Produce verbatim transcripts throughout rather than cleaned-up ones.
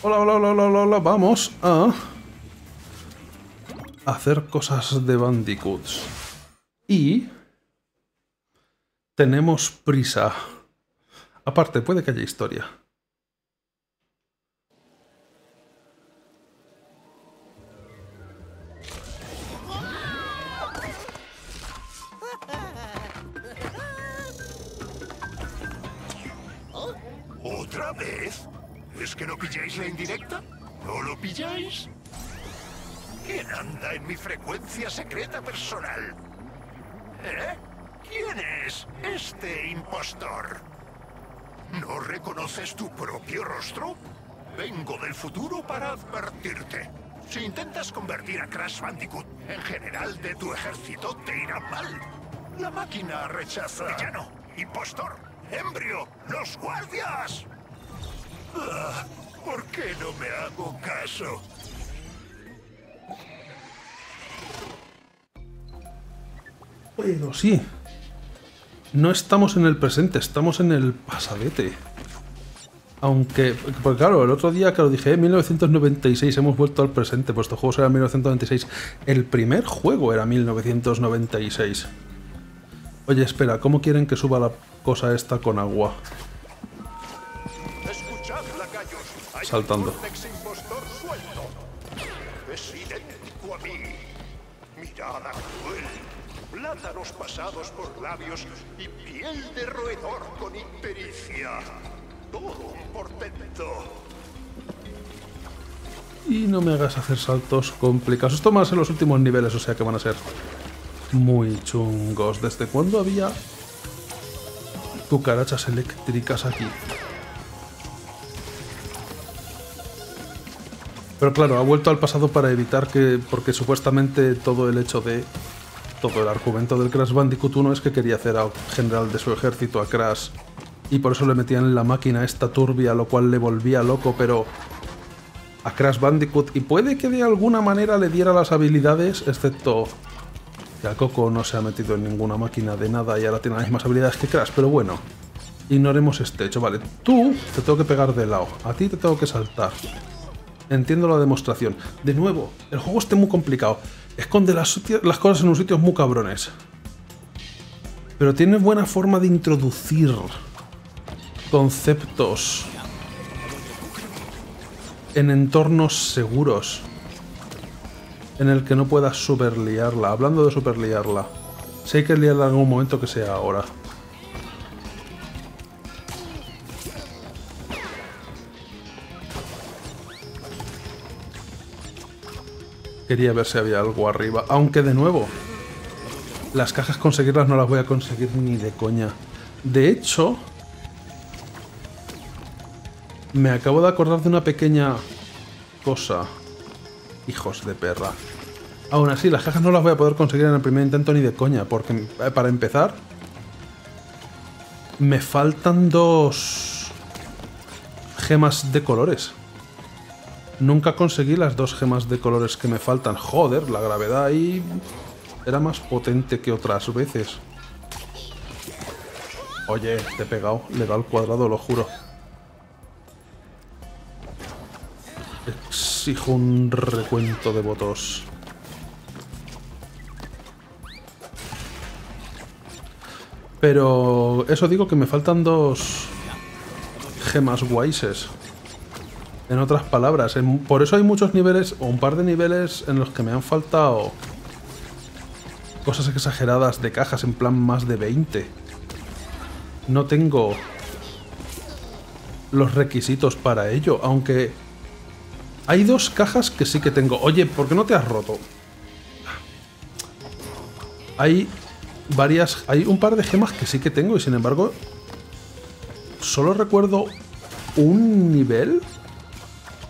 Hola, hola, hola, hola, hola, vamos a hacer cosas de Bandicoots. Y tenemos prisa. Aparte, puede que haya historia. ¿Otra vez? ¿Es que no pilláis la indirecta? ¿No lo pilláis? ¿Quién anda en mi frecuencia secreta personal? ¿Eh? ¿Quién es este impostor? ¿No reconoces tu propio rostro? Vengo del futuro para advertirte. Si intentas convertir a Crash Bandicoot en general de tu ejército, te irá mal. La máquina rechaza... Villano, impostor, embrio, los guardias. Ah, ¿por qué no me hago caso? Bueno, sí. No estamos en el presente, estamos en el pasadete. Aunque, pues claro, el otro día que lo dije, mil novecientos noventa y seis, hemos vuelto al presente, pues estos juegos eran mil novecientos noventa y seis. El primer juego era mil novecientos noventa y seis. Oye, espera, ¿cómo quieren que suba la cosa esta con agua? Saltando. Es idéntico a mí. Mirada cruel. Plátanos pasados por labios y piel de roedor con impericia. Todo un portento. Y no me hagas hacer saltos complicados. Esto más en los últimos niveles, o sea que van a ser muy chungos. ¿Desde cuándo había cucarachas eléctricas aquí? Pero claro, ha vuelto al pasado para evitar que... Porque supuestamente todo el hecho de... Todo el argumento del Crash Bandicoot uno es que quería hacer a general de su ejército a Crash. Y por eso le metían en la máquina esta turbia, lo cual le volvía loco, pero... A Crash Bandicoot. Y puede que de alguna manera le diera las habilidades, excepto... Que a Coco no se ha metido en ninguna máquina de nada y ahora tiene las mismas habilidades que Crash, pero bueno. Ignoremos este hecho. Vale, tú te tengo que pegar de lado. A ti te tengo que saltar. Entiendo la demostración. De nuevo, el juego está muy complicado. Esconde las, las cosas en unos sitios muy cabrones. Pero tiene buena forma de introducir conceptos en entornos seguros. En el que no puedas superliarla. Hablando de superliarla. Si hay que liarla en algún momento, que sea ahora. Quería ver si había algo arriba, aunque de nuevo, las cajas conseguirlas no las voy a conseguir ni de coña. De hecho, me acabo de acordar de una pequeña cosa. Hijos de perra. Aún así, las cajas no las voy a poder conseguir en el primer intento ni de coña, porque para empezar, me faltan dos gemas de colores. Nunca conseguí las dos gemas de colores que me faltan. Joder, la gravedad ahí era más potente que otras veces. Oye, te he pegado. Le da al cuadrado, lo juro. Exijo un recuento de votos. Pero eso digo, que me faltan dos gemas guayses. En otras palabras, en, por eso hay muchos niveles, o un par de niveles, en los que me han faltado cosas exageradas de cajas, en plan más de veinte. No tengo los requisitos para ello, aunque hay dos cajas que sí que tengo. Oye, ¿por qué no te has roto? Hay varias, hay un par de gemas que sí que tengo y sin embargo solo recuerdo un nivel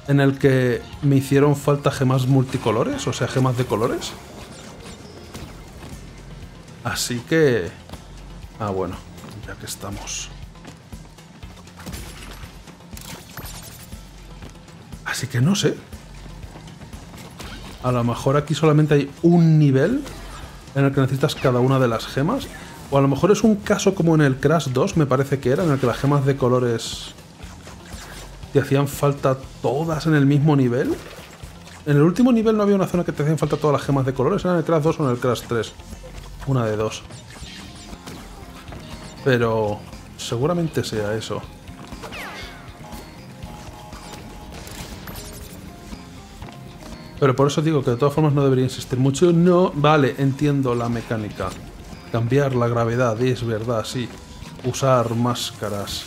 en el que me hicieron falta gemas multicolores, o sea, gemas de colores. Así que... Ah, bueno, ya que estamos. Así que no sé. A lo mejor aquí solamente hay un nivel en el que necesitas cada una de las gemas. O a lo mejor es un caso como en el Crash dos, me parece que era, en el que las gemas de colores... que hacían falta todas en el mismo nivel. En el último nivel no había una zona que te hacían falta todas las gemas de colores. ¿Era en el Crash dos o en el Crash tres? Una de dos. Pero seguramente sea eso. Pero por eso digo que de todas formas no debería insistir mucho. No, vale, entiendo la mecánica. Cambiar la gravedad, es verdad, sí. Usar máscaras.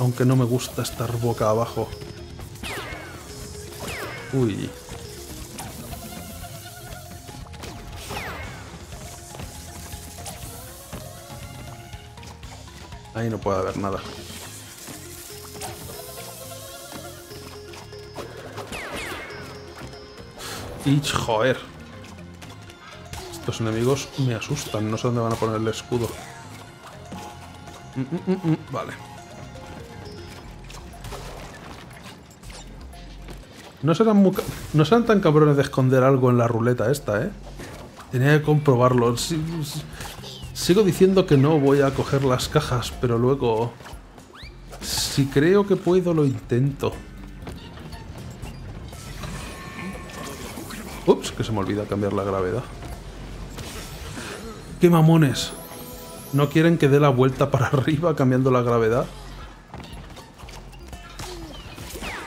Aunque no me gusta estar boca abajo. Uy. Ahí no puede haber nada. Y joder. Estos enemigos me asustan. No sé dónde van a poner el escudo. Mm, mm, mm, vale. No serán, muy... no serán tan cabrones de esconder algo en la ruleta esta, ¿eh? Tenía que comprobarlo. Sí, sí. Sigo diciendo que no voy a coger las cajas, pero luego... Si creo que puedo, lo intento. Ups, que se me olvida cambiar la gravedad. ¡Qué mamones! ¿No quieren que dé la vuelta para arriba cambiando la gravedad?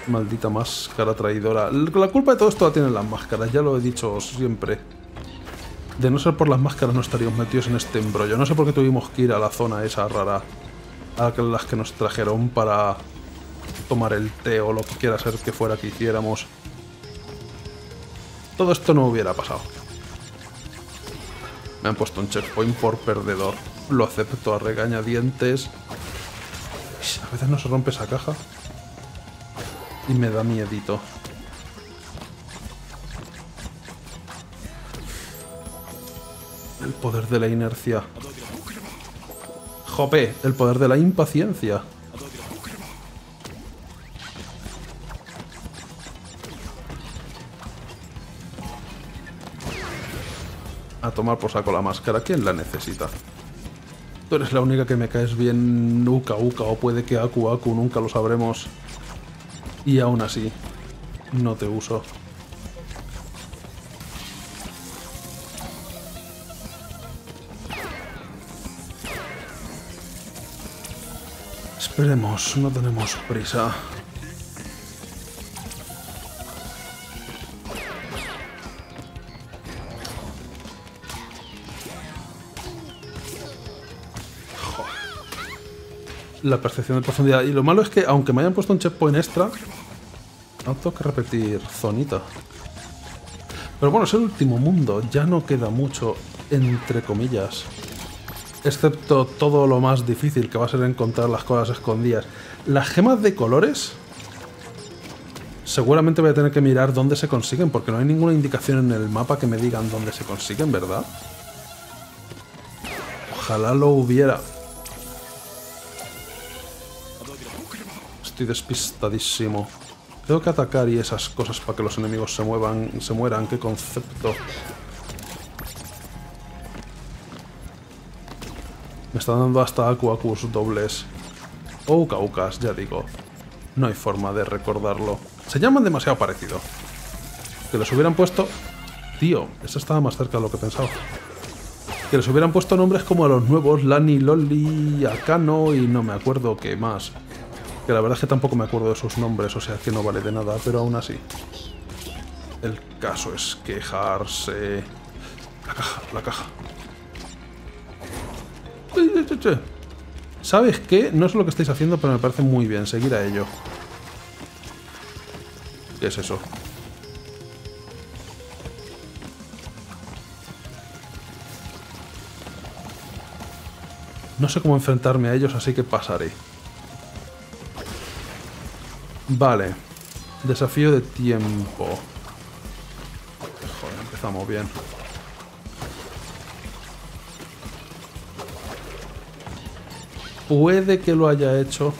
Maldita máscara traidora. La culpa de todo esto la tienen las máscaras, ya lo he dicho siempre. De no ser por las máscaras no estaríamos metidos en este embrollo. No sé por qué tuvimos que ir a la zona esa rara a las que nos trajeron para tomar el té o lo que quiera ser que fuera que hiciéramos. Todo esto no hubiera pasado. Me han puesto un checkpoint por perdedor. Lo acepto a regañadientes. A veces no se rompe esa caja. Y me da miedito. El poder de la inercia. Jope, el poder de la impaciencia. A tomar por saco la máscara. ¿Quién la necesita? Tú eres la única que me caes bien, Uka Uka, o puede que Aku Aku, nunca lo sabremos. Y aún así, no te uso. Esperemos, no tenemos prisa. La percepción de profundidad. Y lo malo es que, aunque me hayan puesto un checkpoint extra, no tengo que repetir zonita. Pero bueno, es el último mundo. Ya no queda mucho, entre comillas. Excepto todo lo más difícil, que va a ser encontrar las cosas escondidas. Las gemas de colores... Seguramente voy a tener que mirar dónde se consiguen, porque no hay ninguna indicación en el mapa que me digan dónde se consiguen, ¿verdad? Ojalá lo hubiera... Estoy despistadísimo. Tengo que atacar y esas cosas para que los enemigos se muevan, se mueran. ¡Qué concepto! Me están dando hasta Aku Akus dobles. O Uka Ukas, ya digo. No hay forma de recordarlo. Se llaman demasiado parecido. Que les hubieran puesto... Tío, esta estaba más cerca de lo que pensaba. Que les hubieran puesto nombres como a los nuevos. Lani, Loli, Akano y no me acuerdo qué más. Que la verdad es que tampoco me acuerdo de sus nombres, o sea que no vale de nada, pero aún así. El caso es quejarse... La caja, la caja. ¿Sabes qué? No es lo que estáis haciendo, pero me parece muy bien. Seguir a ello. ¿Qué es eso? No sé cómo enfrentarme a ellos, así que pasaré. Vale. Desafío de tiempo. Joder, empezamos bien. Puede que lo haya hecho.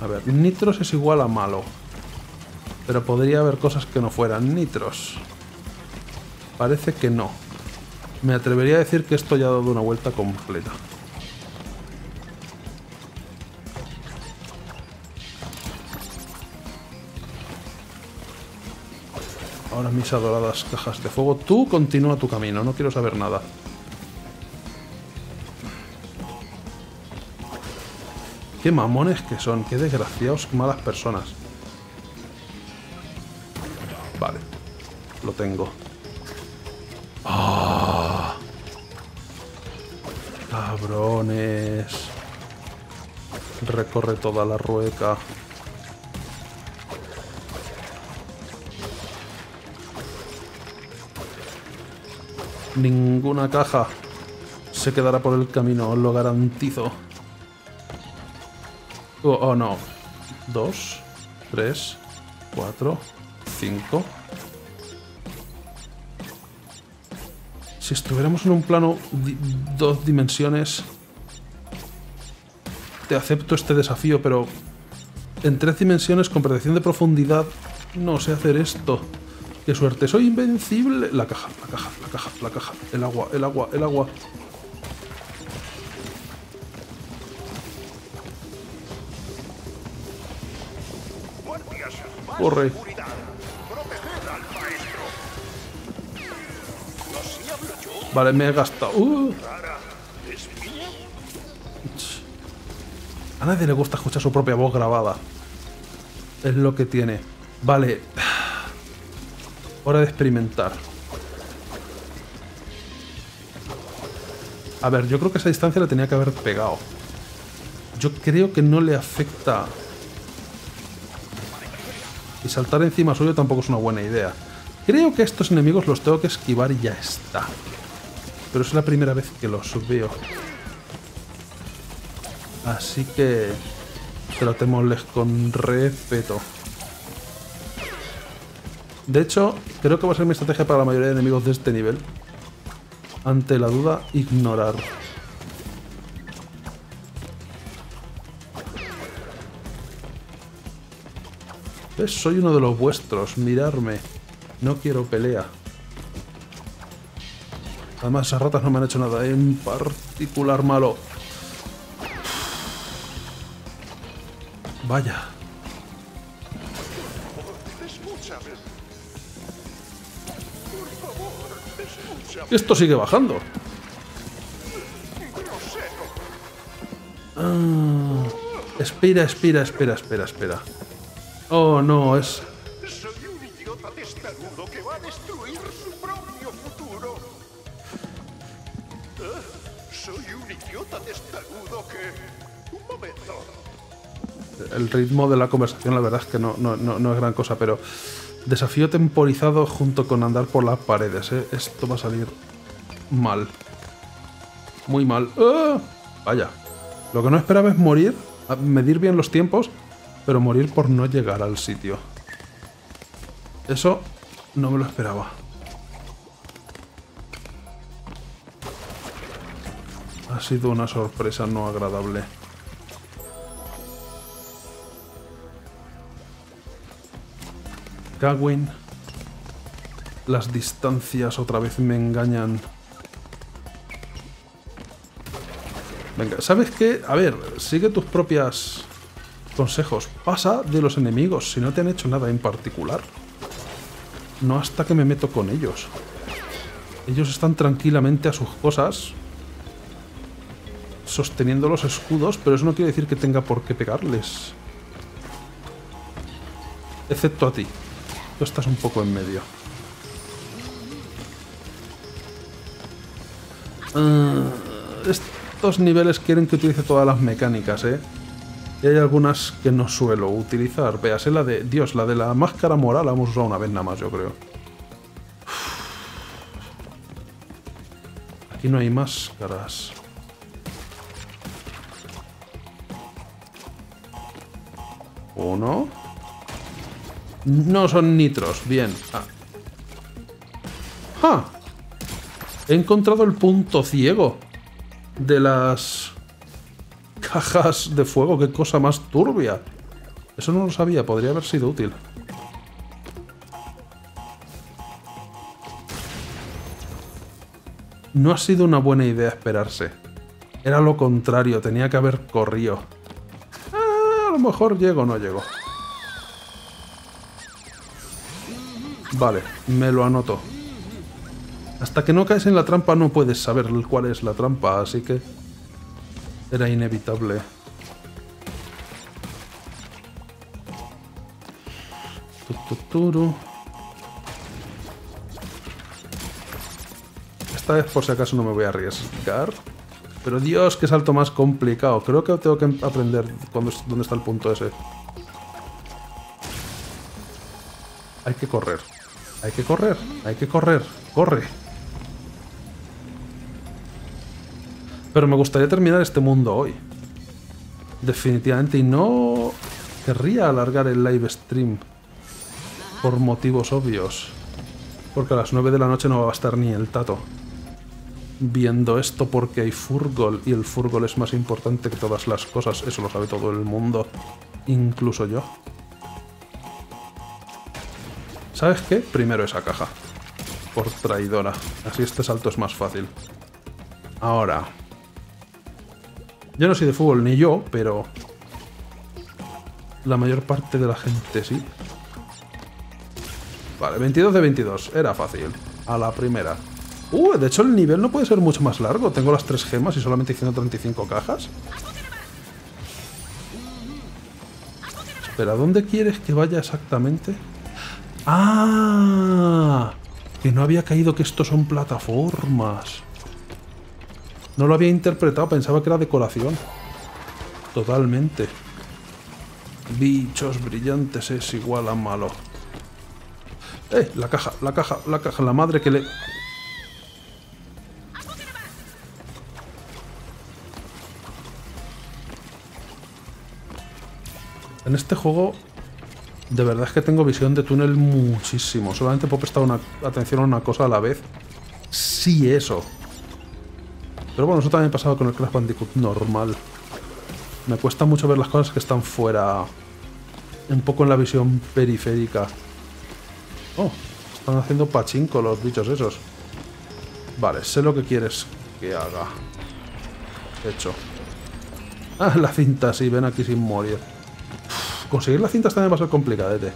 A ver, nitros es igual a malo. Pero podría haber cosas que no fueran nitros. Parece que no. Me atrevería a decir que esto ya ha dado una vuelta completa. Ahora mis adoradas cajas de fuego. Tú continúa tu camino, no quiero saber nada. Qué mamones que son, qué desgraciados, malas personas. Vale, lo tengo. ¡Oh! Cabrones. Recorre toda la rueca. Ninguna caja se quedará por el camino, os lo garantizo. Oh, oh no. Dos, tres, cuatro, cinco. Si estuviéramos en un plano di dos dimensiones, te acepto este desafío, pero en tres dimensiones con predicción de profundidad no sé hacer esto. ¡Qué suerte! ¡Soy invencible! La caja, la caja, la caja, la caja. El agua, el agua, el agua. Corre. Vale, me he gastado. Uh. A nadie le gusta escuchar su propia voz grabada. Es lo que tiene. Vale. Hora de experimentar. A ver, yo creo que esa distancia la tenía que haber pegado. Yo creo que no le afecta. Y saltar encima suyo tampoco es una buena idea. Creo que estos enemigos los tengo que esquivar y ya está. Pero es la primera vez que los veo. Así que tratémosles con respeto. De hecho, creo que va a ser mi estrategia para la mayoría de enemigos de este nivel. Ante la duda, ignorar. ¿Ves? Soy uno de los vuestros. Mirarme. No quiero pelea. Además, esas ratas no me han hecho nada en particular malo. Vaya. Esto sigue bajando. Ah, espera, espera, espera, espera, espera. Oh, no, es... Soy un idiota testarudo que va a destruir su propio futuro. ¿Eh? Soy un idiota testarudo que... Un momento. El ritmo de la conversación, la verdad es que no, no, no, no es gran cosa, pero... Desafío temporizado junto con andar por las paredes, ¿eh? Esto va a salir mal. Muy mal. ¡Ah! Vaya. Lo que no esperaba es morir, medir bien los tiempos, pero morir por no llegar al sitio. Eso no me lo esperaba. Ha sido una sorpresa no agradable. Cagüín. Las distancias otra vez me engañan. Venga, ¿sabes qué? A ver, sigue tus propios consejos. Pasa de los enemigos si no te han hecho nada en particular. No hasta que me meto con ellos. Ellos están tranquilamente a sus cosas, sosteniendo los escudos, pero eso no quiere decir que tenga por qué pegarles. Excepto a ti. Tú estás un poco en medio. Uh, estos niveles quieren que utilice todas las mecánicas, ¿eh? Y hay algunas que no suelo utilizar. Véase la de... Dios, la de la máscara moral la hemos usado una vez nada más, yo creo. Aquí no hay máscaras. Uno... No son nitros, bien. Ah. ¡Ah! He encontrado el punto ciego de las cajas de fuego. ¡Qué cosa más turbia! Eso no lo sabía, podría haber sido útil. No ha sido una buena idea esperarse. Era lo contrario, tenía que haber corrido. Ah, a lo mejor llego o no llego. Vale, me lo anoto. Hasta que no caes en la trampa no puedes saber cuál es la trampa, así que era inevitable. Esta vez por si acaso no me voy a arriesgar. Pero Dios, qué salto más complicado. Creo que tengo que aprender cuando, dónde está el punto ese. Hay que correr. Hay que correr. Hay que correr. Corre. Pero me gustaría terminar este mundo hoy. Definitivamente. Y no querría alargar el live stream. Por motivos obvios. Porque a las nueve de la noche no va a estar ni el tato viendo esto, porque hay furgol. Y el furgol es más importante que todas las cosas. Eso lo sabe todo el mundo. Incluso yo. ¿Sabes qué? Primero esa caja. Por traidora. Así este salto es más fácil. Ahora. Yo no soy de fútbol ni yo, pero... la mayor parte de la gente sí. Vale, veintidós de veintidós. Era fácil. A la primera. Uh, de hecho el nivel no puede ser mucho más largo. Tengo las tres gemas y solamente ciento treinta y cinco cajas. Espera, ¿dónde quieres que vaya exactamente? ¡Ah! Que no había caído que estos son plataformas. No lo había interpretado. Pensaba que era decoración. Totalmente. Bichos brillantes es igual a malo. ¡Eh! La caja, la caja, la caja, la madre que le... En este juego, de verdad es que tengo visión de túnel muchísimo. Solamente puedo prestar una atención a una cosa a la vez. Sí, eso. Pero bueno, eso también ha pasado con el Crash Bandicoot normal. Me cuesta mucho ver las cosas que están fuera. Un poco en la visión periférica. Oh, están haciendo pachinko los bichos esos. Vale, sé lo que quieres que haga. Hecho. Ah, la cinta, sí, ven aquí sin morir. Uf, conseguir la cinta también va a ser complicadete.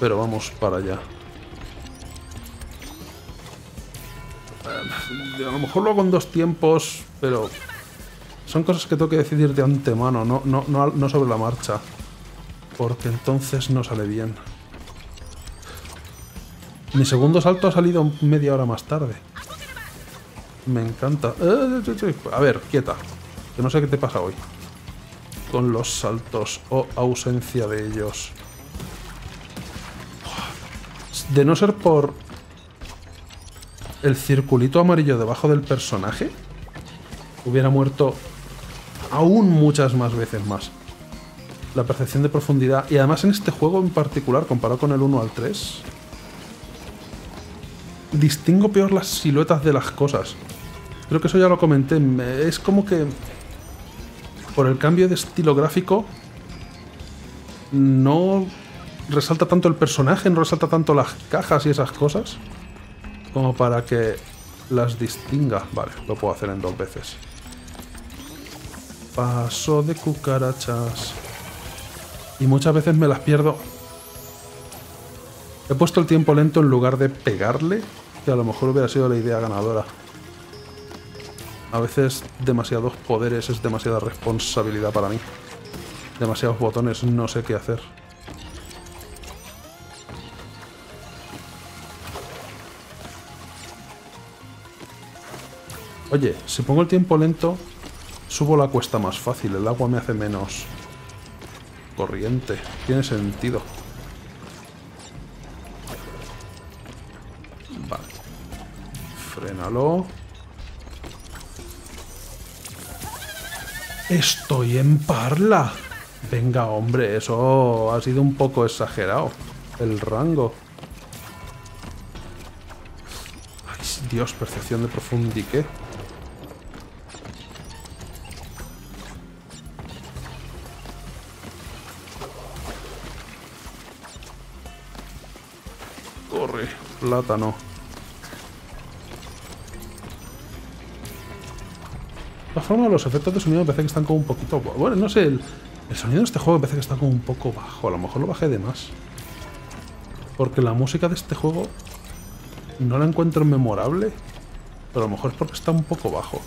Pero vamos para allá. A lo mejor lo hago en dos tiempos, pero... son cosas que tengo que decidir de antemano, no, no, no, no sobre la marcha. Porque entonces no sale bien. Mi segundo salto ha salido media hora más tarde. Me encanta. A ver, quieta. Que no sé qué te pasa hoy. Con los saltos o ausencia de ellos. De no ser por... el circulito amarillo debajo del personaje, hubiera muerto aún muchas más veces más. La percepción de profundidad. Y además en este juego en particular, comparado con el uno al tres, distingo peor las siluetas de las cosas. Creo que eso ya lo comenté. Es como que por el cambio de estilo gráfico no resalta tanto el personaje, no resalta tanto las cajas y esas cosas, como para que las distinga. Vale, lo puedo hacer en dos veces. Paso de cucarachas. Y muchas veces me las pierdo. He puesto el tiempo lento en lugar de pegarle, que a lo mejor hubiera sido la idea ganadora. A veces demasiados poderes es demasiada responsabilidad para mí. Demasiados botones, no sé qué hacer. Oye, si pongo el tiempo lento, subo la cuesta más fácil. El agua me hace menos... corriente. Tiene sentido. Vale. Frénalo. ¡Estoy en parla! Venga, hombre, eso ha sido un poco exagerado. El rango. Ay, Dios, percepción de profundidad. Plátano. De todas formas, los efectos de sonido me parece que están como un poquito... bueno, no sé, el, el sonido de este juego me parece que está como un poco bajo. A lo mejor lo bajé de más. Porque la música de este juego no la encuentro memorable. Pero a lo mejor es porque está un poco bajo.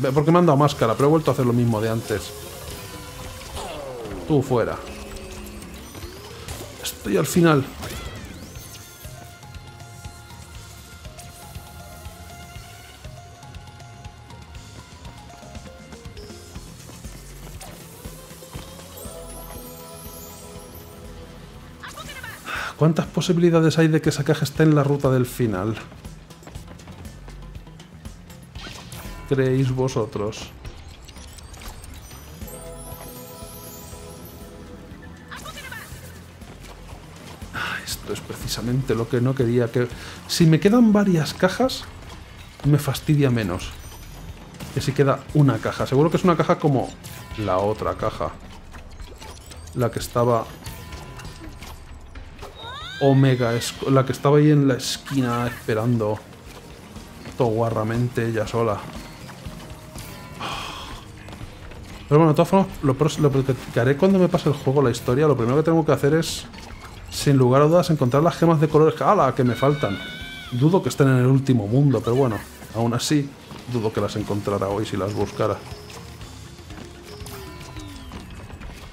Joder, porque me han dado máscara, pero he vuelto a hacer lo mismo de antes. Tú fuera. Estoy al final. ¿Cuántas posibilidades hay de que esa caja esté en la ruta del final? ¿Creéis vosotros? Ah, esto es precisamente lo que no quería que... Si me quedan varias cajas, me fastidia menos que si queda una caja. Seguro que es una caja como la otra caja. La que estaba... Omega, la que estaba ahí en la esquina esperando todo guarramente ella sola. Pero bueno, de todas formas, lo, lo que haré cuando me pase el juego, la historia, lo primero que tengo que hacer es, sin lugar a dudas, encontrar las gemas de colores. ¡Hala! Que me faltan. Dudo que estén en el último mundo, pero bueno, aún así, dudo que las encontrara hoy si las buscara.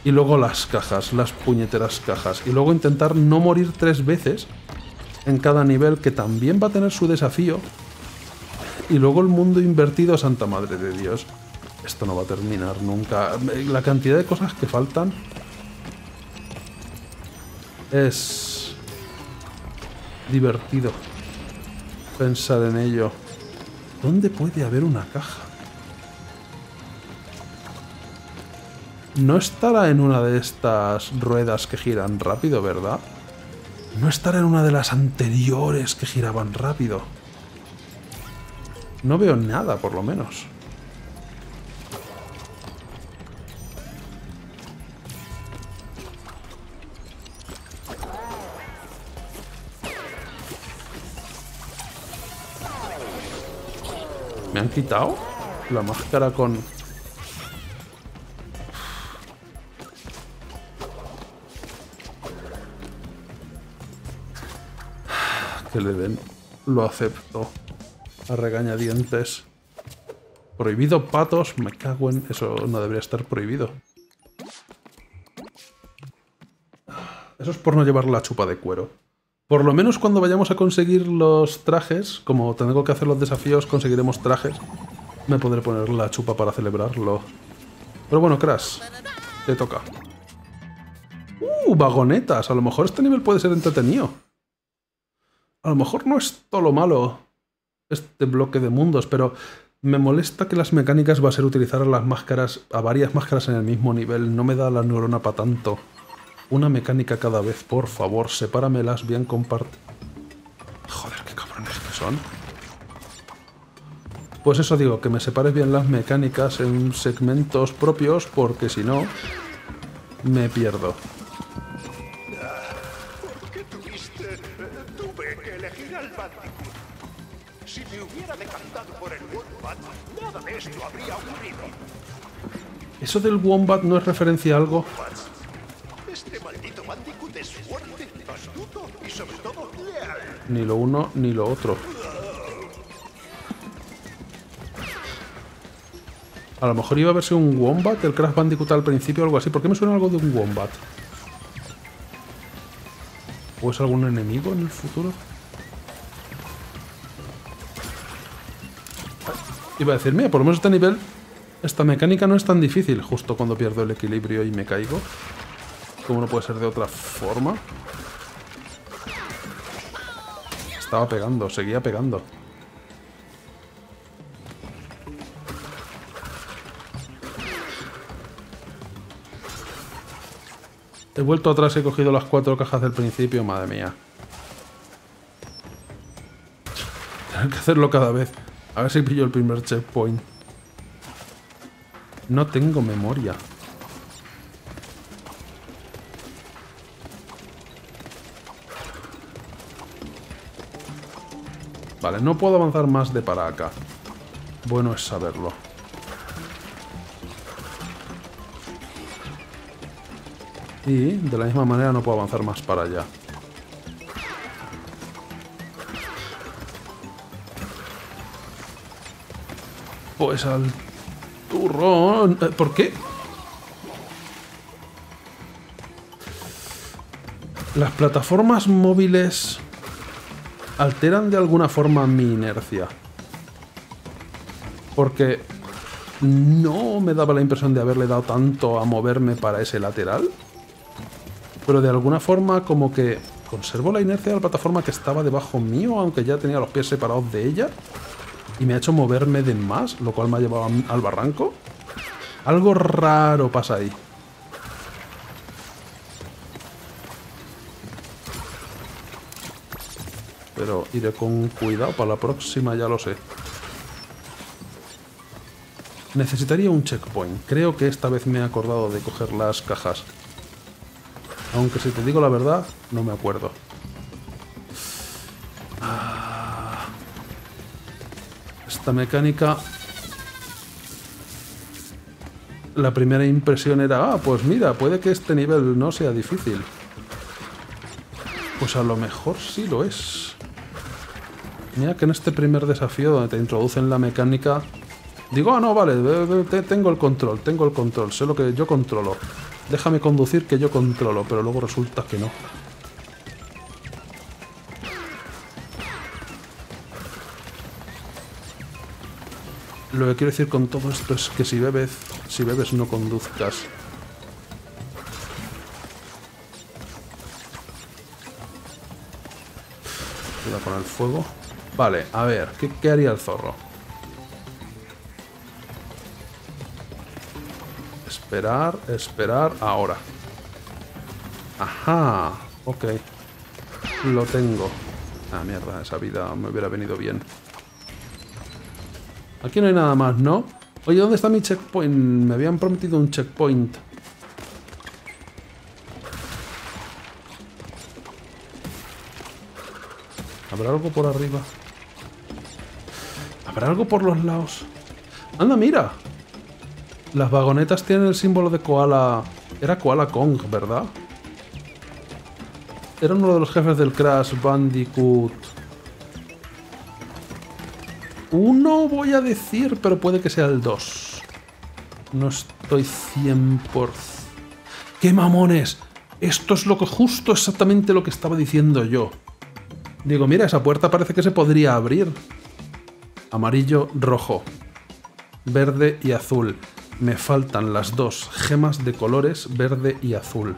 Y luego las cajas, las puñeteras cajas. Y luego intentar no morir tres veces en cada nivel, que también va a tener su desafío. Y luego el mundo invertido, santa madre de Dios. Esto no va a terminar nunca. La cantidad de cosas que faltan es divertido pensar en ello. ¿Dónde puede haber una caja? No estará en una de estas ruedas que giran rápido, ¿verdad? No estará en una de las anteriores que giraban rápido. No veo nada, por lo menos. ¿Me han quitado la máscara con...? Que le den, lo acepto a regañadientes. Prohibido patos, me cago en... Eso no debería estar prohibido. Eso es por no llevar la chupa de cuero. Por lo menos cuando vayamos a conseguir los trajes, como tengo que hacer los desafíos, conseguiremos trajes. Me podré poner la chupa para celebrarlo. Pero bueno, Crash, te toca. ¡Uh! Vagonetas, a lo mejor este nivel puede ser entretenido. A lo mejor no es todo lo malo este bloque de mundos, pero me molesta que las mecánicas va a ser utilizar a las máscaras, a varias máscaras en el mismo nivel. No me da la neurona para tanto. Una mecánica cada vez, por favor, sepáramelas bien, comparte. Joder, qué cabrones que son. Pues eso digo, que me separes bien las mecánicas en segmentos propios, porque si no, me pierdo. Si me hubiera decantado por el Wombat, nada de esto habría ocurrido. ¿Eso del Wombat no es referencia a algo? Este maldito Bandicoot es fuerte, astuto y sobre todo leal. Ni lo uno ni lo otro. A lo mejor iba a verse un Wombat, el Crash Bandicoot al principio o algo así. ¿Por qué me suena algo de un Wombat? ¿O es algún enemigo en el futuro? Iba a decir, mira, por lo menos este nivel, esta mecánica no es tan difícil. Justo cuando pierdo el equilibrio y me caigo. Como no puede ser de otra forma. Estaba pegando, seguía pegando. He vuelto atrás y he cogido las cuatro cajas del principio, madre mía. Tengo que hacerlo cada vez. A ver si pillo el primer checkpoint. No tengo memoria. Vale, no puedo avanzar más de para acá. Bueno es saberlo. y de la misma manera no puedo avanzar más para allá. Pues al turrón. ¿Por qué? Las plataformas móviles alteran de alguna forma mi inercia. Porque no me daba la impresión de haberle dado tanto a moverme para ese lateral. Pero de alguna forma como que conservo la inercia de la plataforma que estaba debajo mío, aunque ya tenía los pies separados de ella. Y me ha hecho moverme de más, lo cual me ha llevado al barranco. Algo raro pasa ahí. Pero iré con cuidado para la próxima, ya lo sé. Necesitaría un checkpoint. Creo que esta vez me he acordado de coger las cajas. Aunque si te digo la verdad, no me acuerdo. Esta mecánica... La primera impresión era, ah, pues mira, puede que este nivel no sea difícil. Pues a lo mejor sí lo es. Mira que en este primer desafío donde te introducen la mecánica... Digo, ah, no, vale, tengo el control, tengo el control, sé lo que yo controlo. Déjame conducir que yo controlo, pero luego resulta que no. Lo que quiero decir con todo esto es que si bebes, si bebes no conduzcas. Cuidado con el fuego. Vale, a ver, ¿qué, qué haría el zorro? Esperar, esperar, ahora. Ajá, ok. Lo tengo. Ah, mierda, esa vida me hubiera venido bien. Aquí no hay nada más, ¿no? Oye, ¿dónde está mi checkpoint? Me habían prometido un checkpoint. ¿Habrá algo por arriba? ¿Habrá algo por los lados? ¡Anda, mira! Las vagonetas tienen el símbolo de Koala... Era Koala Kong, ¿verdad? Era uno de los jefes del Crash Bandicoot... Uno voy a decir, pero puede que sea el dos. No estoy cien por cien. ¡Qué mamones! Esto es lo que justo exactamente lo que estaba diciendo yo. Digo, mira, esa puerta parece que se podría abrir. Amarillo, rojo. Verde y azul. Me faltan las dos gemas de colores verde y azul.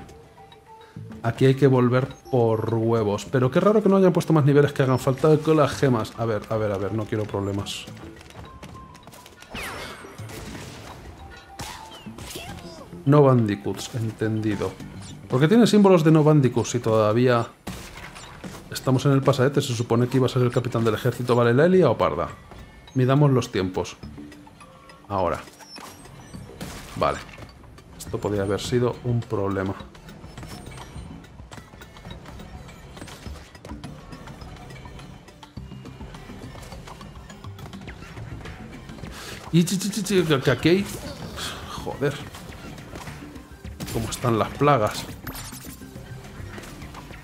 Aquí hay que volver por huevos. Pero qué raro que no hayan puesto más niveles que hagan falta con las gemas. A ver, a ver, a ver, no quiero problemas. No bandicoots, entendido. ¿Por qué tiene símbolos de no bandicoots si todavía estamos en el pasadete? Se supone que iba a ser el capitán del ejército. Vale, la he liado parda. Midamos los tiempos. Ahora. Vale, esto podría haber sido un problema. Y que aquí hay... Joder. ¿Cómo están las plagas?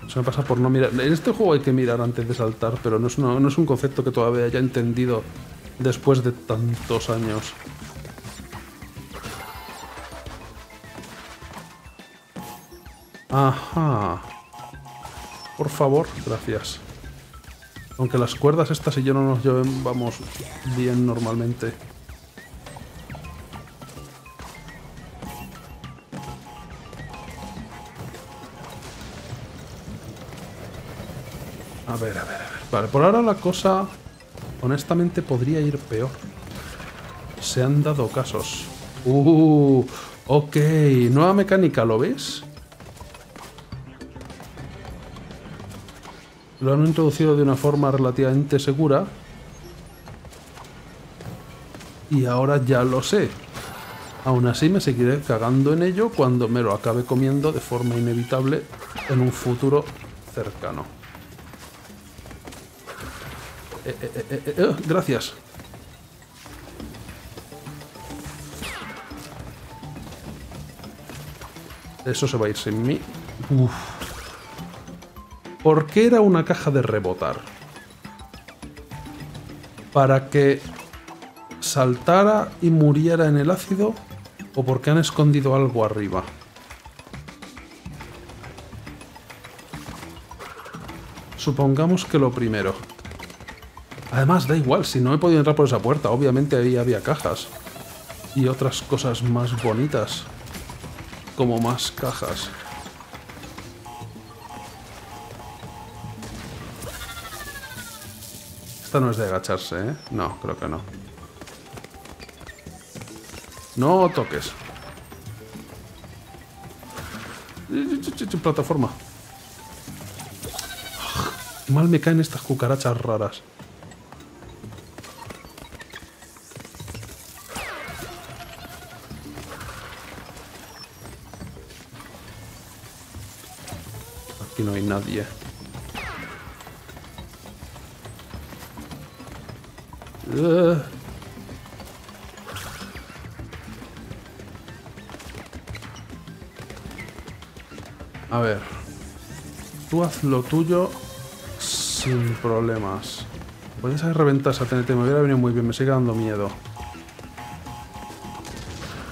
Se me pasa por no mirar. En este juego hay que mirar antes de saltar, pero no es, una, no es un concepto que todavía haya entendido después de tantos años. Ajá. Por favor, gracias. Aunque las cuerdas estas y yo no nos lleven, vamos bien normalmente. A ver, a ver, a ver. Vale, por ahora la cosa, honestamente, podría ir peor. Se han dado casos. Uh, ok. Nueva mecánica, ¿lo ves? Lo han introducido de una forma relativamente segura. Y ahora ya lo sé. Aún así me seguiré cagando en ello cuando me lo acabe comiendo de forma inevitable en un futuro cercano. Eh, eh, eh, eh, eh, gracias. Eso se va a ir sin mí. Uf. ¿Por qué era una caja de rebotar? ¿Para que saltara y muriera en el ácido? ¿O porque han escondido algo arriba? Supongamos que lo primero. Además, da igual, si no he podido entrar por esa puerta, obviamente ahí había cajas. Y otras cosas más bonitas. Como más cajas. Esta no es de agacharse, ¿eh? No, creo que no. No toques. Plataforma. Mal me caen estas cucarachas raras. Aquí no hay nadie. Uh. A ver. Tú haz lo tuyo sin problemas. Pues esa reventarse a T N T me hubiera venido muy bien. Me sigue dando miedo.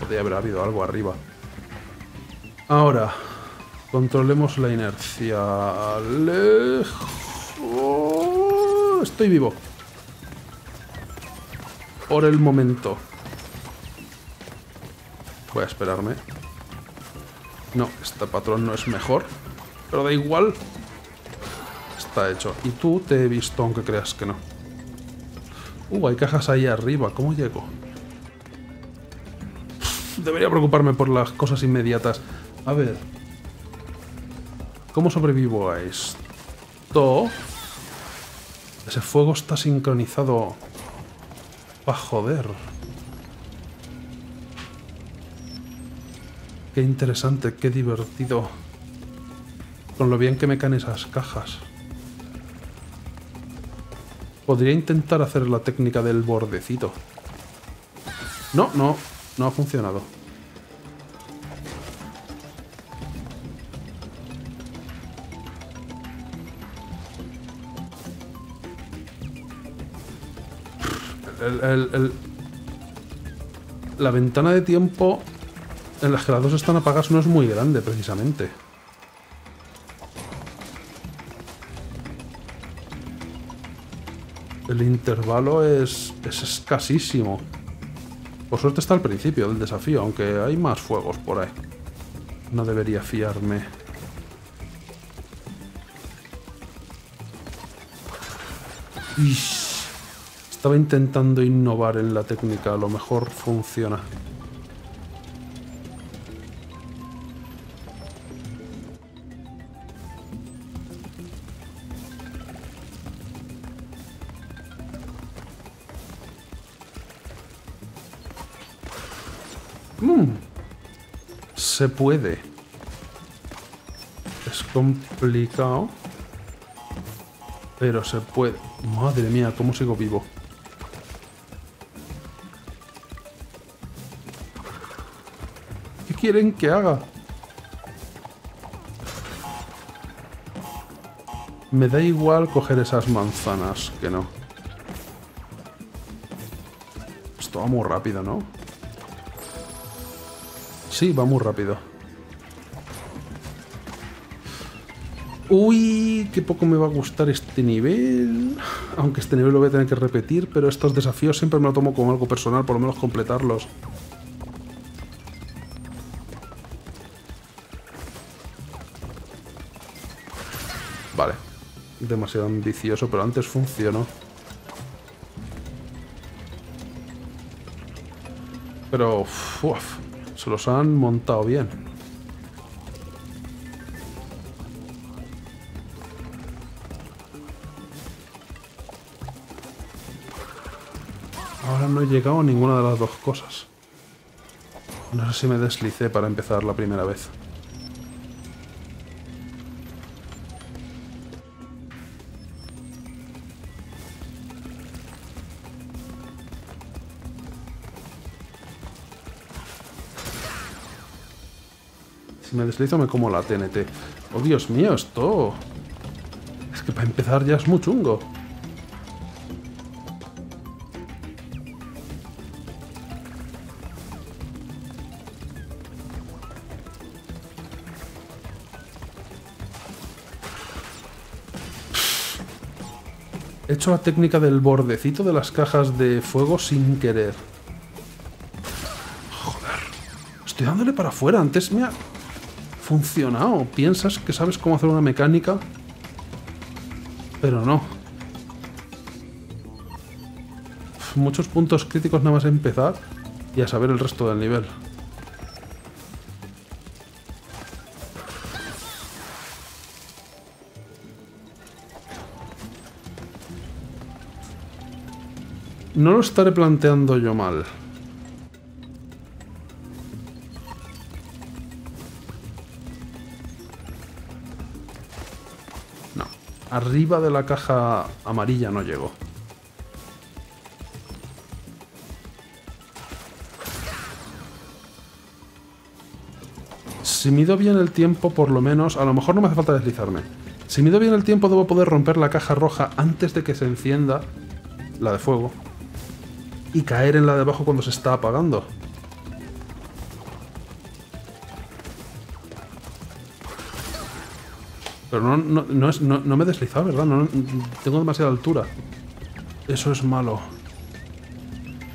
Podría haber habido algo arriba. Ahora. Controlemos la inercia. Lejos. Estoy vivo. Por el momento. Voy a esperarme. No, este patrón no es mejor. Pero da igual. Está hecho. Y tú te he visto, aunque creas que no. Uh, hay cajas ahí arriba. ¿Cómo llego? Debería preocuparme por las cosas inmediatas. A ver. ¿Cómo sobrevivo a esto? Ese fuego está sincronizado. Pa' joder. Qué interesante, qué divertido. Con lo bien que me caen esas cajas. Podría intentar hacer la técnica del bordecito. No, no, no ha funcionado. El, el, el... La ventana de tiempo en las que las dos están apagadas no es muy grande, precisamente. El intervalo es, es escasísimo. Por suerte está al principio del desafío, aunque hay más fuegos por ahí. No debería fiarme. Ish. Estaba intentando innovar en la técnica, a lo mejor funciona. Mm. Se puede. Es complicado, pero se puede. Madre mía, ¿cómo sigo vivo? ¿Quieren que haga? Me da igual coger esas manzanas, que no. Esto va muy rápido, ¿no? Sí, va muy rápido. Uy, qué poco me va a gustar este nivel. Aunque este nivel lo voy a tener que repetir, pero estos desafíos siempre me lo tomo como algo personal, por lo menos completarlos. Demasiado ambicioso, pero antes funcionó. Pero uf, se los han montado bien. Ahora no he llegado a ninguna de las dos cosas. No sé si me deslicé para empezar la primera vez. Si me deslizo me como la T N T. ¡Oh, Dios mío, esto! Es que para empezar ya es muy chungo. He hecho la técnica del bordecito de las cajas de fuego sin querer. Joder. Estoy dándole para afuera. Antes me ha funcionado. Piensas que sabes cómo hacer una mecánica, pero no. Muchos puntos críticos nada más empezar y a saber el resto del nivel. No lo estaré planteando yo mal. No. Arriba de la caja amarilla no llego. Si mido bien el tiempo, por lo menos... A lo mejor no me hace falta deslizarme. Si mido bien el tiempo, debo poder romper la caja roja antes de que se encienda la de fuego. Y caer en la de abajo cuando se está apagando. Pero no, no, no, es, no, no me he deslizado, ¿verdad? No, no, tengo demasiada altura. Eso es malo.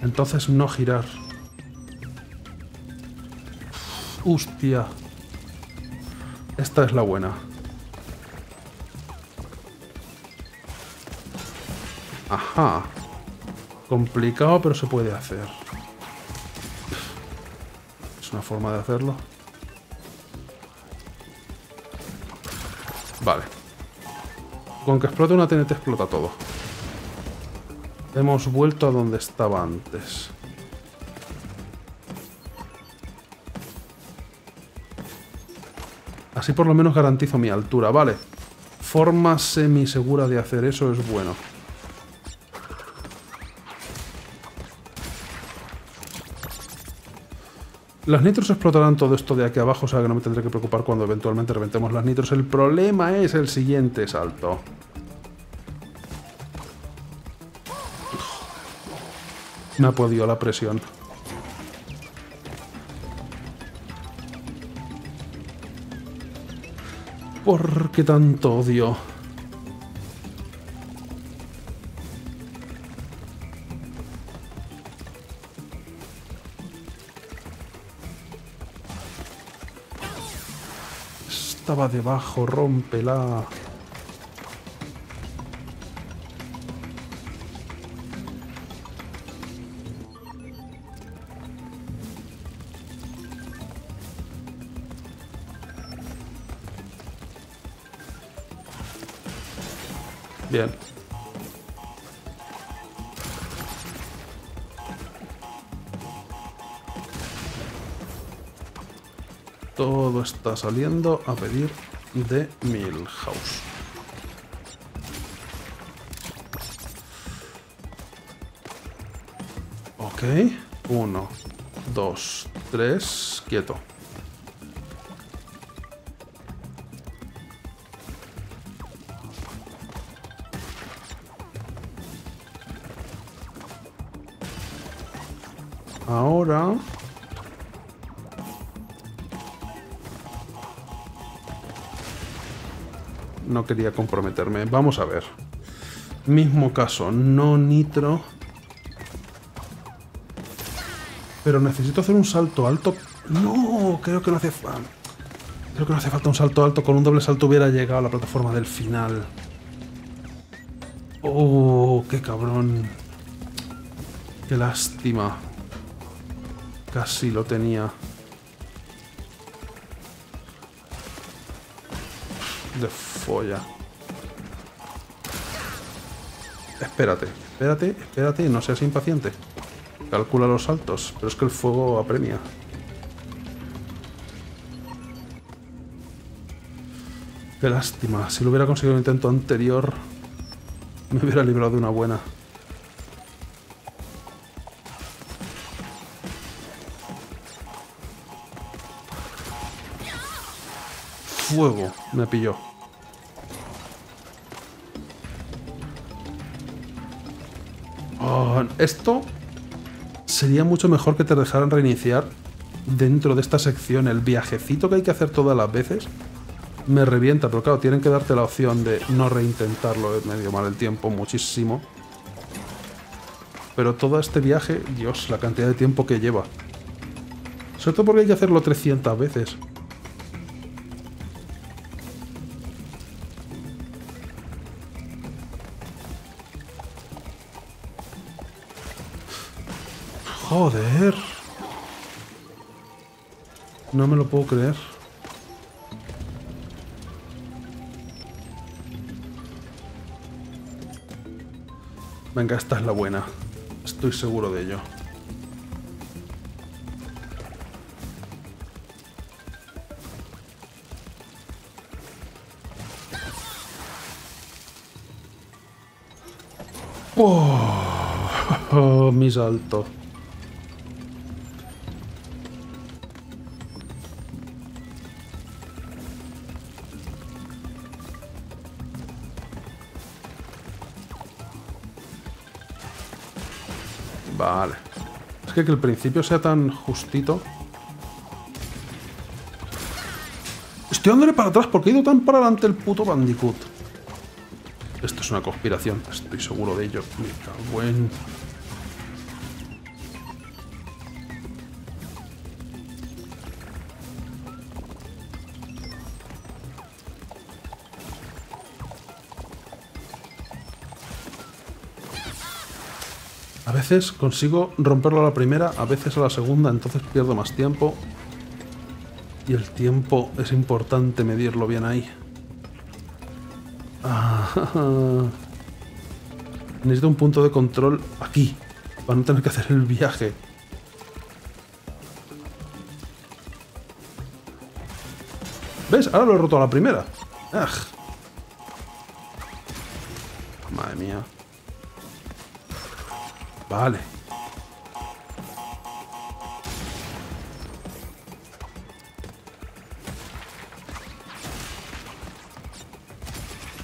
Entonces no girar. Hostia. Esta es la buena. Ajá. Complicado, pero se puede hacer. Es una forma de hacerlo. Vale. Con que explote una T N T explota todo. Hemos vuelto a donde estaba antes. Así por lo menos garantizo mi altura. Vale. Forma semisegura de hacer eso es bueno. Las nitros explotarán todo esto de aquí abajo, o sea que no me tendré que preocupar cuando eventualmente reventemos las nitros. El problema es el siguiente salto. Me ha podido la presión. ¿Por qué tanto odio? Estaba debajo, rómpela. Bien. Todo está saliendo a pedir de Milhouse. Ok. Uno, dos, tres. Quieto. Ahora... No quería comprometerme. Vamos a ver. Mismo caso, no nitro. Pero necesito hacer un salto alto. No, creo que no hace falta. Creo que no hace falta un salto alto. Con un doble salto hubiera llegado a la plataforma del final. Oh, qué cabrón. Qué lástima. Casi lo tenía. De folla. Espérate, espérate, espérate, no seas impaciente. Calcula los saltos, pero es que el fuego apremia. Qué lástima, si lo hubiera conseguido en el intento anterior, me hubiera librado de una buena. fuego me pilló. Oh, esto sería mucho mejor que te dejaran reiniciar dentro de esta sección. El viajecito que hay que hacer todas las veces me revienta, pero claro, tienen que darte la opción de no reintentarlo. Me dio mal el tiempo muchísimo. Pero todo este viaje, Dios, la cantidad de tiempo que lleva. Sobre todo porque hay que hacerlo trescientas veces. Joder. No me lo puedo creer. Venga, esta es la buena. Estoy seguro de ello. Oh, oh, mi salto. Vale. Es que que el principio sea tan justito. Estoy dándole para atrás porque he ido tan para adelante el puto Bandicoot. Esto es una conspiración, estoy seguro de ello. Me cago en... A veces consigo romperlo a la primera, a veces a la segunda, entonces pierdo más tiempo. Y el tiempo es importante medirlo bien ahí. Ah, necesito un punto de control aquí, para no tener que hacer el viaje. ¿Ves? Ahora lo he roto a la primera. ¡Ah! Madre mía. Vale.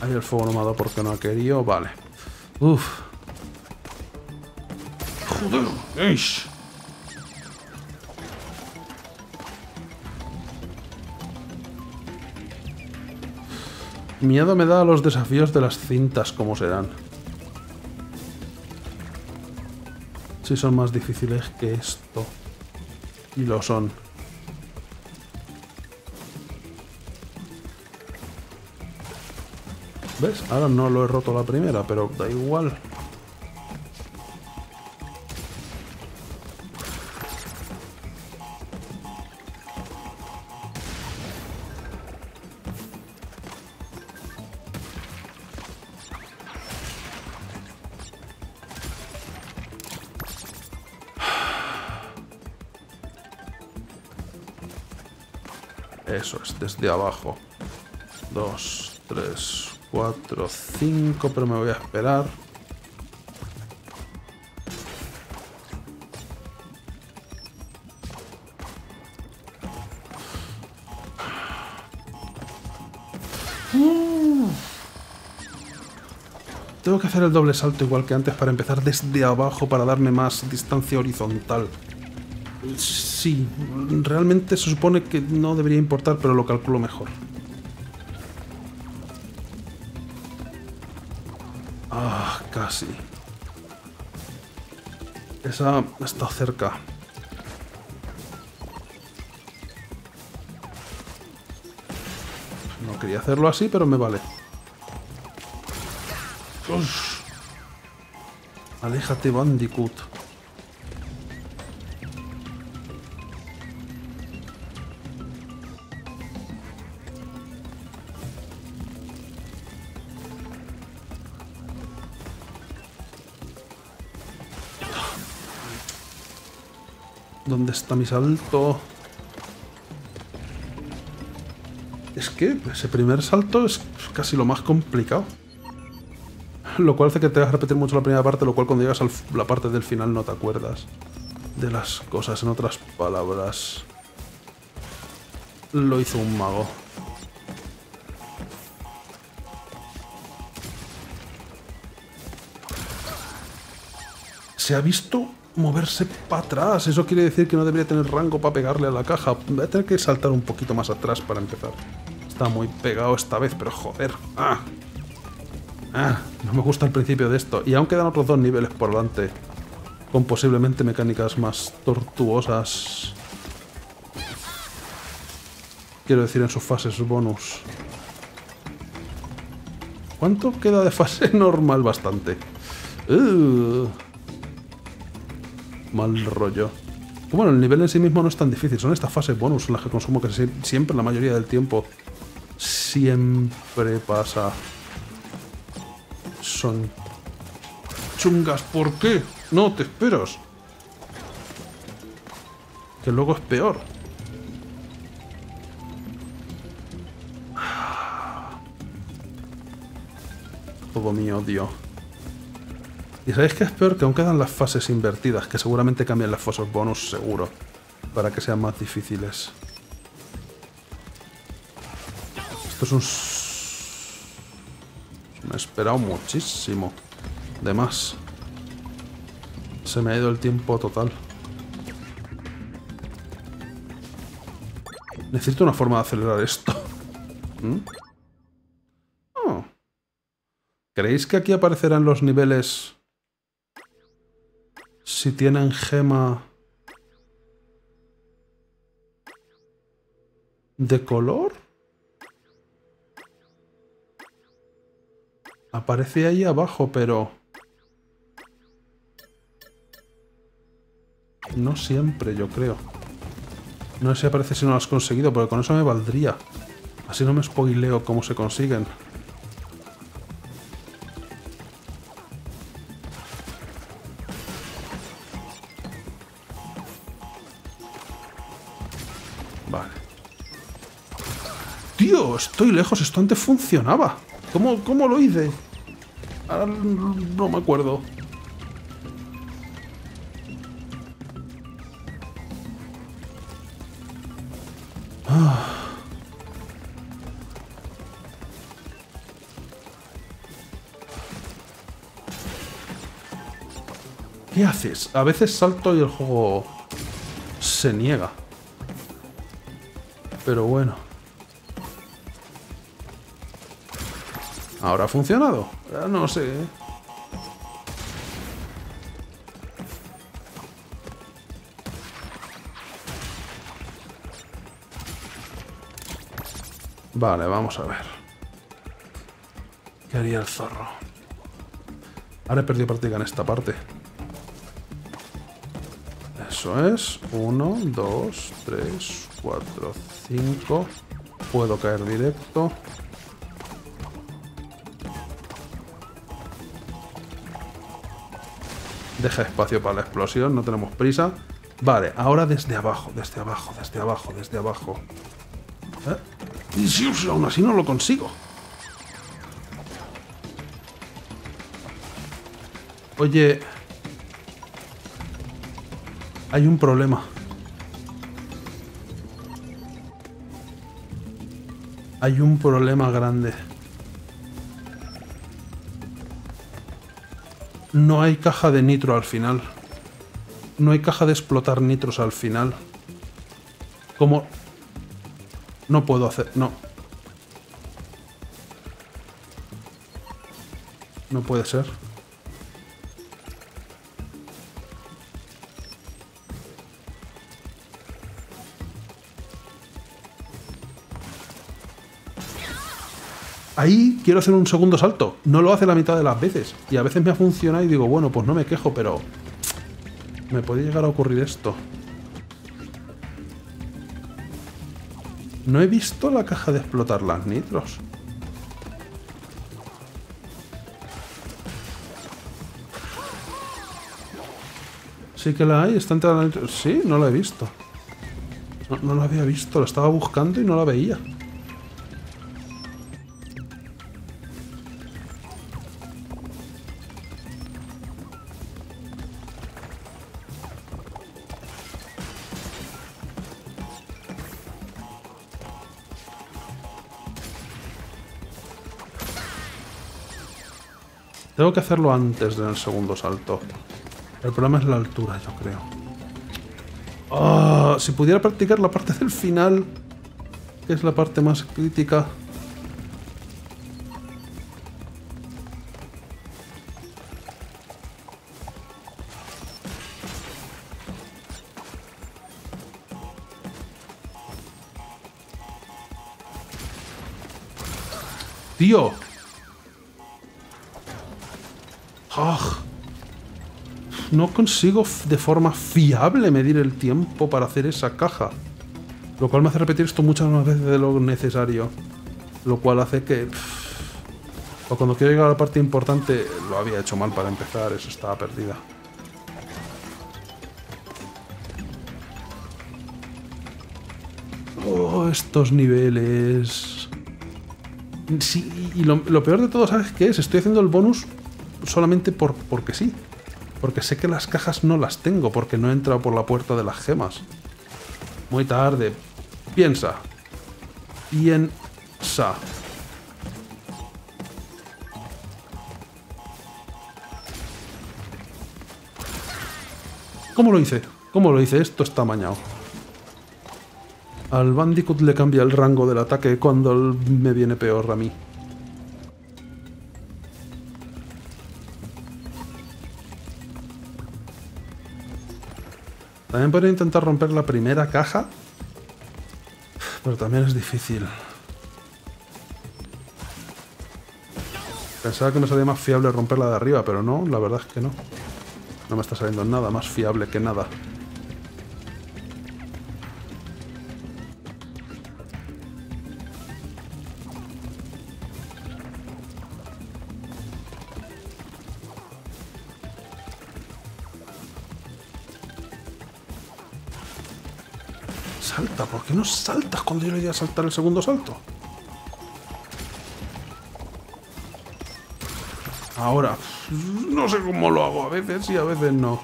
Ahí el fuego no me ha dado porque no ha querido. Vale. Uf. Joder. Eish. Miedo me da a los desafíos de las cintas, como serán. Si son más difíciles que esto. Y lo son. ¿Ves? Ahora no lo he roto la primera, pero da igual. Eso es, desde abajo. Dos, tres... cuatro, cinco, pero me voy a esperar. Uh. Tengo que hacer el doble salto igual que antes para empezar desde abajo para darme más distancia horizontal. Sí, realmente se supone que no debería importar, pero lo calculo mejor. Sí. Esa está cerca. No quería hacerlo así, pero me vale. Uf. Aléjate, Bandicoot. ¿Dónde está mi salto? Es que ese primer salto es casi lo más complicado. Lo cual hace que te vas a repetir mucho la primera parte, lo cual cuando llegas a la parte del final no te acuerdas de las cosas. En otras palabras, lo hizo un mago. Se ha visto moverse para atrás. Eso quiere decir que no debería tener rango para pegarle a la caja. Voy a tener que saltar un poquito más atrás para empezar. Está muy pegado esta vez, pero joder. Ah. Ah, no me gusta el principio de esto. Y aún quedan otros dos niveles por delante, con posiblemente mecánicas más tortuosas. Quiero decir, en sus fases bonus. ¿Cuánto queda de fase normal? Bastante. Uh, mal rollo. Bueno, el nivel en sí mismo no es tan difícil. Son estas fases bonus las que consumo, que siempre, la mayoría del tiempo, siempre pasa. Son chungas. ¿Por qué? No te esperas. Que luego es peor. Todo mi odio. Y sabéis que es peor, que aún quedan las fases invertidas, que seguramente cambian las fases bonus, seguro, para que sean más difíciles. Esto es un... Me he esperado muchísimo. De más. Se me ha ido el tiempo total. Necesito una forma de acelerar esto. ¿Mm? ¿Creéis que aquí aparecerán los niveles si tienen gema de color? Aparece ahí abajo, pero no siempre, yo creo. No sé si aparece si no lo has conseguido, porque con eso me valdría. Así no me spoileo cómo se consiguen. Tío, estoy lejos. Esto antes funcionaba. ¿Cómo, cómo lo hice? Ahora no me acuerdo. Ah. ¿Qué haces? A veces salto y el juego se niega. Pero bueno. ¿Ahora ha funcionado? No sé. Vale, vamos a ver. ¿Qué haría el zorro? Ahora he perdido práctica en esta parte. Eso es. Uno, dos, tres, cuatro, cinco. Puedo caer directo. Deja espacio para la explosión, no tenemos prisa. Vale, ahora desde abajo, desde abajo, desde abajo, desde abajo. ¿Eh? Y si aún así no lo consigo. Oye, hay un problema. Hay un problema grande. No hay caja de nitro al final. No hay caja de explotar nitros al final. ¿Cómo? No puedo hacer... No. No puede ser. Ahí quiero hacer un segundo salto. No lo hace la mitad de las veces. Y a veces me ha funcionado y digo, bueno, pues no me quejo, pero... me podía llegar a ocurrir esto. No he visto la caja de explotar las nitros. Sí que la hay, está entre las nitros. Sí, no la he visto. No, no la había visto, la estaba buscando y no la veía. Tengo que hacerlo antes del segundo salto. El problema es la altura, yo creo. Oh, si pudiera practicar la parte del final, que es la parte más crítica. Tío. ¡Oh! No consigo de forma fiable medir el tiempo para hacer esa caja. Lo cual me hace repetir esto muchas más veces de lo necesario. Lo cual hace que... Pff, o cuando quiero llegar a la parte importante, lo había hecho mal para empezar, eso estaba perdida. Oh, estos niveles... Sí, y lo, lo peor de todo, ¿sabes qué es? Estoy haciendo el bonus solamente por, porque sí. Porque sé que las cajas no las tengo, porque no he entrado por la puerta de las gemas. Muy tarde. Piensa. Piensa. ¿Cómo lo hice? ¿Cómo lo hice? Esto está amañado. Al Bandicoot le cambia el rango del ataque cuando me viene peor a mí. También podría intentar romper la primera caja, pero también es difícil. Pensaba que me salía más fiable romperla de arriba, pero no, la verdad es que no. No me está saliendo nada más fiable que nada. Salta, ¿por qué no saltas cuando yo le diga saltar el segundo salto? Ahora, no sé cómo lo hago, a veces sí, a veces no.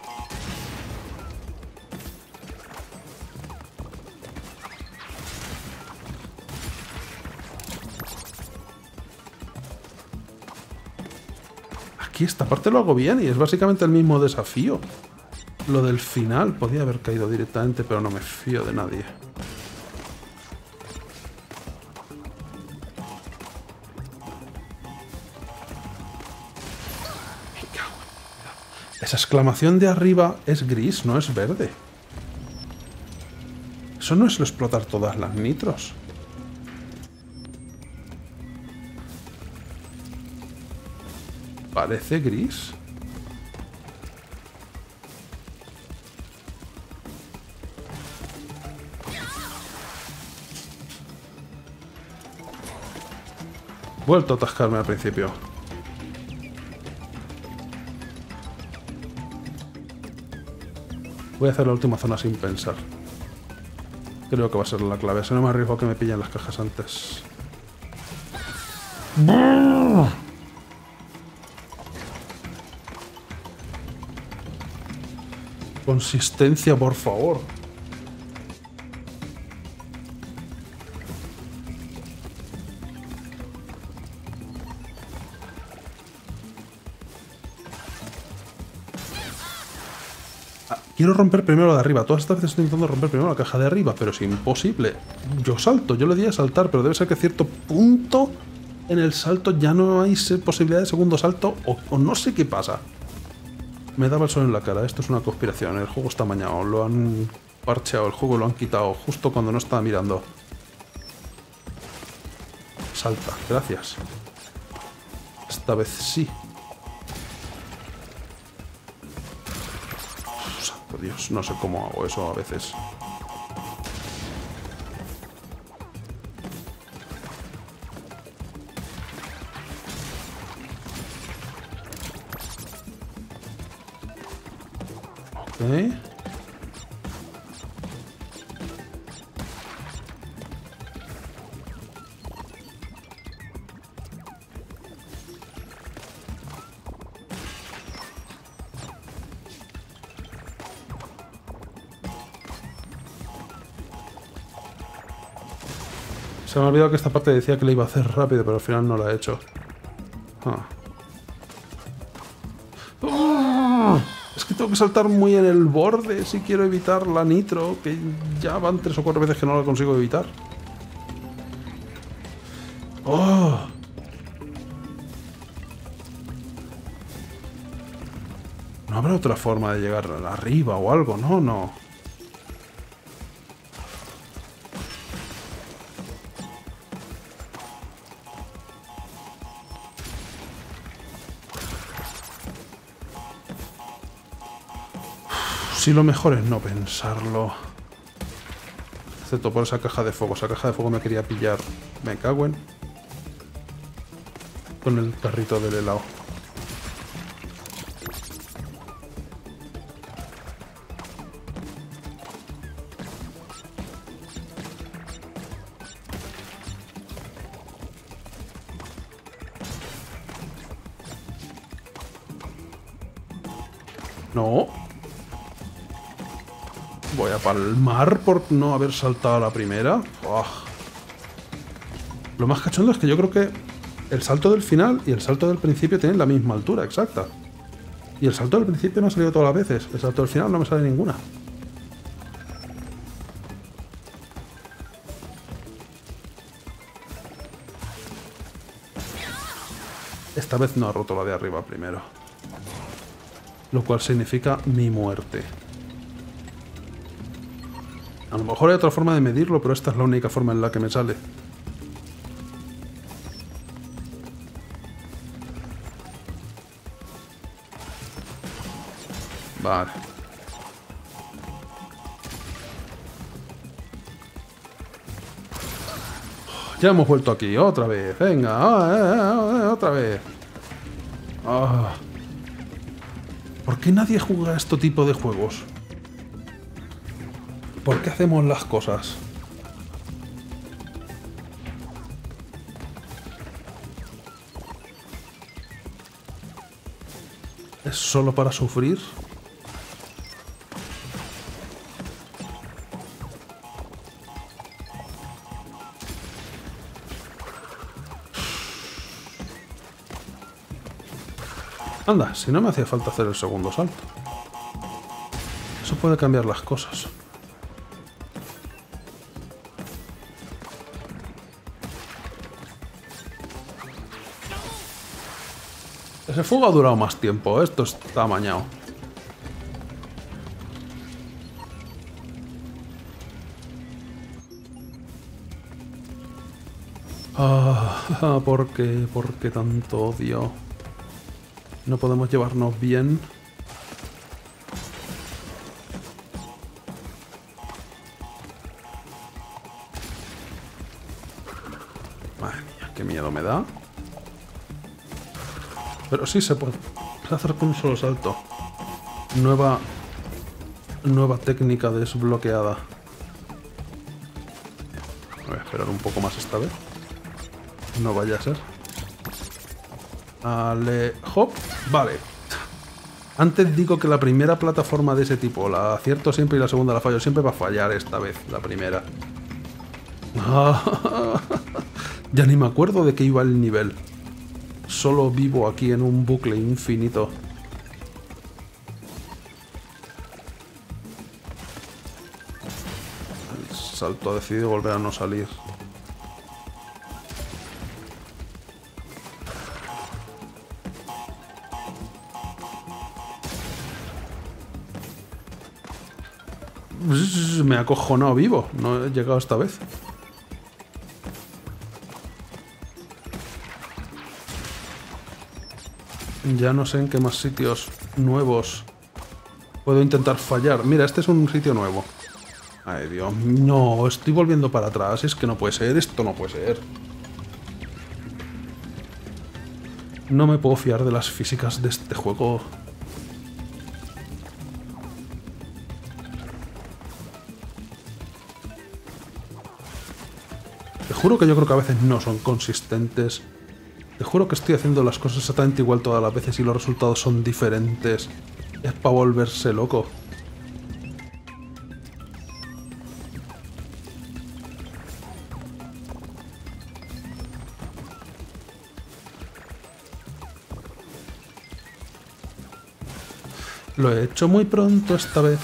Aquí esta parte lo hago bien y es básicamente el mismo desafío. Lo del final podía haber caído directamente, pero no me fío de nadie. Esa exclamación de arriba es gris, no es verde. Eso no es lo explotar todas las nitros. Parece gris. Vuelto a atascarme al principio. Voy a hacer la última zona sin pensar. Creo que va a ser la clave. Si no me arriesgo a que me pillen las cajas antes. ¡Bruh! Consistencia, por favor. Quiero romper primero la de arriba. Todas estas veces estoy intentando romper primero la caja de arriba, pero es imposible. Yo salto, yo le di a saltar, pero debe ser que a cierto punto en el salto ya no hay posibilidad de segundo salto o, o no sé qué pasa. Me daba el sol en la cara. Esto es una conspiración. El juego está amañado. Lo han parcheado, el juego lo han quitado justo cuando no estaba mirando. Salta, gracias. Esta vez sí. Dios, no sé cómo hago eso a veces. Ok. Se me ha olvidado que esta parte decía que la iba a hacer rápido, pero al final no la he hecho. Ah. ¡Oh! Es que tengo que saltar muy en el borde si quiero evitar la nitro, que ya van tres o cuatro veces que no la consigo evitar. ¡Oh! ¿No habrá otra forma de llegar arriba o algo? No, no. Si lo mejor es no pensarlo. Excepto por esa caja de fuego. Esa caja de fuego me quería pillar. Me cago en... Con el carrito del helado. No. Voy a palmar por no haber saltado a la primera. Uah. Lo más cachondo es que yo creo que el salto del final y el salto del principio tienen la misma altura exacta. Y el salto del principio me ha salido todas las veces. El salto del final no me sale ninguna. Esta vez no ha roto la de arriba primero. Lo cual significa mi muerte. A lo mejor hay otra forma de medirlo, pero esta es la única forma en la que me sale. Vale. Ya hemos vuelto aquí, otra vez. Venga, ah, eh, eh, otra vez. Ah. ¿Por qué nadie juega a este tipo de juegos? ¿Por qué hacemos las cosas? ¿Es solo para sufrir? Anda, si no me hacía falta hacer el segundo salto. Eso puede cambiar las cosas. Ese fuego ha durado más tiempo, esto está amañado. Ah, ¿por qué? ¿Por qué tanto odio? No podemos llevarnos bien. Madre mía, qué miedo me da. Pero sí se puede hacer con un solo salto. Nueva... Nueva técnica desbloqueada. Voy a esperar un poco más esta vez. No vaya a ser. Ale... Hop. Vale. Antes digo que la primera plataforma de ese tipo la acierto siempre y la segunda la fallo. Siempre va a fallar esta vez, la primera. Ya ni me acuerdo de qué iba el nivel. Solo vivo aquí en un bucle infinito. El salto ha decidido volver a no salir. Me ha acojonado vivo. No he llegado esta vez. Ya no sé en qué más sitios nuevos puedo intentar fallar. Mira, este es un sitio nuevo. Ay, Dios. No, estoy volviendo para atrás. Es que no puede ser. Esto no puede ser. No me puedo fiar de las físicas de este juego. Te juro que yo creo que a veces no son consistentes. Te juro que estoy haciendo las cosas exactamente igual todas las veces y los resultados son diferentes. Es para volverse loco. Lo he hecho muy pronto esta vez.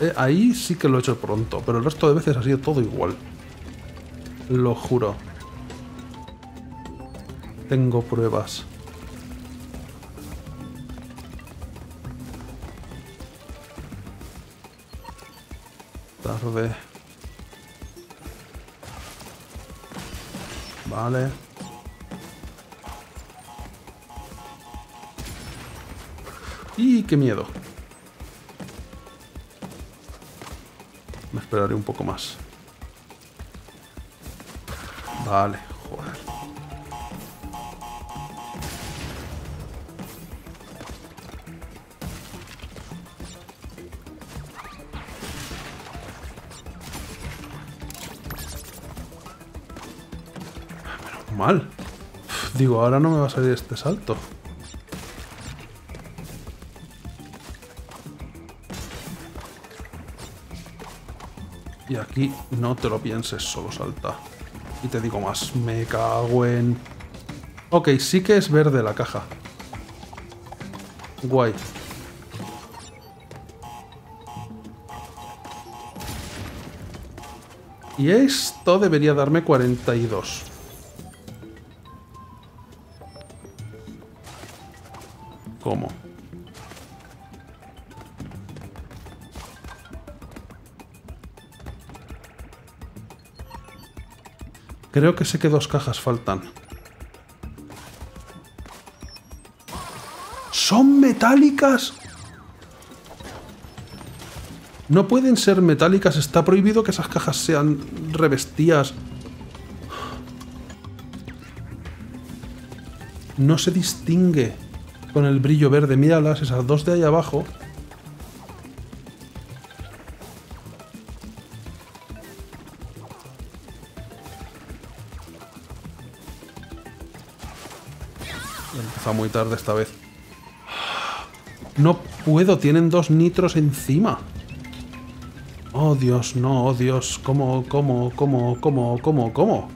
Eh, ahí sí que lo he hecho pronto, pero el resto de veces ha sido todo igual. Lo juro. Tengo pruebas. Tarde. Vale. ¡Y qué miedo! Me esperaré un poco más. Vale, joder. Menos mal. Digo, ahora no me va a salir este salto. Y aquí no te lo pienses, solo salta. Y te digo más, me cago en... Ok, sí que es verde la caja. Guay. Y esto debería darme cuarenta y dos. ¿Cómo? Creo que sé que dos cajas faltan. ¡Son metálicas! No pueden ser metálicas. Está prohibido que esas cajas sean revestidas. No se distingue con el brillo verde. Míralas, esas dos de ahí abajo. Muy tarde esta vez. No puedo, tienen dos nitros encima. Oh Dios, no, oh Dios. ¿Cómo, cómo, cómo, cómo, cómo, cómo?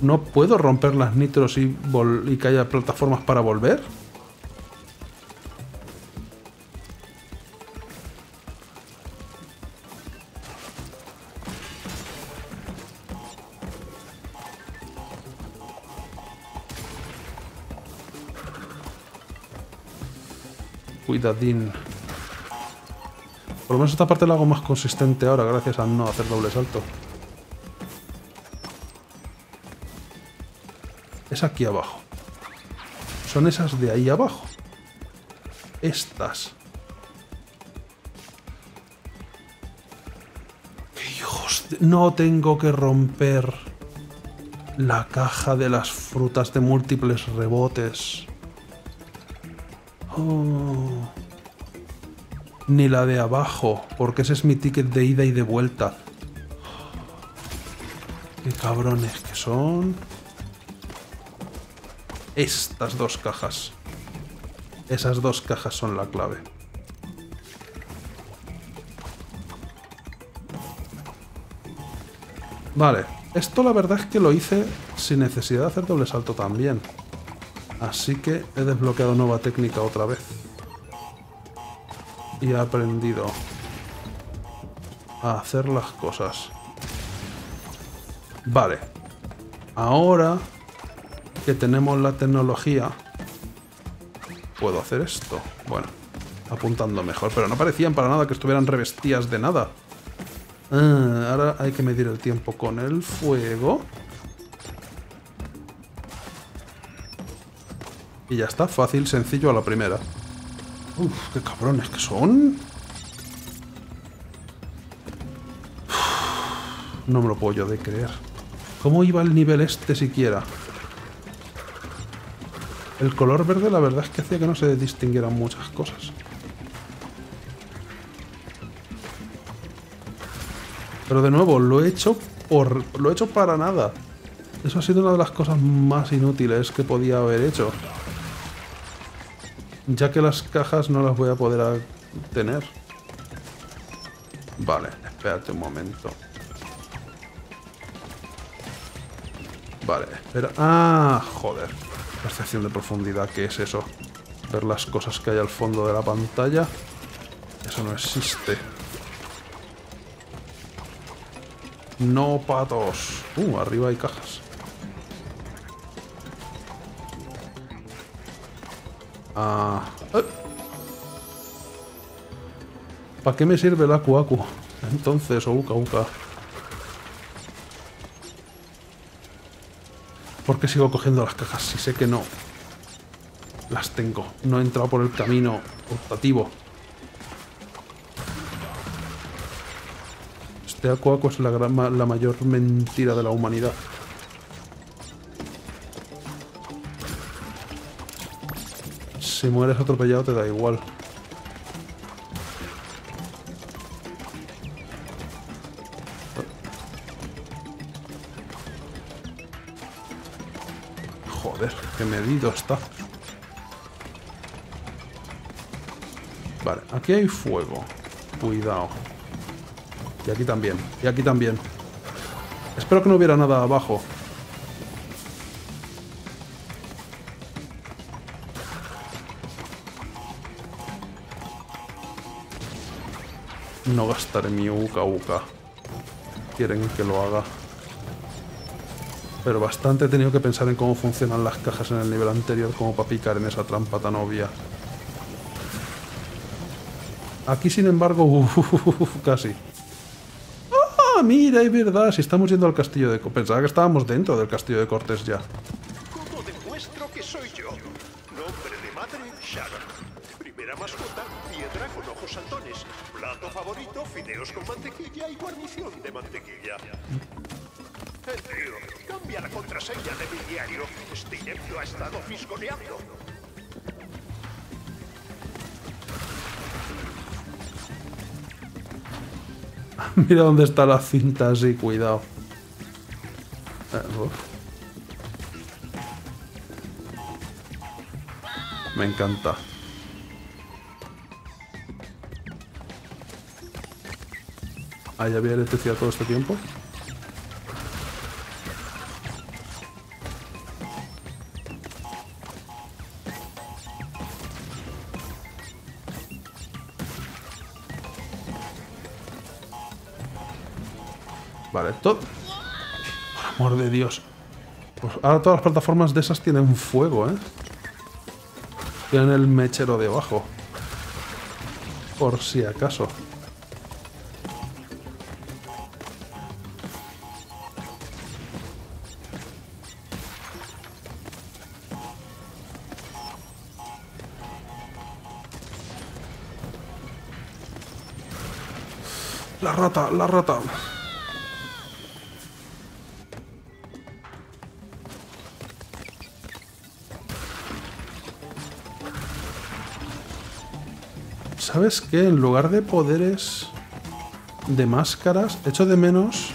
¿No puedo romper las nitros y, y que haya plataformas para volver? Cuidadín. Por lo menos esta parte la hago más consistente ahora, gracias a no hacer doble salto. Es aquí abajo. Son esas de ahí abajo. Estas. ¡Hijos de... No tengo que romper la caja de las frutas de múltiples rebotes. Oh. Ni la de abajo, porque ese es mi ticket de ida y de vuelta. Qué cabrones que son. Estas dos cajas. Esas dos cajas son la clave. Vale, esto la verdad es que lo hice sin necesidad de hacer doble salto también. Así que he desbloqueado nueva técnica otra vez. Y he aprendido a hacer las cosas. Vale. Ahora que tenemos la tecnología, puedo hacer esto. Bueno, apuntando mejor. Pero no parecían para nada que estuvieran revestidas de nada. Ah, ahora hay que medir el tiempo con el fuego. Y ya está, fácil, sencillo a la primera. Uf, qué cabrones que son. Uf, no me lo puedo yo de creer. ¿Cómo iba el nivel este siquiera? El color verde la verdad es que hacía que no se distinguieran muchas cosas. Pero de nuevo, lo he hecho por... lo he hecho para nada. Eso ha sido una de las cosas más inútiles que podía haber hecho. Ya que las cajas no las voy a poder tener. Vale, espérate un momento. Vale, espera. ¡Ah! Joder. Percepción de profundidad, ¿qué es eso? Ver las cosas que hay al fondo de la pantalla. Eso no existe. No patos. Uh, arriba hay cajas. Ah. Eh. ¿Para qué me sirve el Aku Aku? Entonces, o Uka Uka. ¿Por qué sigo cogiendo las cajas si sé que no las tengo? No he entrado por el camino optativo. Este Aku Aku es la, gran, la mayor mentira de la humanidad. Si mueres atropellado te da igual. Joder, qué medido está. Vale, aquí hay fuego. Cuidado. Y aquí también, y aquí también. Espero que no hubiera nada abajo. No gastaré mi Uka Uka. Quieren que lo haga. Pero bastante he tenido que pensar en cómo funcionan las cajas en el nivel anterior como para picar en esa trampa tan obvia. Aquí, sin embargo, uf, uf, uf, uf, casi. Mira, es verdad, si estamos yendo al castillo de... Pensaba que estábamos dentro del castillo de Cortex ya. ¿Cómo demuestro que soy yo? Nombre de madre, Sharon. Primera mascota, piedra con ojos saltones. Plato favorito, fideos con mantequilla y guarnición de mantequilla. El tío, cambia la contraseña de mi diario. Este inepto ha estado fisgoneando. Mira dónde está la cinta, sí, cuidado. Me encanta. ¿Ahí había electricidad todo este tiempo? Vale, todo... Por amor de Dios. Pues ahora todas las plataformas de esas tienen fuego, ¿eh? Tienen el mechero debajo. Por si acaso. La rata, la rata. ¿Sabes qué? En lugar de poderes de máscaras, echo de menos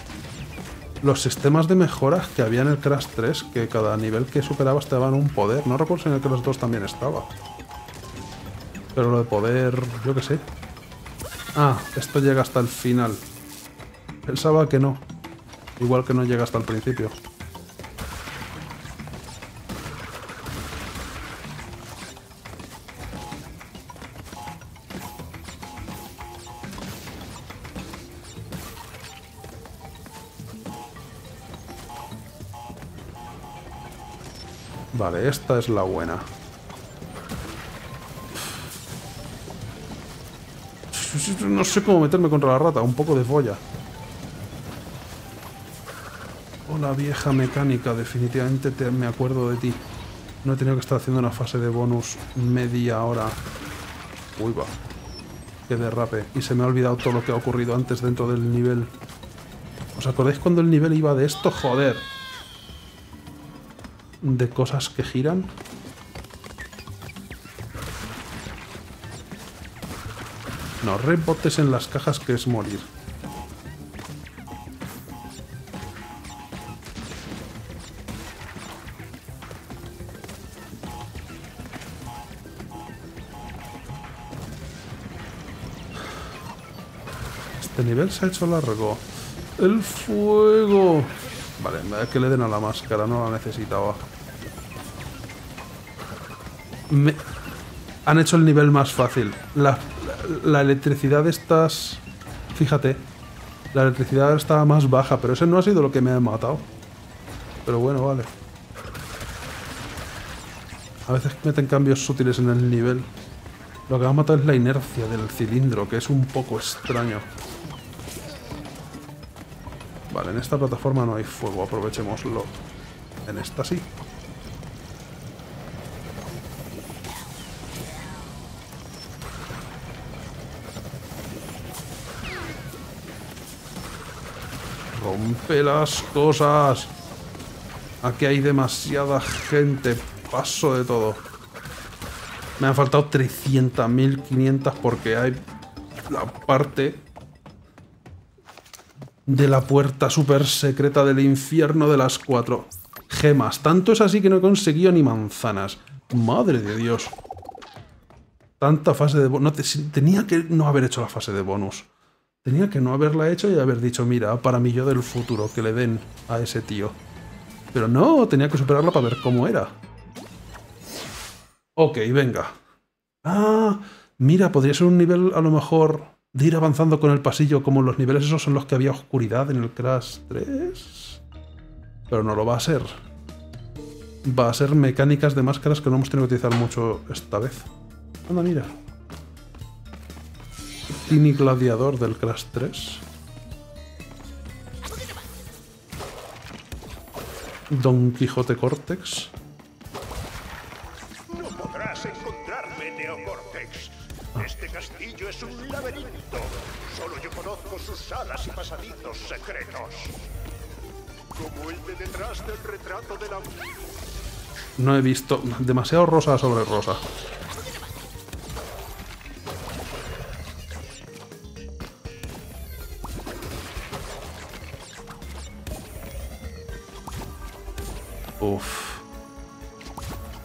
los sistemas de mejoras que había en el Crash tres, que cada nivel que superabas te daban un poder. No recuerdo si en el Crash dos también estaba. Pero lo de poder... yo qué sé. Ah, esto llega hasta el final. Pensaba que no. Igual que no llega hasta el principio. Vale, esta es la buena. No sé cómo meterme contra la rata, un poco de folla. Oh, la vieja mecánica, definitivamente te, me acuerdo de ti. No he tenido que estar haciendo una fase de bonus media hora. Uy, va. Que derrape. Y se me ha olvidado todo lo que ha ocurrido antes dentro del nivel. ¿Os acordáis cuando el nivel iba de esto? ¡Joder! De cosas que giran. No rebotes en las cajas, que es morir. Este nivel se ha hecho largo. ¡El fuego! Vale, es que le den a la máscara, no la necesitaba. Me... Han hecho el nivel más fácil. La, la, la electricidad estas... Fíjate. La electricidad está más baja, pero ese no ha sido lo que me ha matado. Pero bueno, vale. A veces meten cambios sutiles en el nivel. Lo que me ha matado es la inercia del cilindro, que es un poco extraño. Vale, en esta plataforma no hay fuego, aprovechémoslo. En esta sí. ¡Rompe las cosas! Aquí hay demasiada gente. Paso de todo. Me han faltado trescientas mil quinientas porque hay la parte de la puerta súper secreta del infierno de las cuatro gemas. Tanto es así que no he conseguido ni manzanas. ¡Madre de Dios! Tanta fase de bonus. No te... Tenía que no haber hecho la fase de bonus. Tenía que no haberla hecho y haber dicho, mira, para mí yo del futuro, que le den a ese tío. Pero no, tenía que superarla para ver cómo era. Ok, venga. Ah, mira, podría ser un nivel, a lo mejor, de ir avanzando con el pasillo, como los niveles esos son los que había oscuridad en el Crash tres. Pero no lo va a ser. Va a ser mecánicas de máscaras que no hemos tenido que utilizar mucho esta vez. Anda, mira. Tini Gladiador del Crash tres. Don Quijote Cortex. No podrás encontrarme, Neo Cortex. Este castillo es un laberinto. Solo yo conozco sus salas y pasadizos secretos. Como el de detrás del retrato de la... No he visto... Demasiado rosa sobre rosa. Uf.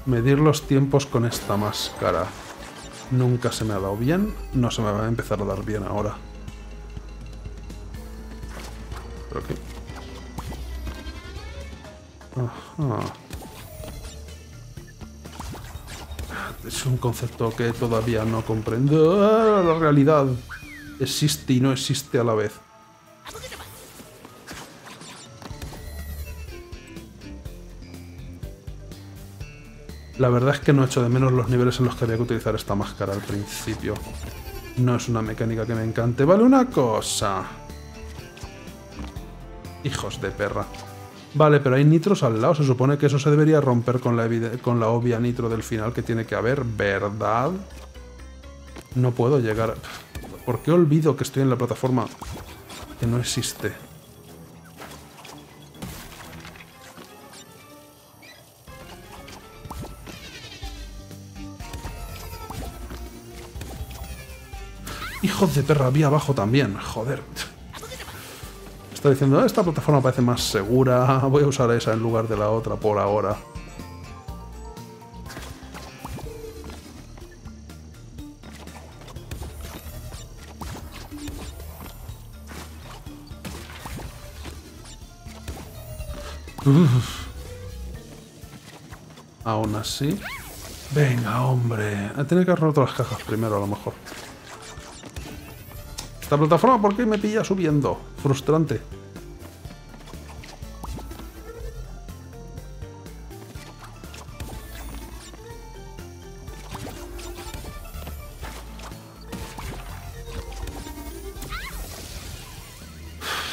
Medir los tiempos con esta máscara. Nunca se me ha dado bien. No se me va a empezar a dar bien ahora. ¿Pero qué? Ajá. Es un concepto que todavía no comprendo. ¡Ah! La realidad existe y no existe a la vez. La verdad es que no echo de menos los niveles en los que había que utilizar esta máscara al principio. No es una mecánica que me encante. Vale, una cosa. Hijos de perra. Vale, pero hay nitros al lado. Se supone que eso se debería romper con la, con la obvia nitro del final que tiene que haber, ¿verdad? No puedo llegar... ¿Por qué olvido que estoy en la plataforma que no existe? Hijos de perra, había abajo también, joder. Está diciendo, esta plataforma parece más segura, voy a usar esa en lugar de la otra por ahora. Uf. Aún así... Venga, hombre. Tiene que haber roto las cajas primero, a lo mejor. Esta plataforma, ¿por qué me pilla subiendo? Frustrante.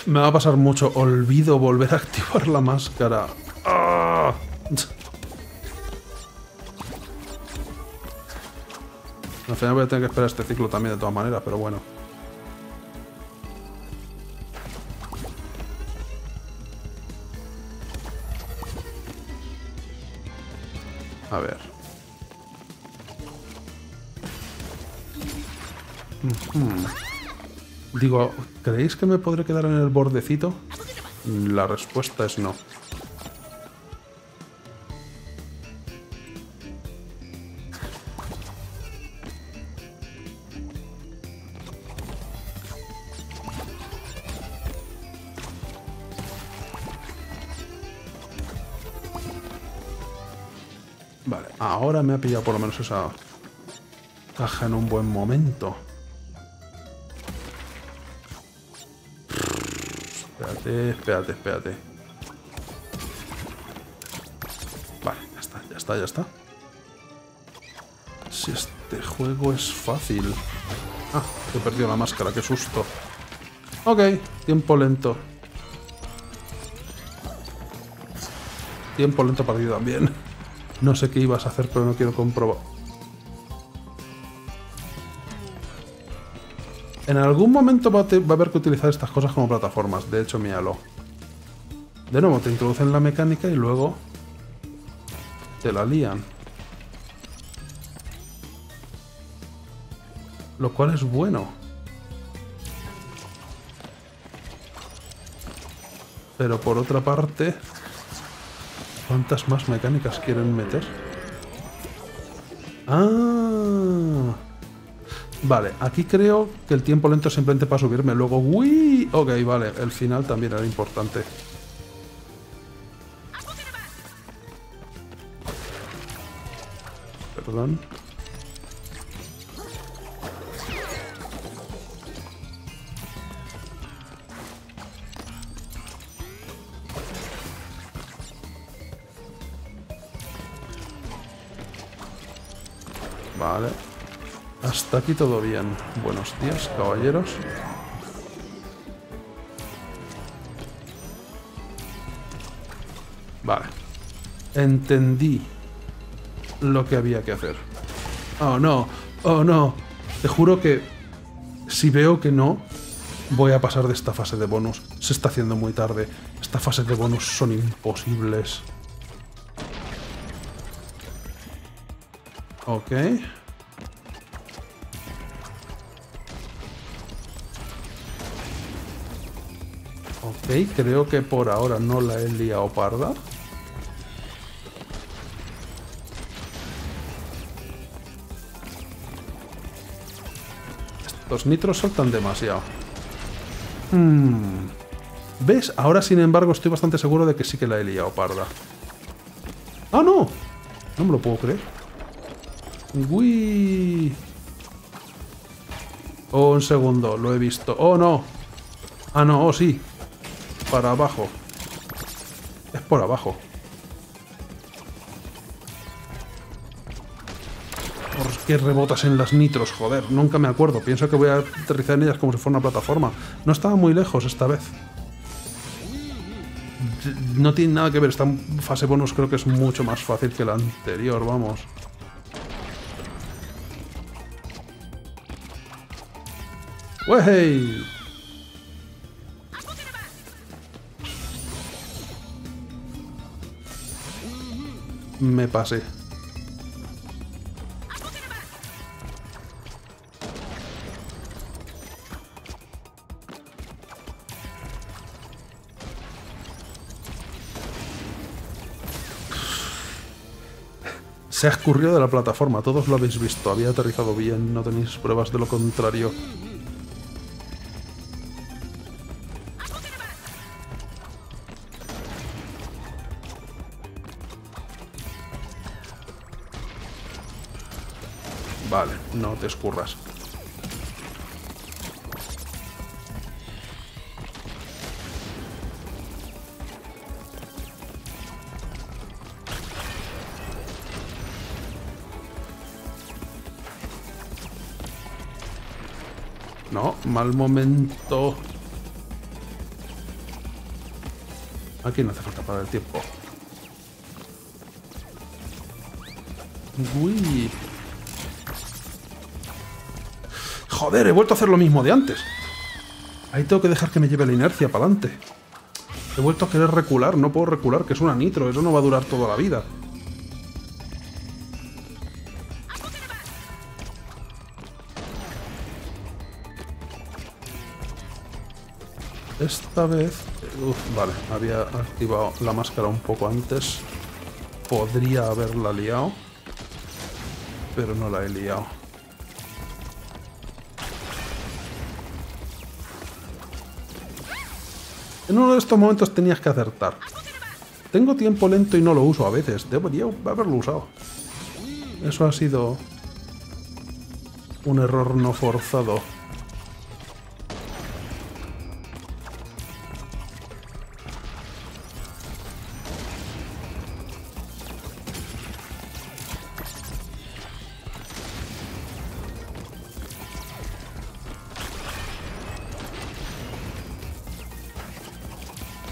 Me va a pasar mucho. Olvido volver a activar la máscara. ¡Ah! Al final voy a tener que esperar este ciclo también de todas maneras, pero bueno. A ver. Mm-hmm. Digo, ¿creéis que me podré quedar en el bordecito? La respuesta es no. Vale, ahora me ha pillado por lo menos esa caja en un buen momento. Espérate, espérate, espérate. Vale, ya está, ya está, ya está. Si este juego es fácil. Ah, he perdido la máscara, qué susto. Ok, tiempo lento. Tiempo lento para ti también. No sé qué ibas a hacer, pero no quiero comprobar. En algún momento va a, te, va a haber que utilizar estas cosas como plataformas. De hecho, míralo. De nuevo, te introducen la mecánica y luego te la lían. Lo cual es bueno. Pero por otra parte... ¿Cuántas más mecánicas quieren meter? Ah, vale, aquí creo que el tiempo lento es simplemente para subirme. Luego, uy, ok, vale, el final también era importante. Perdón. Vale. Hasta aquí todo bien. Buenos días, caballeros. Vale. Entendí lo que había que hacer. Oh, no. Oh, no. Te juro que si veo que no, voy a pasar de esta fase de bonus. Se está haciendo muy tarde. Estas fases de bonus son imposibles. Ok. Ok, creo que por ahora no la he liado parda. Estos nitros saltan demasiado. Hmm. ¿Ves? Ahora, sin embargo, estoy bastante seguro de que sí que la he liado parda. ¡Ah, no! No me lo puedo creer. Uy. Oh, un segundo, lo he visto. Oh, no. Ah, no, oh, sí. Para abajo. Es por abajo. ¿Por qué rebotas en las nitros? Joder, nunca me acuerdo. Pienso que voy a aterrizar en ellas como si fuera una plataforma. No estaba muy lejos esta vez. No tiene nada que ver. Esta fase bonus creo que es mucho más fácil que la anterior, vamos. ¡Wey! Me pasé. Se ha escurrido de la plataforma, todos lo habéis visto. Había aterrizado bien, no tenéis pruebas de lo contrario. Vale, no te escurras. No, mal momento. Aquí no hace falta parar el tiempo. Uy. Joder, he vuelto a hacer lo mismo de antes. Ahí tengo que dejar que me lleve la inercia para adelante. He vuelto a querer recular, no puedo recular, que es una nitro, eso no va a durar toda la vida. Esta vez... Uf, vale, había activado la máscara un poco antes. Podría haberla liado, pero no la he liado. En uno de estos momentos tenías que acertar. Tengo tiempo lento y no lo uso a veces. Debería haberlo usado. Eso ha sido un error no forzado.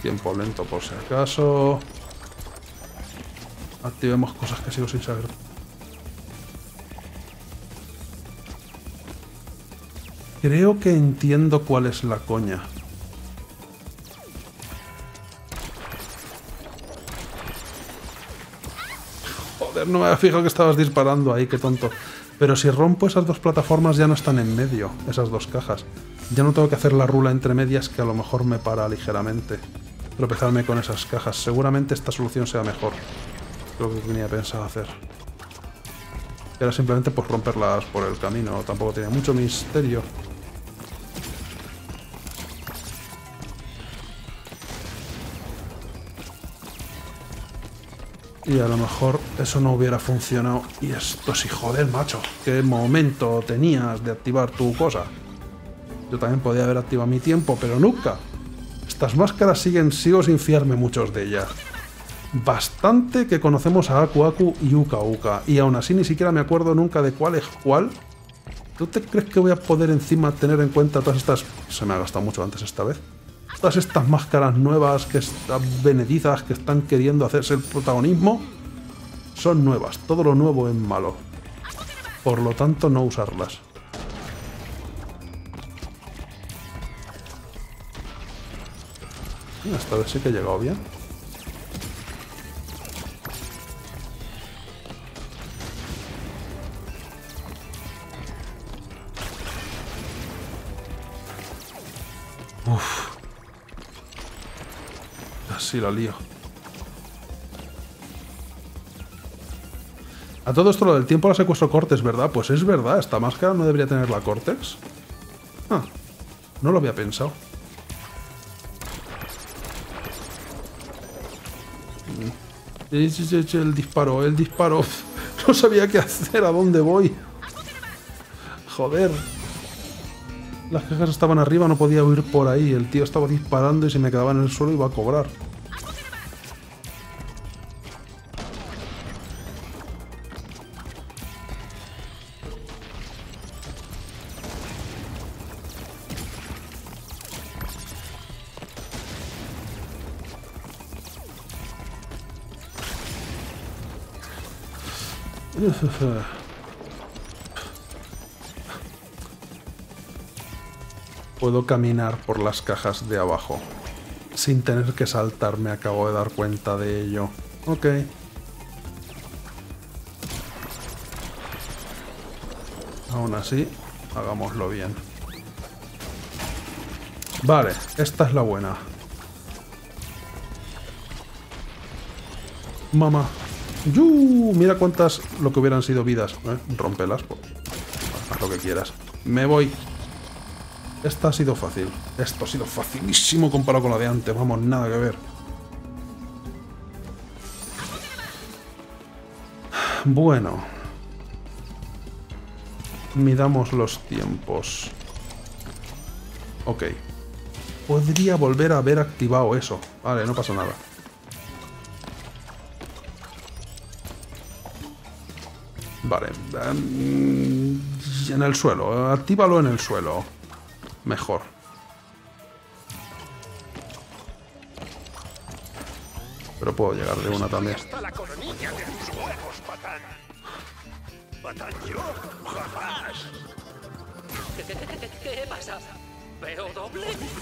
Tiempo lento por si acaso. Activemos cosas que sigo sin saber. Creo que entiendo cuál es la coña. Joder, no me había fijado que estabas disparando ahí, qué tonto. Pero si rompo esas dos plataformas ya no están en medio, esas dos cajas. Ya no tengo que hacer la rula entre medias que a lo mejor me para ligeramente. Tropezarme con esas cajas. Seguramente esta solución sea mejor. Lo que tenía pensado hacer. Era simplemente pues romperlas por el camino. Tampoco tenía mucho misterio. Y a lo mejor eso no hubiera funcionado. Y esto sí, joder, macho. ¿Qué momento tenías de activar tu cosa? Yo también podía haber activado mi tiempo, pero nunca. Estas máscaras siguen, sigo sin fiarme muchos de ellas. Bastante que conocemos a Aku Aku y Uka Uka. Y aún así ni siquiera me acuerdo nunca de cuál es cuál. ¿Tú te crees que voy a poder encima tener en cuenta todas estas... Se me ha gastado mucho antes esta vez. Todas estas máscaras nuevas, que están benedizas, que están queriendo hacerse el protagonismo. Son nuevas. Todo lo nuevo es malo. Por lo tanto, no usarlas. Esta vez sí que he llegado bien. Uff. Casi la lío. A todo esto lo del tiempo la secuestro Cortex, ¿verdad? Pues es verdad, esta máscara no debería tener la Cortex. Ah, no lo había pensado. El disparo, el disparo. No sabía qué hacer, a dónde voy. Joder. Las cajas estaban arriba, no podía huir por ahí. El tío estaba disparando y si me quedaba en el suelo iba a cobrar. Puedo caminar por las cajas de abajo sin tener que saltar, me acabo de dar cuenta de ello. Ok. Aún así, hagámoslo bien. Vale, esta es la buena. Mamá. ¡Yu! Mira cuántas lo que hubieran sido vidas. ¿Eh? Rompelas. Pues. Haz lo que quieras. Me voy. Esta ha sido fácil. Esto ha sido facilísimo comparado con la de antes. Vamos, nada que ver. Bueno. Midamos los tiempos. Ok. Podría volver a haber activado eso. Vale, no pasa nada. Vale, en el suelo, actívalo en el suelo, mejor. Pero puedo llegar de una también.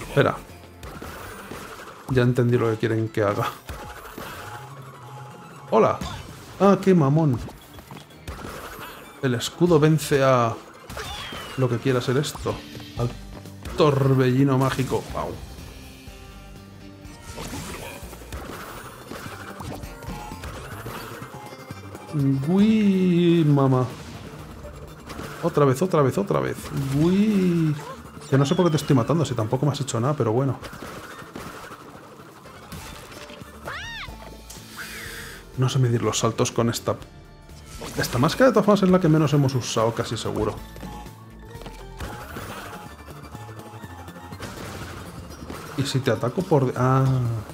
Espera, ya entendí lo que quieren que haga. ¡Hola! ¡Ah, qué mamón! El escudo vence a lo que quiera ser esto. Al torbellino mágico. Wow. Uy, mamá. Otra vez, otra vez, otra vez. Uy. Que no sé por qué te estoy matando, si tampoco me has hecho nada, pero bueno. No sé medir los saltos con esta Esta máscara de todas formas es la que menos hemos usado, casi seguro. Y si te ataco por... Ah,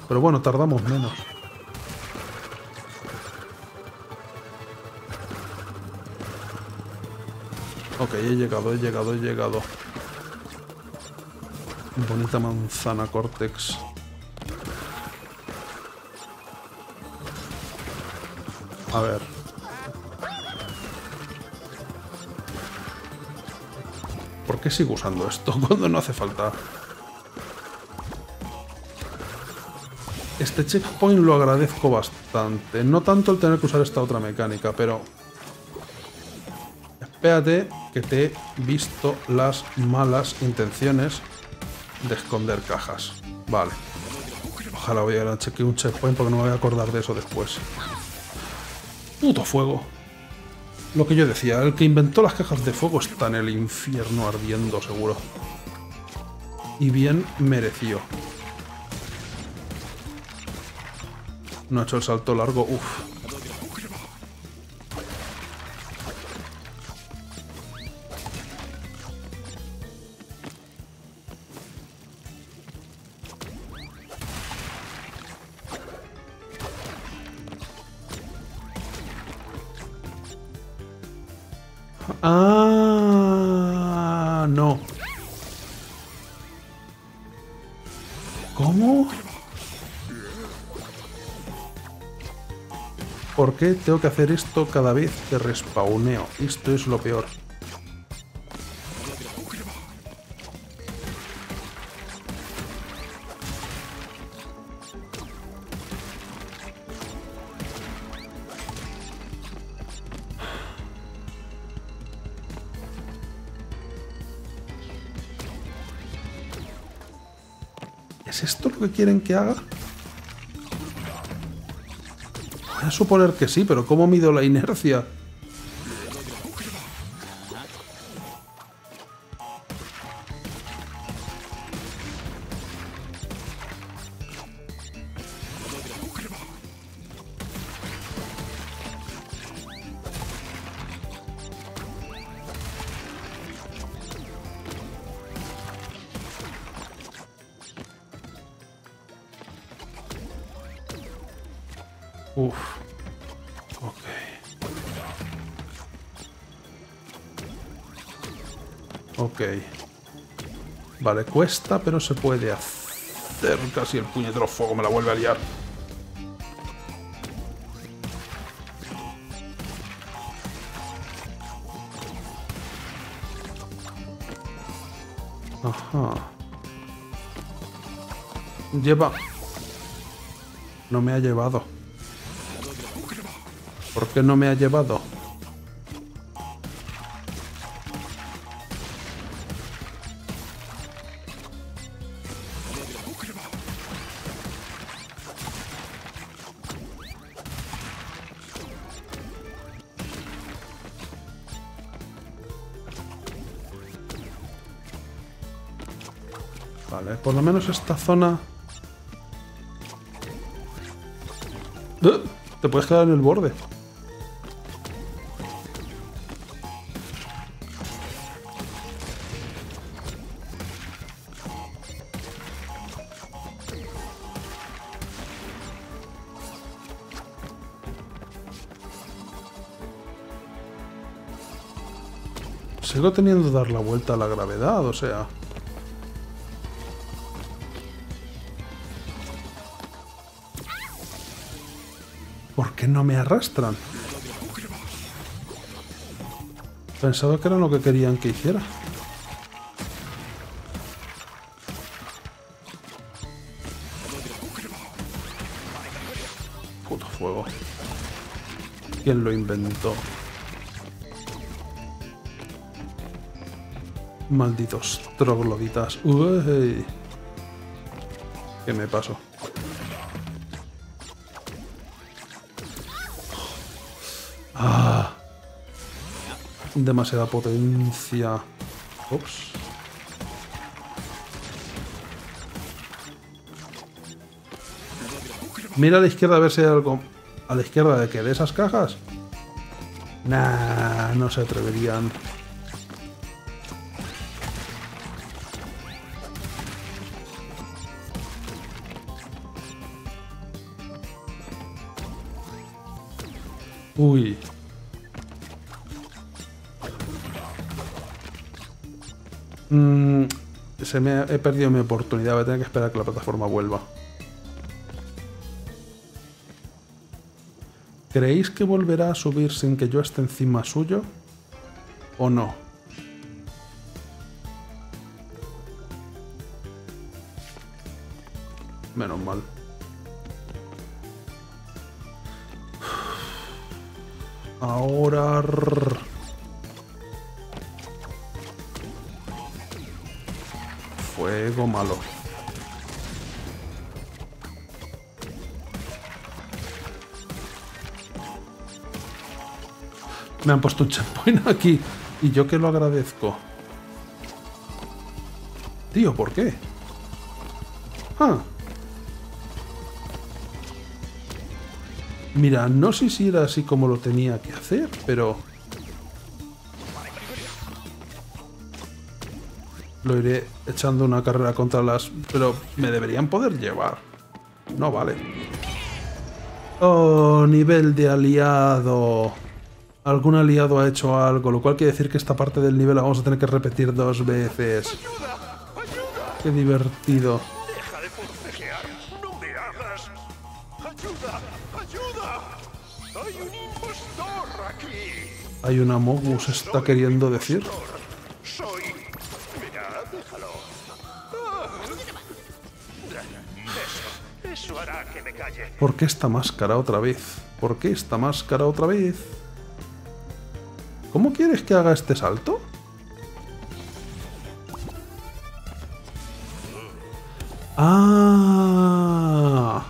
pero bueno, tardamos menos. Ok, he llegado, he llegado, he llegado. Bonita manzana, Cortex. A ver. ¿Por qué sigo usando esto cuando no hace falta? Este checkpoint lo agradezco bastante. No tanto el tener que usar esta otra mecánica, pero... Espérate, que te he visto las malas intenciones de esconder cajas. Vale. Ojalá voy a chequear un checkpoint porque no me voy a acordar de eso después. ¡Puto fuego! Lo que yo decía, el que inventó las cajas de fuego está en el infierno ardiendo, seguro. Y bien mereció. No ha hecho el salto largo, uff. Ah, no. ¿Cómo? ¿Por qué tengo que hacer esto cada vez que respawneo? Esto es lo peor. ¿Es esto lo que quieren que haga? Voy a suponer que sí, pero ¿cómo mido la inercia? Uf, ok. Ok. Vale, cuesta, pero se puede hacer. Casi el puñetero fuego me la vuelve a liar. Ajá. Lleva... No me ha llevado. ¿Por qué no me ha llevado? Vale, por lo menos esta zona... Te puedes quedar en el borde. Sigo teniendo que dar la vuelta a la gravedad, o sea... ¿Por qué no me arrastran? Pensaba que era lo que querían que hiciera. Puto fuego. ¿Quién lo inventó? Malditos trogloditas. Uy, ¿qué me pasó? Ah, demasiada potencia. Ups. Mira a la izquierda a ver si hay algo. A la izquierda de que de esas cajas. Nah, no se atreverían. Uy. Mm, se me ha, he perdido mi oportunidad. Voy a tener que esperar a que la plataforma vuelva. ¿Creéis que volverá a subir sin que yo esté encima suyo? ¿O no? Menos mal. Ahora... Fuego malo. Me han puesto un checkpoint aquí. Y yo que lo agradezco. Tío, ¿por qué? Ah. Mira, no sé si era así como lo tenía que hacer, pero... Lo iré echando una carrera contra las... Pero me deberían poder llevar. No vale. Oh, nivel de aliado. Algún aliado ha hecho algo, lo cual quiere decir que esta parte del nivel la vamos a tener que repetir dos veces. ¡Ayuda! ¡Ayuda! ¡Qué divertido! Deja de forcejear, no me hagas. ¡Ayuda! ¡Ayuda! ¡Hay un impostor aquí! Hay una Mogus, está queriendo decir. Soy... Mira, déjalo. Eso, eso hará que me calle. ¿Por qué esta máscara otra vez? ¿Por qué esta máscara otra vez? ¿Cómo quieres que haga este salto? ¡Ah!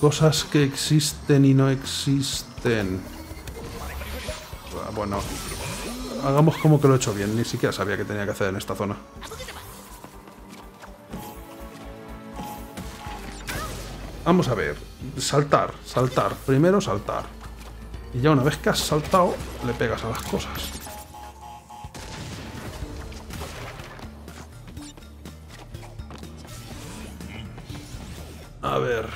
Cosas que existen y no existen. Bueno, hagamos como que lo he hecho bien. Ni siquiera sabía qué tenía que hacer en esta zona. Vamos a ver. Saltar, saltar. Primero saltar. Y ya una vez que has saltado, le pegas a las cosas. A ver...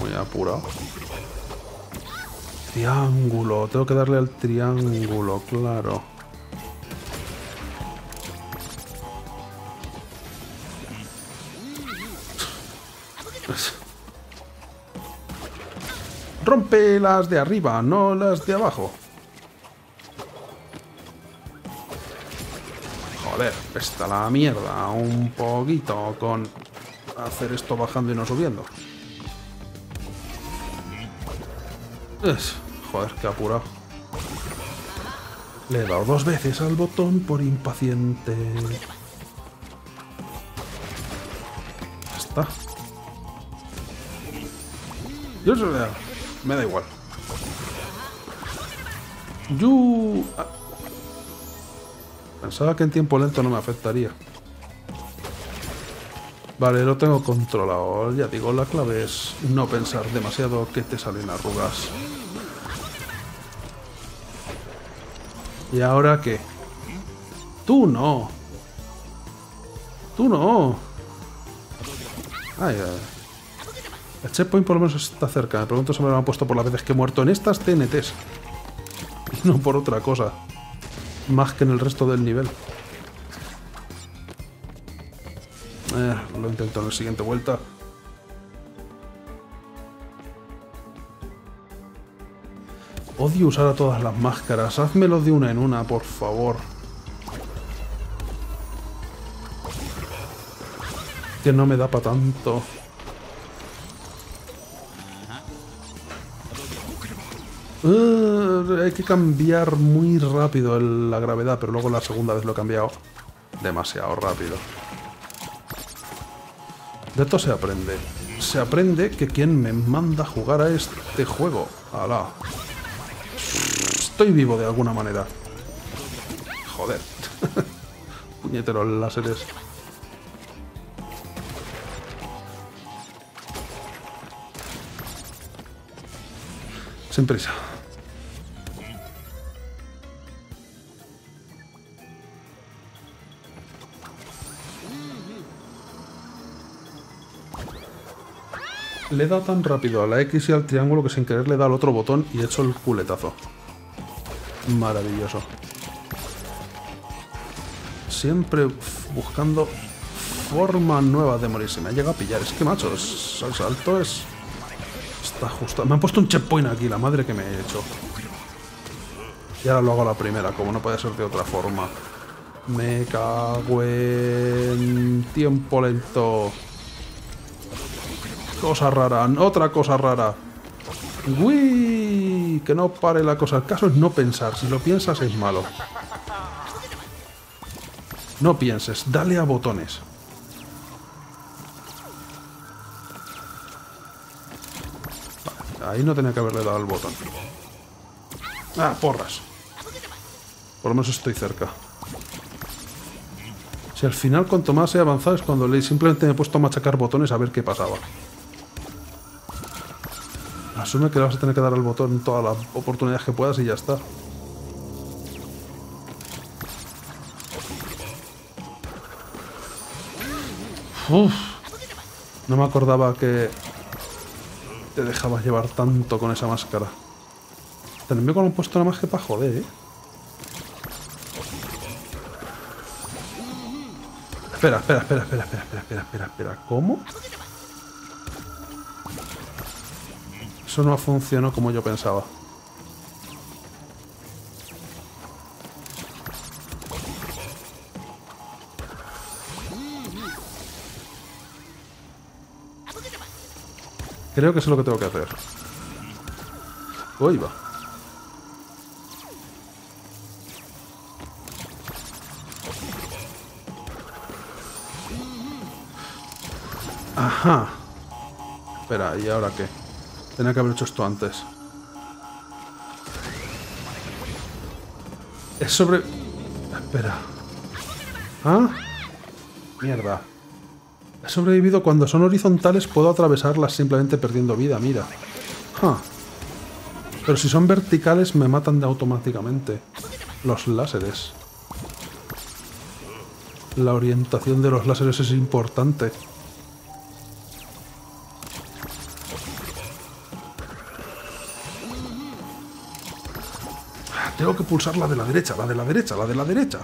Muy apurado. Triángulo. Tengo que darle al triángulo, claro. Rompe las de arriba, no las de abajo. Joder, está la mierda un poquito con hacer esto bajando y no subiendo. Es, joder, qué apurado. Le he dado dos veces al botón por impaciente. Ya está. Yo se lo he... Me da igual. Yo... Ah. Pensaba que en tiempo lento no me afectaría. Vale, lo tengo controlado. Ya digo, la clave es no pensar demasiado que te salen arrugas. ¿Y ahora qué? ¡Tú no! ¡Tú no! Ay, ay. El checkpoint por lo menos está cerca. Me pregunto si me lo han puesto por las veces que he muerto en estas T N Ts. Y no por otra cosa. Más que en el resto del nivel. Eh, lo intento en la siguiente vuelta. Odio usar a todas las máscaras. Házmelo de una en una, por favor. Que no me da para tanto. Uh, hay que cambiar muy rápido el, la gravedad, pero luego la segunda vez lo he cambiado demasiado rápido. De esto se aprende. Se aprende que quien me manda a jugar a este juego. ¡Hala! Estoy vivo de alguna manera. Joder. puñeteros láseres. Sin prisa. Le he dado tan rápido a la X y al triángulo que sin querer le he dado al otro botón y he hecho el culetazo. Maravilloso. Siempre buscando formas nuevas de morirse. Me ha llegado a pillar. Es que, macho, es, el salto es... Está justo. Me han puesto un checkpoint aquí, la madre que me he hecho. Y ahora lo hago a la primera, como no puede ser de otra forma. Me cago en... Tiempo lento... Cosa rara, otra cosa rara. Uy, que no pare la cosa. El caso es no pensar. Si lo piensas es malo. No pienses, dale a botones. Vale, ahí no tenía que haberle dado al botón. Ah, porras. Por lo menos estoy cerca. Si al final cuanto más he avanzado es cuando le simplemente me he puesto a machacar botones a ver qué pasaba. Asume que le vas a tener que dar al botón todas las oportunidades que puedas y ya está. Uf, no me acordaba que te dejabas llevar tanto con esa máscara. Te lo envío con un puesto nada más que para joder, ¿eh? Espera, espera, espera, espera, espera, espera, espera, espera, ¿cómo? Eso no funcionó como yo pensaba. Creo que eso es lo que tengo que hacer. Uy, va. Ajá. Espera, ¿y ahora qué? Tenía que haber hecho esto antes. Es sobre... Espera. ¿Ah? Mierda. He sobrevivido. Cuando son horizontales puedo atravesarlas simplemente perdiendo vida, mira. Ah. Pero si son verticales me matan de automáticamente. Los láseres. La orientación de los láseres es importante. Tengo que pulsar la de la derecha, la de la derecha, la de la derecha.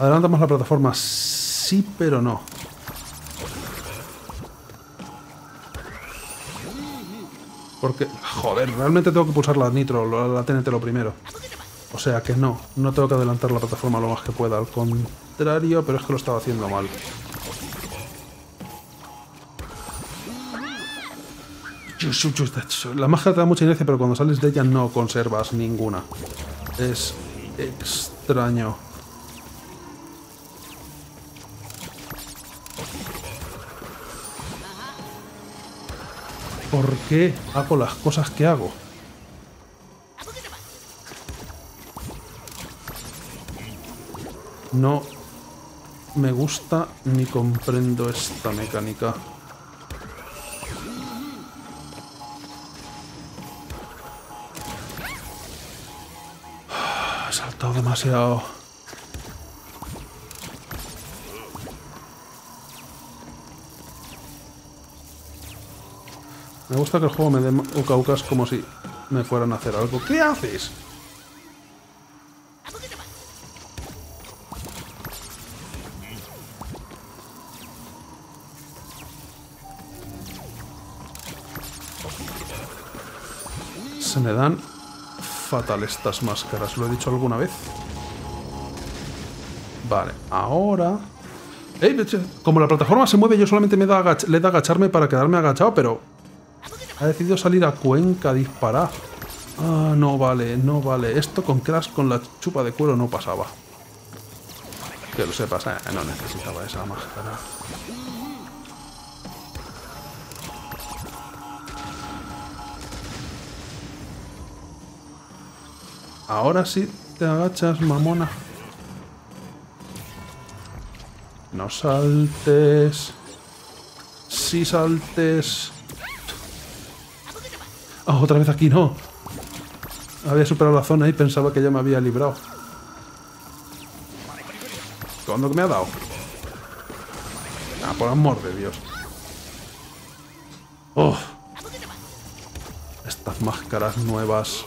Adelantamos la plataforma. Sí, pero no. Porque, joder, realmente tengo que pulsar la nitro, la T N T lo primero. O sea que no, no tengo que adelantar la plataforma lo más que pueda. Al contrario, pero es que lo estaba haciendo mal. La máscara te da mucha inercia, pero cuando sales de ella no conservas ninguna. Es extraño. ¿Por qué hago las cosas que hago? No me gusta ni comprendo esta mecánica. Demasiado. Me gusta que el juego me dé Uka Uka como si me fueran a hacer algo. ¿Qué haces? Se me dan fatal estas máscaras, ¿lo he dicho alguna vez? Vale, ahora... ¡Ey! Como la plataforma se mueve, yo solamente me da agach... le da agacharme para quedarme agachado, pero... Ha decidido salir a Cuenca a disparar. Ah, no vale, no vale. Esto con Crash con la chupa de cuero no pasaba. Que lo sepas, eh, no necesitaba esa máscara. Ahora sí te agachas, mamona. No saltes. Sí saltes. Oh, otra vez aquí no. Había superado la zona y pensaba que ya me había librado. ¿Cuándo me ha dado? Ah, por amor de Dios. Oh. Estas máscaras nuevas.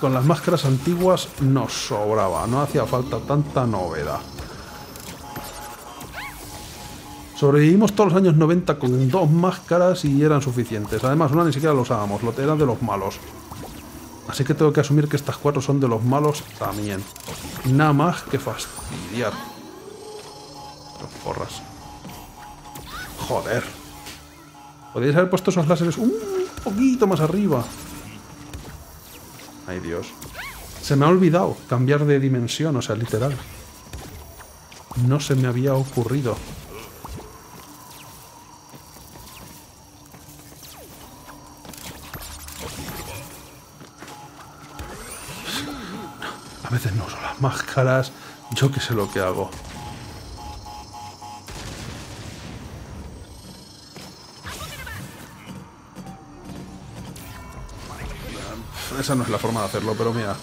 Con las máscaras antiguas nos sobraba. No hacía falta tanta novedad. Sobrevivimos todos los años noventa con dos máscaras y eran suficientes. Además, una ni siquiera lo usábamos, lo eran de los malos. Así que tengo que asumir que estas cuatro son de los malos también. Nada más que fastidiar. Los porras. Joder. Podríais haber puesto esos láseres un poquito más arriba. Ay, Dios. Se me ha olvidado cambiar de dimensión, o sea, literal. No se me había ocurrido. A veces no uso las máscaras, yo que sé lo que hago. Esa no es la forma de hacerlo, pero mira.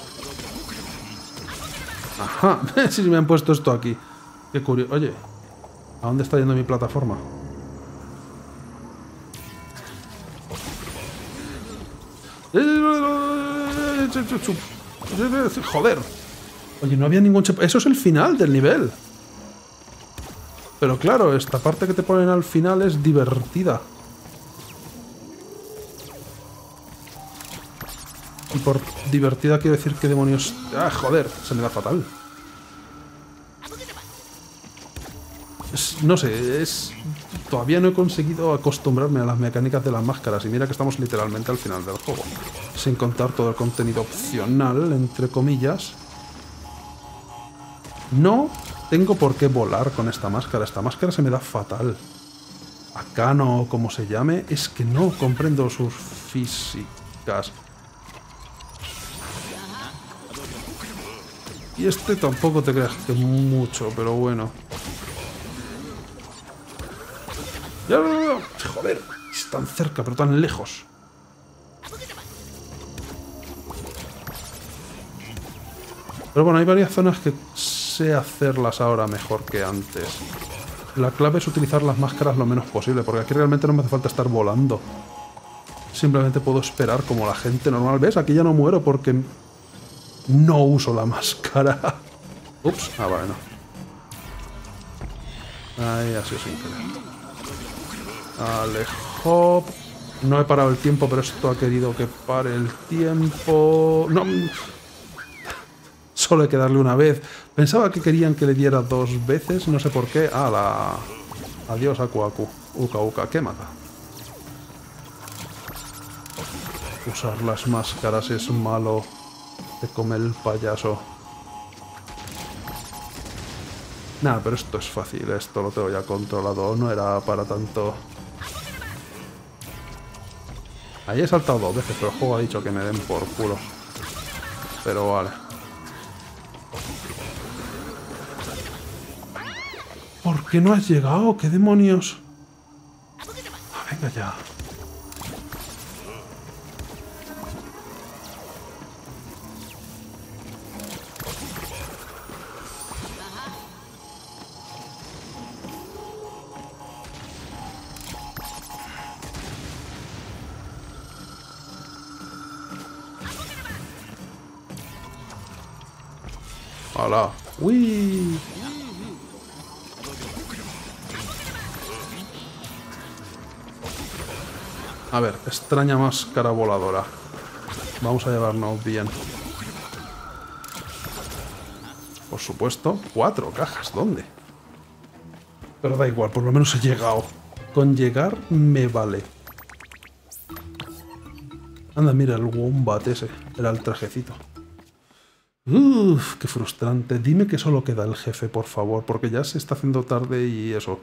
Ajá, sí, me han puesto esto aquí. Qué curioso. Oye, ¿a dónde está yendo mi plataforma? Joder. Oye, no había ningún... Eso es el final del nivel. Pero claro, esta parte que te ponen al final es divertida. Y por divertida quiero decir que demonios... ¡Ah, joder! Se me da fatal. Es, no sé, es... Todavía no he conseguido acostumbrarme a las mecánicas de las máscaras. Y mira que estamos literalmente al final del juego. Sin contar todo el contenido opcional, entre comillas... No tengo por qué volar con esta máscara. Esta máscara se me da fatal. Akano, como se llame, es que no comprendo sus físicas. Y este tampoco te creas que mucho, pero bueno. Joder, es tan cerca, pero tan lejos. Pero bueno, hay varias zonas que... hacerlas ahora mejor que antes. La clave es utilizar las máscaras lo menos posible, porque aquí realmente no me hace falta estar volando. Simplemente puedo esperar como la gente normal. ¿Ves? Aquí ya no muero porque no uso la máscara. Ups. Ah, vale, no. Ahí, así sin querer. Alejo. No he parado el tiempo, pero esto ha querido que pare el tiempo. No... Solo hay que darle una vez. Pensaba que querían que le diera dos veces, no sé por qué. Ah, la... Adiós, Aku Aku. Uka Uka, ¿qué mata? Usar las máscaras es malo. Te come el payaso. Nada, pero esto es fácil. Esto lo tengo ya controlado. No era para tanto. Ahí he saltado dos veces, pero el juego ha dicho que me den por culo. Pero vale. ¿Por qué no has llegado? ¿Qué demonios? Ah, venga ya. Hola. Uy. A ver, extraña máscara voladora. Vamos a llevarnos bien. Por supuesto. Cuatro cajas, ¿dónde? Pero da igual, por lo menos he llegado. Con llegar me vale. Anda, mira el wombat ese. Era el trajecito. Uff, qué frustrante. Dime que solo queda el jefe, por favor, porque ya se está haciendo tarde y eso...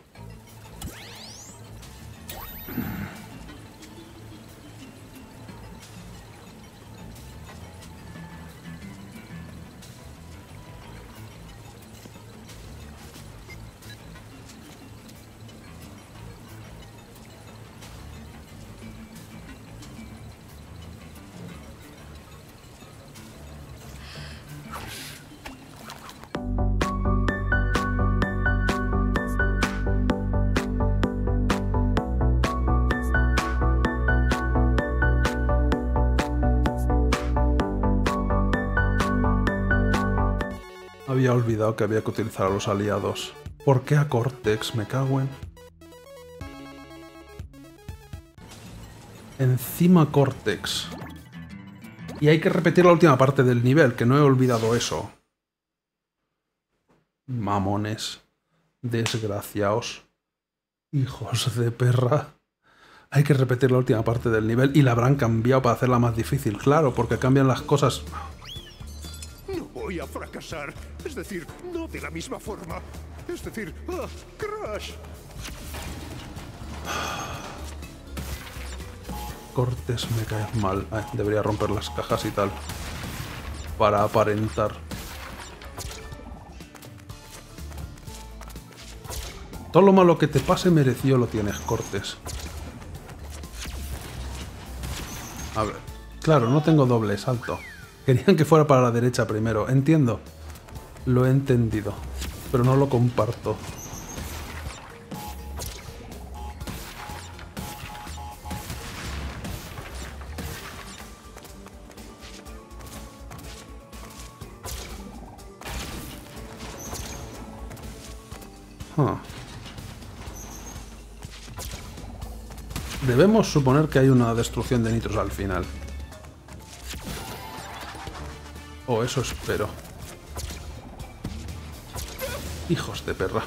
había olvidado que había que utilizar a los aliados. ¿Por qué a Cortex? Me cago en... Encima Cortex. Y hay que repetir la última parte del nivel, que no he olvidado eso. Mamones. Desgraciados. Hijos de perra. Hay que repetir la última parte del nivel y la habrán cambiado para hacerla más difícil, claro, porque cambian las cosas. No voy a fracasar, es decir, no de la misma forma. Es decir, ¡ah, Crash! Cortes, me caes mal. Ay, debería romper las cajas y tal. Para aparentar. Todo lo malo que te pase merecido lo tienes, Cortes. A ver, claro, no tengo doble salto. Querían que fuera para la derecha primero. Entiendo. Lo he entendido. Pero no lo comparto. Huh. Debemos suponer que hay una destrucción de nitros al final. O eso espero. Hijos de perra.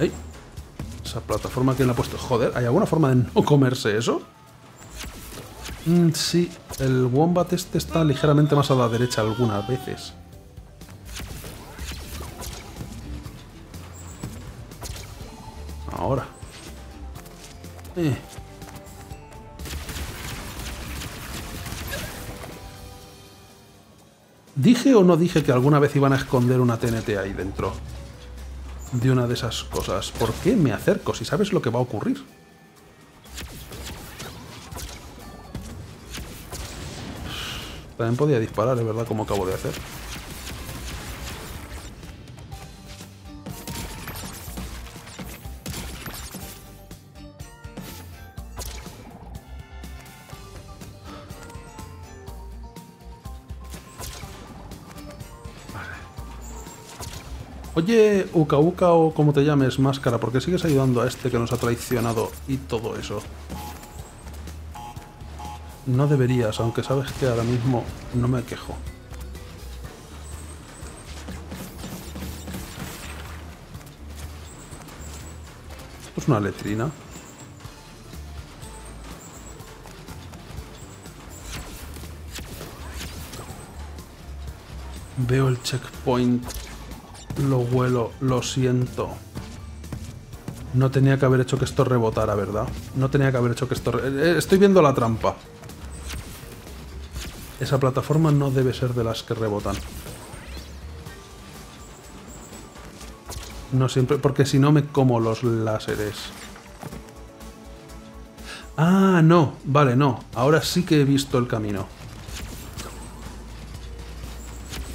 Ey, esa plataforma, ¿quién la ha puesto? Joder, ¿hay alguna forma de no comerse eso? Mm, sí, el Wombat este está ligeramente más a la derecha algunas veces. Ahora. Eh. ¿Dije o no dije que alguna vez iban a esconder una T N T ahí dentro? De una de esas cosas. ¿Por qué me acerco si sabes lo que va a ocurrir? También podía disparar, es verdad, como acabo de hacer. Oye, Uka Uka o como te llames, máscara, ¿por qué sigues ayudando a este que nos ha traicionado y todo eso? No deberías, aunque sabes que ahora mismo no me quejo. Esto es una letrina. Veo el checkpoint. Lo huelo, lo siento. No tenía que haber hecho que esto rebotara, ¿verdad? No tenía que haber hecho que esto... Re... Estoy viendo la trampa. Esa plataforma no debe ser de las que rebotan. No siempre, porque si no me como los láseres. Ah, no, vale, no. Ahora sí que he visto el camino.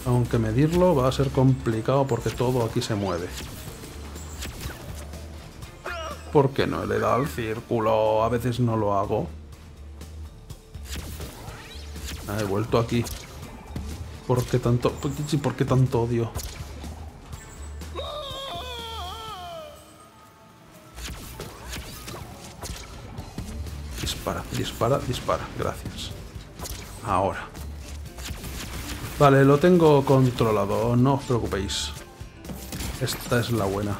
Aunque medirlo va a ser complicado porque todo aquí se mueve. ¿Por qué no le da al círculo? A veces no lo hago. Ah, he vuelto aquí. ¿Por qué tanto? ¿Por qué tanto odio? Dispara, dispara, dispara. Gracias. Ahora. Vale, lo tengo controlado. No os preocupéis. Esta es la buena.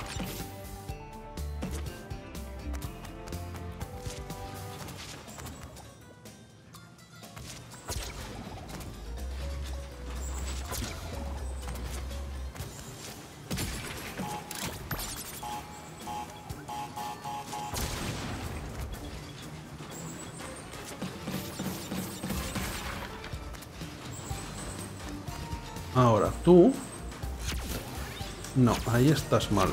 Ahora, tú... No, ahí estás mal.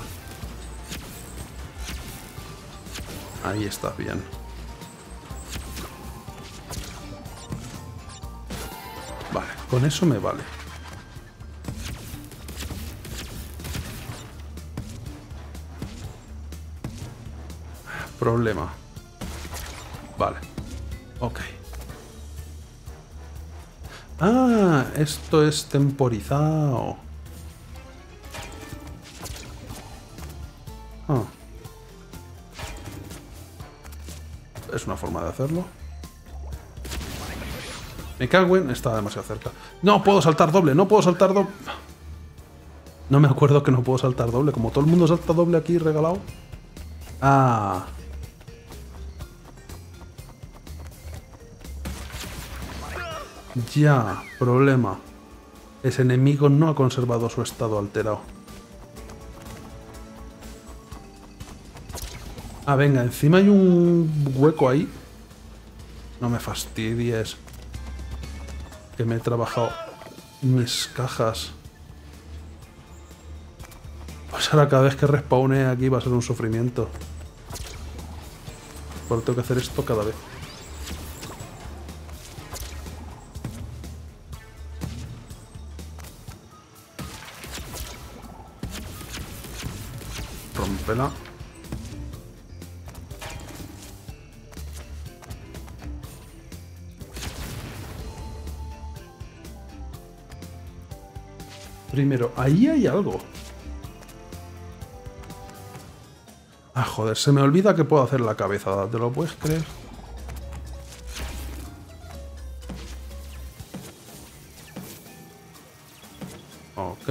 Ahí estás bien. Vale, con eso me vale. Problema. Vale. Ok. Ah, esto es temporizado. Ah. Es una forma de hacerlo. Me cago en... Está demasiado cerca. No puedo saltar doble, no puedo saltar doble. No me acuerdo que no puedo saltar doble. Como todo el mundo salta doble aquí regalado. Ah. Ya, problema. Ese enemigo no ha conservado su estado alterado. Ah, venga, encima hay un hueco ahí. No me fastidies. Que me he trabajado mis cajas. Pues ahora cada vez que respawne aquí va a ser un sufrimiento. Pero tengo que hacer esto cada vez. Rompela. Primero, ahí hay algo. Ah, joder, se me olvida que puedo hacer la cabeza, ¿te lo puedes creer? Ok.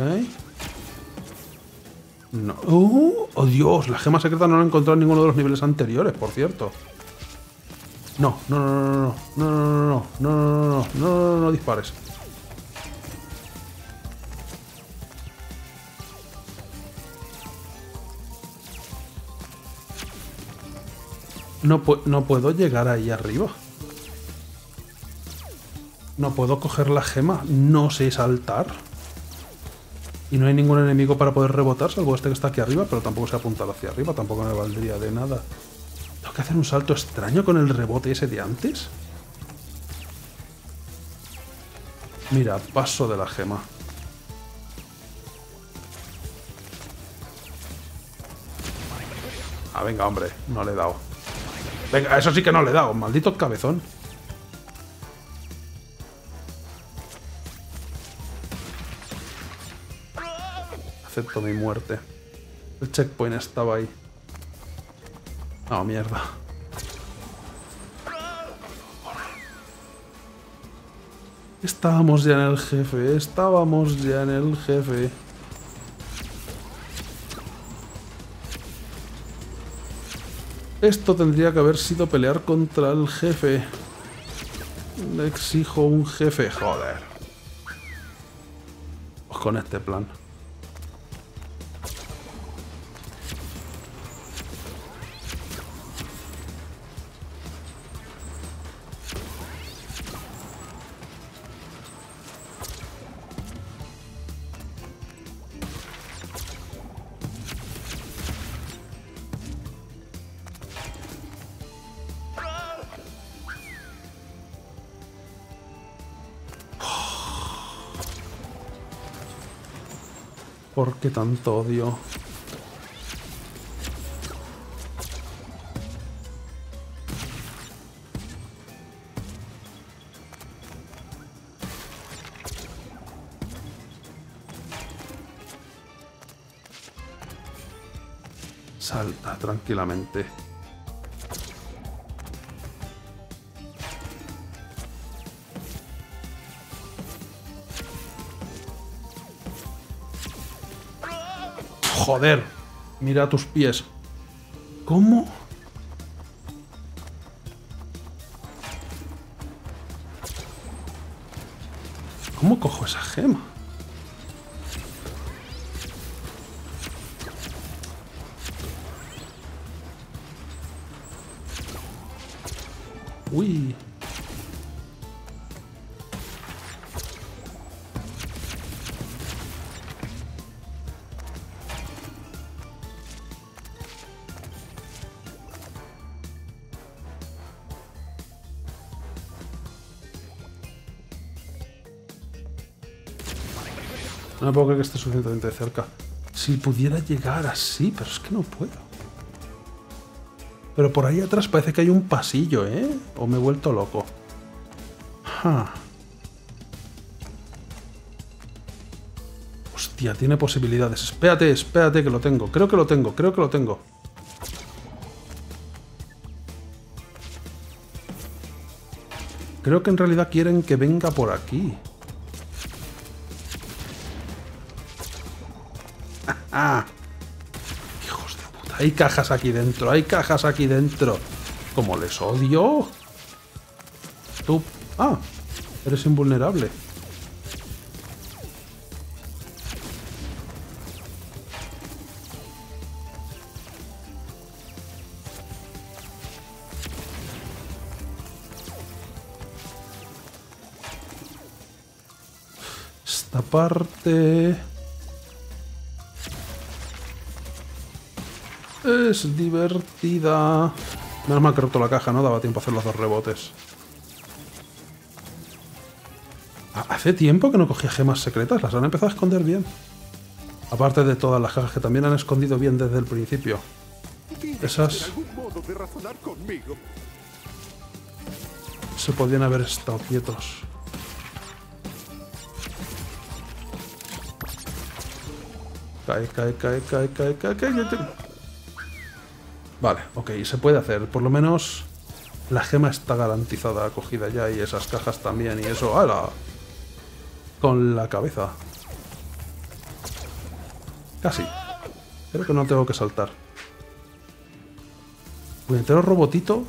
No. ¡Oh! ¡Oh, Dios! La gema secreta no la he encontrado en ninguno de los niveles anteriores, por cierto. No, no, no, no, no, no, no, no, no, no, no, no, no, no, no, no dispares. No, pu no puedo llegar ahí arriba. No puedo coger la gema. No sé saltar. Y no hay ningún enemigo para poder rebotar, salvo este que está aquí arriba, pero tampoco sé apuntar hacia arriba. Tampoco me valdría de nada. ¿Tengo que hacer un salto extraño con el rebote ese de antes? Mira, paso de la gema. Ah, venga, hombre. No le he dado. Venga, eso sí que no le he dado, maldito cabezón. Acepto mi muerte. El checkpoint estaba ahí. No, mierda. Estábamos ya en el jefe, estábamos ya en el jefe. Esto tendría que haber sido pelear contra el jefe. Le exijo un jefe, joder. Pues con este plan. ¿Por qué tanto odio? Salta tranquilamente. Joder, mira tus pies. ¿Cómo? ¿Cómo cojo esa gema? Uy. No me puedo creer que esté suficientemente cerca. Si pudiera llegar así, pero es que no puedo. Pero por ahí atrás parece que hay un pasillo, ¿eh? O me he vuelto loco. Ja. Hostia, tiene posibilidades. Espérate, espérate que lo tengo. Creo que lo tengo, creo que lo tengo. Creo que en realidad quieren que venga por aquí. ¡Ah! Hijos de puta. Hay cajas aquí dentro, hay cajas aquí dentro. Como les odio. Tú... Ah, eres invulnerable. Esta parte... es divertida. Menos mal que he roto la caja, no daba tiempo a hacer los dos rebotes. Hace tiempo que no cogía gemas secretas, las han empezado a esconder bien. Aparte de todas las cajas que también han escondido bien desde el principio. Esas... se podían haber estado quietos. Cae, cae, cae, cae, cae, cae, cae, cae. Vale, ok, se puede hacer. Por lo menos la gema está garantizada, cogida ya, y esas cajas también, y eso... ¡Hala! Con la cabeza. Casi. Creo que no tengo que saltar. Puñetero robotito.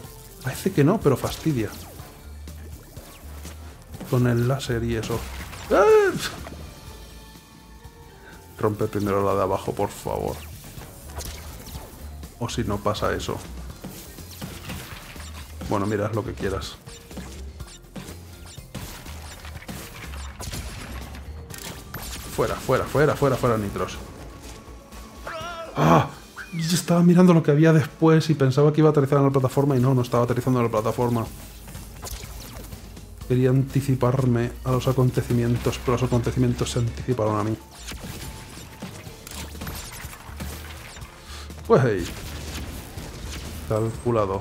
Parece que no, pero fastidia. Con el láser y eso. ¡Eh! Rompe primero la de abajo, por favor. O si no pasa eso. Bueno, mira, haz lo que quieras. Fuera, fuera, fuera, fuera, fuera, nitros. ¡Ah! Yo estaba mirando lo que había después y pensaba que iba a aterrizar en la plataforma y no, no estaba aterrizando en la plataforma. Quería anticiparme a los acontecimientos, pero los acontecimientos se anticiparon a mí. Pues hey. Calculado.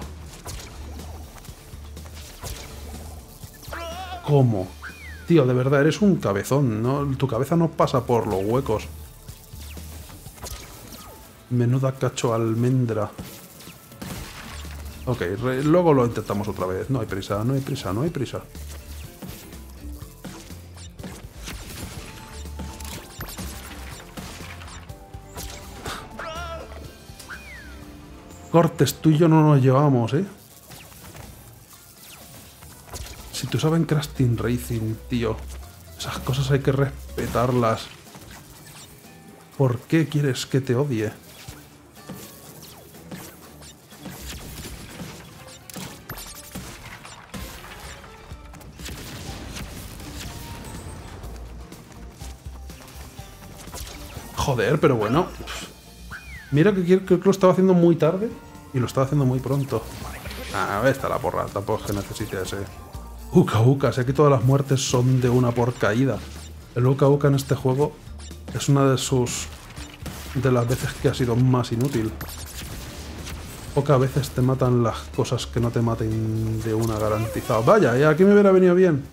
¿Cómo? Tío, de verdad, eres un cabezón, ¿no? Tu cabeza no pasa por los huecos. Menuda cacho almendra. Ok, re, luego lo intentamos otra vez. No hay prisa, no hay prisa, no hay prisa. Cortes, tú y yo no nos llevamos, ¿eh? Si tú sabes en Crash Team Racing, tío. Esas cosas hay que respetarlas. ¿Por qué quieres que te odie? Joder, pero bueno. Mira que creo que lo estaba haciendo muy tarde y lo estaba haciendo muy pronto. A ver, está la porra. Tampoco es que necesite ese... Uka Uka, si aquí todas las muertes son de una por caída. El Uka Uka en este juego es una de sus... de las veces que ha sido más inútil. Pocas veces te matan las cosas que no te maten de una garantizada. Vaya, y aquí me hubiera venido bien.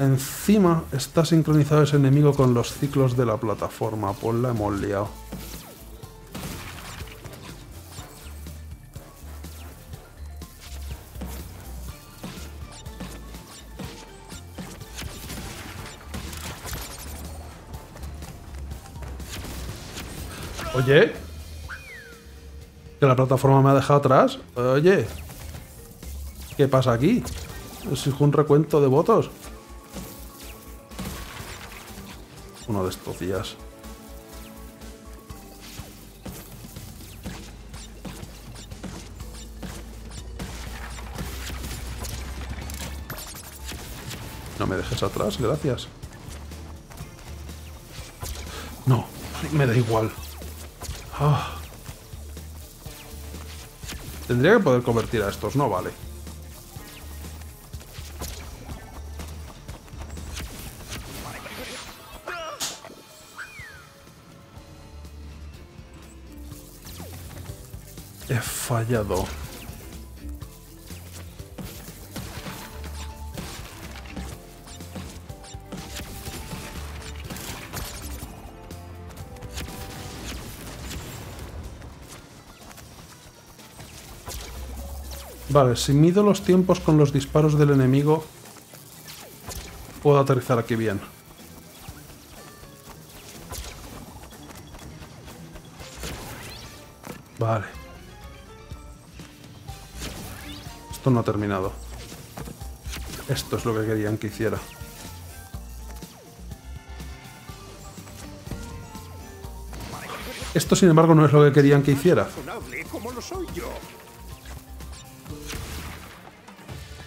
Encima está sincronizado ese enemigo con los ciclos de la plataforma. Pues la hemos liado. Oye, que la plataforma me ha dejado atrás. Oye, ¿qué pasa aquí? ¿Exijo un recuento de votos? Uno de estos días. No me dejes atrás, gracias. No, me da igual. Oh. Tendría que poder convertir a estos, no vale. He fallado. Vale, si mido los tiempos con los disparos del enemigo, puedo aterrizar aquí bien. Vale. Esto no ha terminado. Esto es lo que querían que hiciera. Esto, sin embargo, no es lo que querían que hiciera.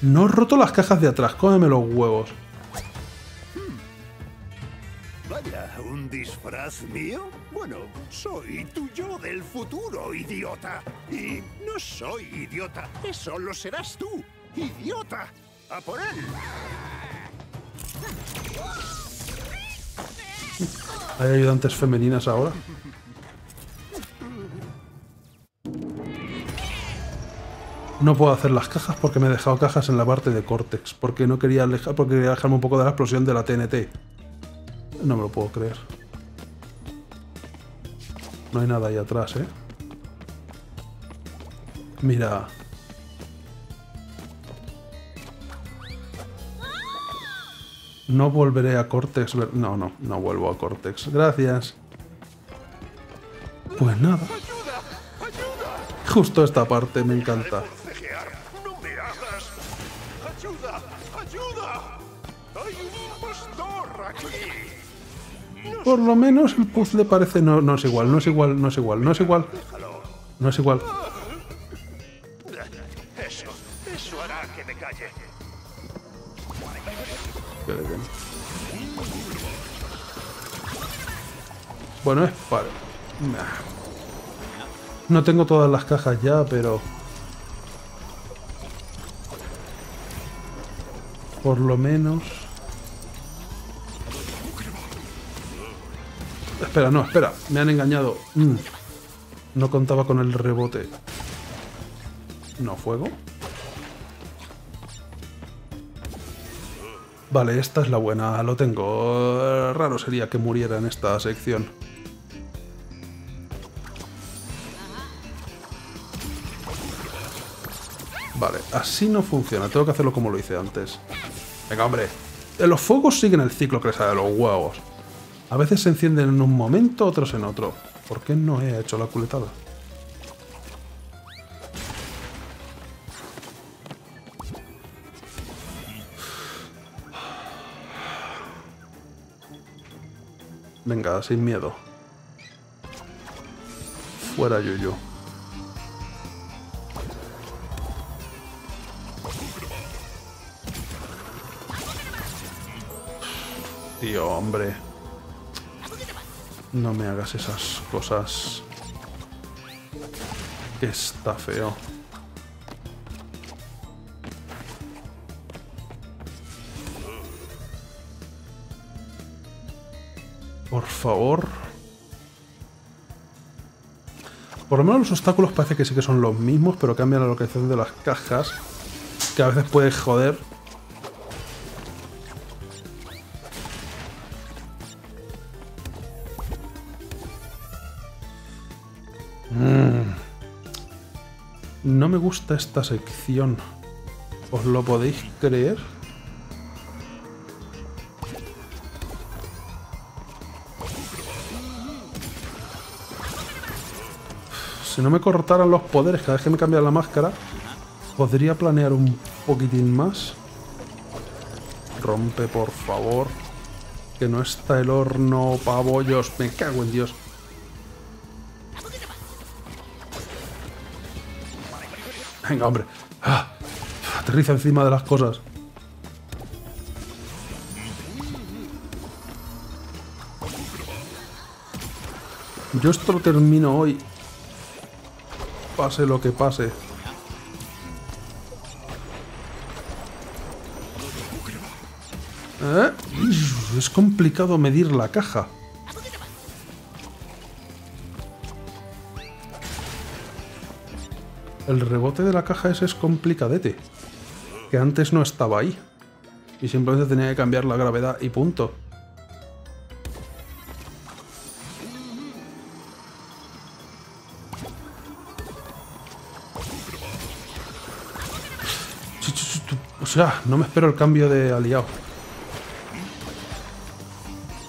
No he roto las cajas de atrás, cómeme los huevos. Vaya, ¿un disfraz mío? Bueno, soy tu yo del futuro, idiota. Y no soy idiota, eso lo serás tú, idiota. ¡A por él! ¿Hay ayudantes femeninas ahora? No puedo hacer las cajas porque me he dejado cajas en la parte de Cortex. Porque no quería alejar, porque quería alejarme un poco de la explosión de la T N T. No me lo puedo creer. No hay nada ahí atrás, ¿eh? Mira. No volveré a Cortex. No, no, no vuelvo a Cortex. Gracias. Pues nada. Justo esta parte me encanta. No me hagas. Ayuda, ayuda. Hay un impostor aquí. Por lo menos el puzzle parece no, no es igual, no es igual, no es igual, no es igual. No es igual. Eso, eso hará que me calle. Bueno, es para. Nah. No tengo todas las cajas ya, pero... Por lo menos... Espera, no, espera. Me han engañado. Mm. No contaba con el rebote. ¿No fuego? Vale, esta es la buena. Lo tengo. Raro sería que muriera en esta sección. Vale, así no funciona. Tengo que hacerlo como lo hice antes. Venga, hombre. Los fuegos siguen el ciclo que les sale de los huevos. A veces se encienden en un momento, otros en otro. ¿Por qué no he hecho la culetada? Venga, sin miedo. Fuera, Yuyu. Tío, hombre. No me hagas esas cosas. Que está feo. Por favor. Por lo menos los obstáculos parece que sí que son los mismos, pero cambian la localización de las cajas. Que a veces puede joder. No me gusta esta sección. ¿Os lo podéis creer? Si no me cortaran los poderes cada vez que me cambiara la máscara, podría planear un poquitín más. Rompe, por favor. Que no está el horno, pabollos. Me cago en Dios. Venga, hombre. Ah, aterriza encima de las cosas. Yo esto lo termino hoy. Pase lo que pase. ¿Eh? Es complicado medir la caja. El rebote de la caja ese es complicadete. Que antes no estaba ahí. Y simplemente tenía que cambiar la gravedad y punto. sea, no me espero el cambio de aliado.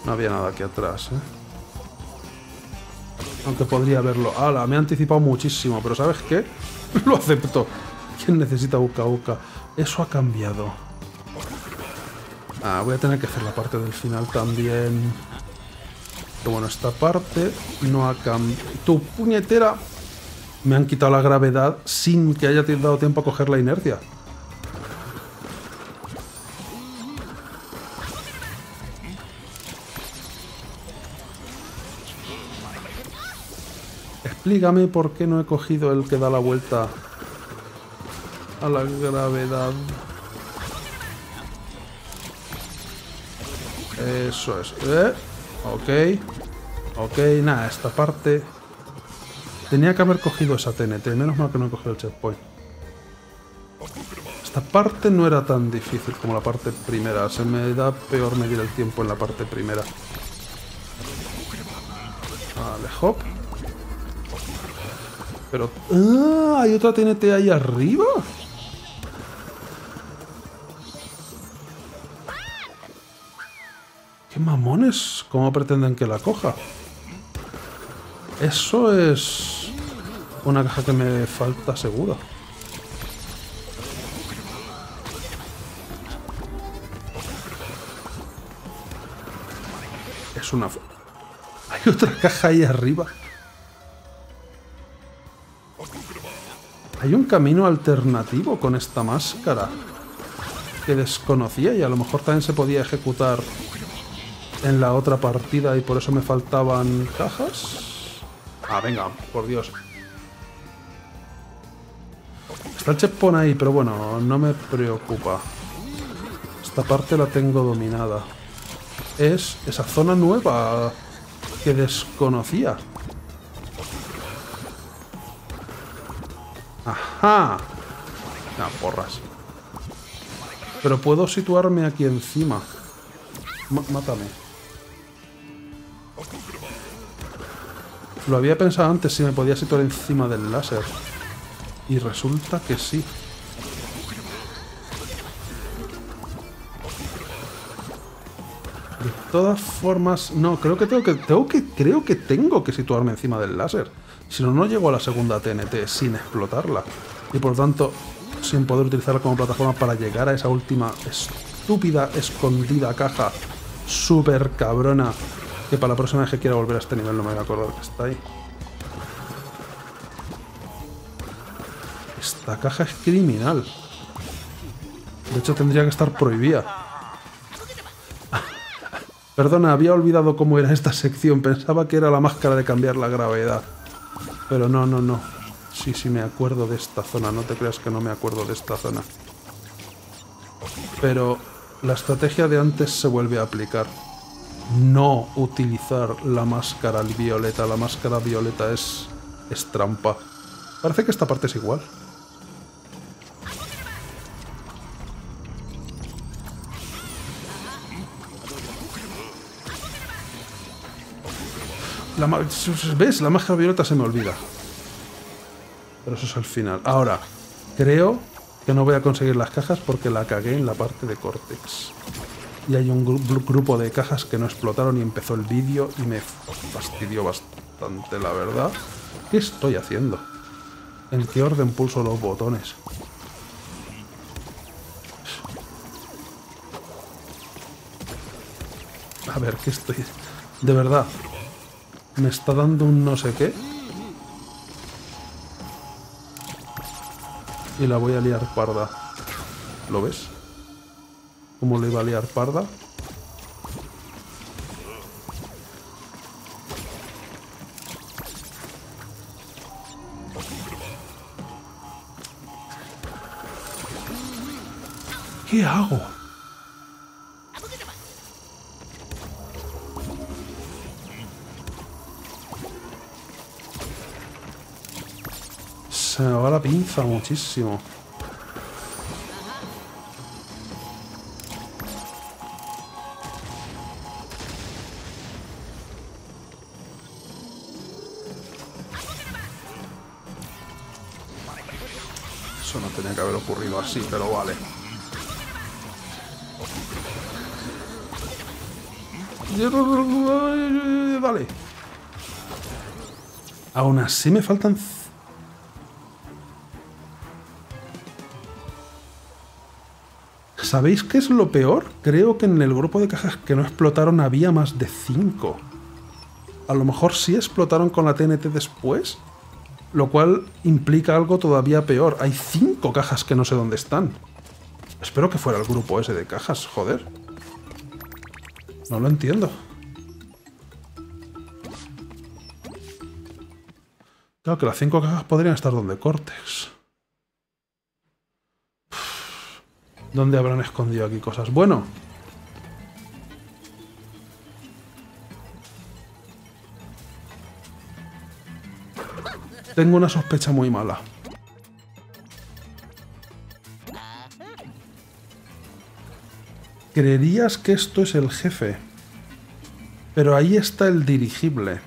No había nada aquí atrás, ¿eh? Aunque podría haberlo. ¡Hala! Me he anticipado muchísimo, pero ¿sabes qué? Lo acepto. ¿Quién necesita Uka Uka? Eso ha cambiado. Ah, voy a tener que hacer la parte del final también. Pero bueno, esta parte no ha cambiado. ¡Tu puñetera! Me han quitado la gravedad sin que haya dado tiempo a coger la inercia. Explícame por qué no he cogido el que da la vuelta a la gravedad. Eso es. ¿Eh? Ok. Ok, nada, esta parte... Tenía que haber cogido esa T N T. Menos mal que no he cogido el checkpoint. Esta parte no era tan difícil como la parte primera. Se me da peor medir el tiempo en la parte primera. Vale, hop. Pero... ¡Ah! ¿Hay otra T N T ahí arriba? ¡Qué mamones! ¿Cómo pretenden que la coja? Eso es... una caja que me falta segura. Es una... ¿Hay otra caja ahí arriba? Hay un camino alternativo con esta máscara que desconocía y a lo mejor también se podía ejecutar en la otra partida y por eso me faltaban cajas. Ah, venga, por Dios. Está el checkpoint ahí, pero bueno, no me preocupa. Esta parte la tengo dominada. Es esa zona nueva que desconocía. ¡Ajá! Ah, porras. Pero puedo situarme aquí encima. M- mátame. Lo había pensado antes si me podía situar encima del láser. Y resulta que sí. De todas formas... No, creo que tengo que... Tengo que creo que tengo que situarme encima del láser. Si no, no llego a la segunda T N T sin explotarla. Y por lo tanto, sin poder utilizarla como plataforma para llegar a esa última estúpida, escondida caja súper cabrona. Que para la próxima vez que quiera volver a este nivel no me voy a acordar que está ahí. Esta caja es criminal. De hecho, tendría que estar prohibida. Perdona, había olvidado cómo era esta sección. Pensaba que era la máscara de cambiar la gravedad. Pero no, no, no. Sí, sí, me acuerdo de esta zona. No te creas que no me acuerdo de esta zona. Pero la estrategia de antes se vuelve a aplicar. No utilizar la máscara violeta. La máscara violeta es, es trampa. Parece que esta parte es igual. La ¿Ves? La máscara violeta se me olvida. Pero eso es al final. Ahora, creo que no voy a conseguir las cajas porque la cagué en la parte de Cortex. Y hay un gru grupo de cajas que no explotaron y empezó el vídeo y me fastidió bastante, la verdad. ¿Qué estoy haciendo? ¿En qué orden pulso los botones? A ver, ¿qué estoy...? De verdad... Me está dando un no sé qué. Y la voy a liar parda. ¿Lo ves? ¿Cómo le iba a liar parda? ¿Qué hago? Se me va la pinza muchísimo. Eso no tenía que haber ocurrido así, pero vale. Vale. Aún así me faltan... ¿Sabéis qué es lo peor? Creo que en el grupo de cajas que no explotaron había más de cinco. A lo mejor sí explotaron con la T N T después, lo cual implica algo todavía peor. Hay cinco cajas que no sé dónde están. Espero que fuera el grupo ese de cajas, joder. No lo entiendo. Claro que las cinco cajas podrían estar donde Cortex. ¿Dónde habrán escondido aquí cosas? Bueno. Tengo una sospecha muy mala. Creerías que esto es el jefe, pero ahí está el dirigible.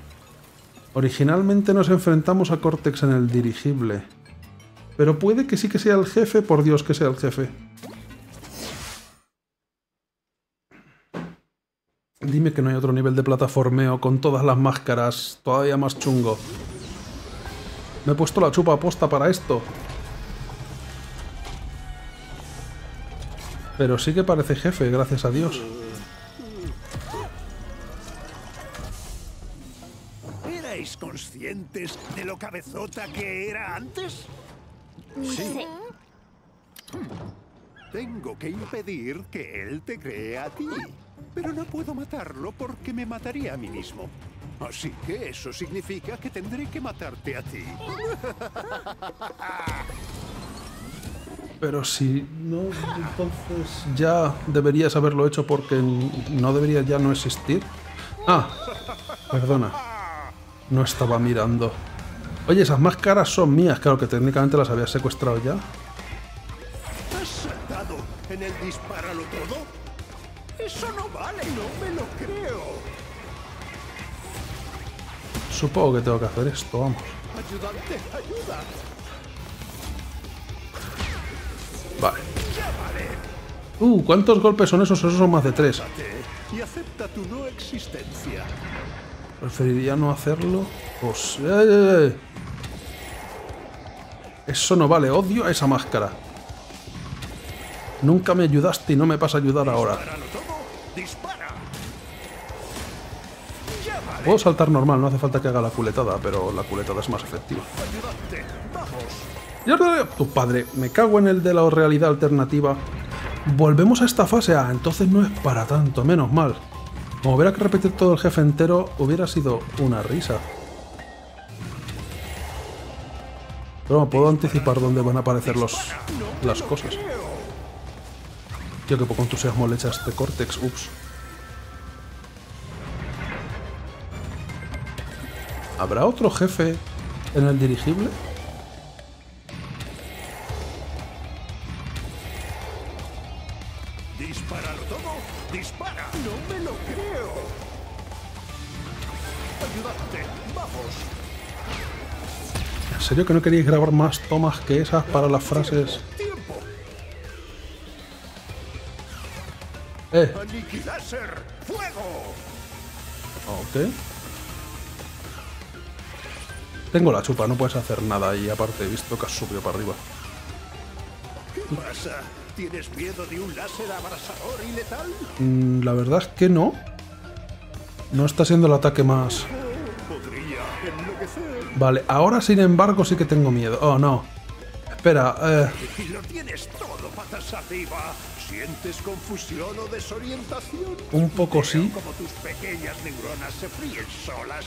Originalmente nos enfrentamos a Cortex en el dirigible, pero puede que sí que sea el jefe, por Dios que sea el jefe. Dime que no hay otro nivel de plataformeo con todas las máscaras, todavía más chungo. Me he puesto la chupa aposta para esto. Pero sí que parece jefe, gracias a Dios. ¿Erais conscientes de lo cabezota que era antes? Sí. Tengo que impedir que él te cree a ti. Pero no puedo matarlo porque me mataría a mí mismo. Así que eso significa que tendré que matarte a ti. Pero si no, entonces ya deberías haberlo hecho porque no debería ya no existir. Ah, perdona. No estaba mirando. Oye, esas máscaras son mías. Claro que técnicamente las había secuestrado ya. ¿Has saltado en el dispáralo todo? Eso no vale, no me lo creo. Supongo que tengo que hacer esto, vamos. Ayudante, ayuda. Vale. Uh, ¿cuántos golpes son esos? Esos son más de tres. Y acepta tu no existencia. Preferiría no hacerlo. Pues... ¡Eh! Eso no vale. Odio a esa máscara. Nunca me ayudaste y no me vas a ayudar ahora. Puedo saltar normal, no hace falta que haga la culetada, pero la culetada es más efectiva. Tu padre, me cago en el de la realidad alternativa. Volvemos a esta fase. Ah, entonces no es para tanto, menos mal. Como hubiera que repetir todo el jefe entero, hubiera sido una risa. Pero no puedo anticipar dónde van a aparecer los, las cosas. Tío, que poco entusiasmo le echa este Cortex. Ups. ¿Habrá otro jefe en el dirigible? Dispáralo todo, dispara. No me lo creo. Ayudante, vamos. ¿En serio que no queréis grabar más tomas que esas para las frases? Tiempo. Eh. Aniquiláser, fuego. Ok. Tengo la chupa, no puedes hacer nada y aparte he visto que has subido para arriba. ¿Qué pasa? ¿Tienes miedo de un láser abrasador y letal? Mm, la verdad es que no. No está siendo el ataque más... Podría enloquecer. Vale, ahora sin embargo sí que tengo miedo. Oh, no. Espera, eh... Y lo tienes todo patas arriba. ¿Sientes confusión o desorientación? Un poco sí. Como tus pequeñas neuronas se fríen solas.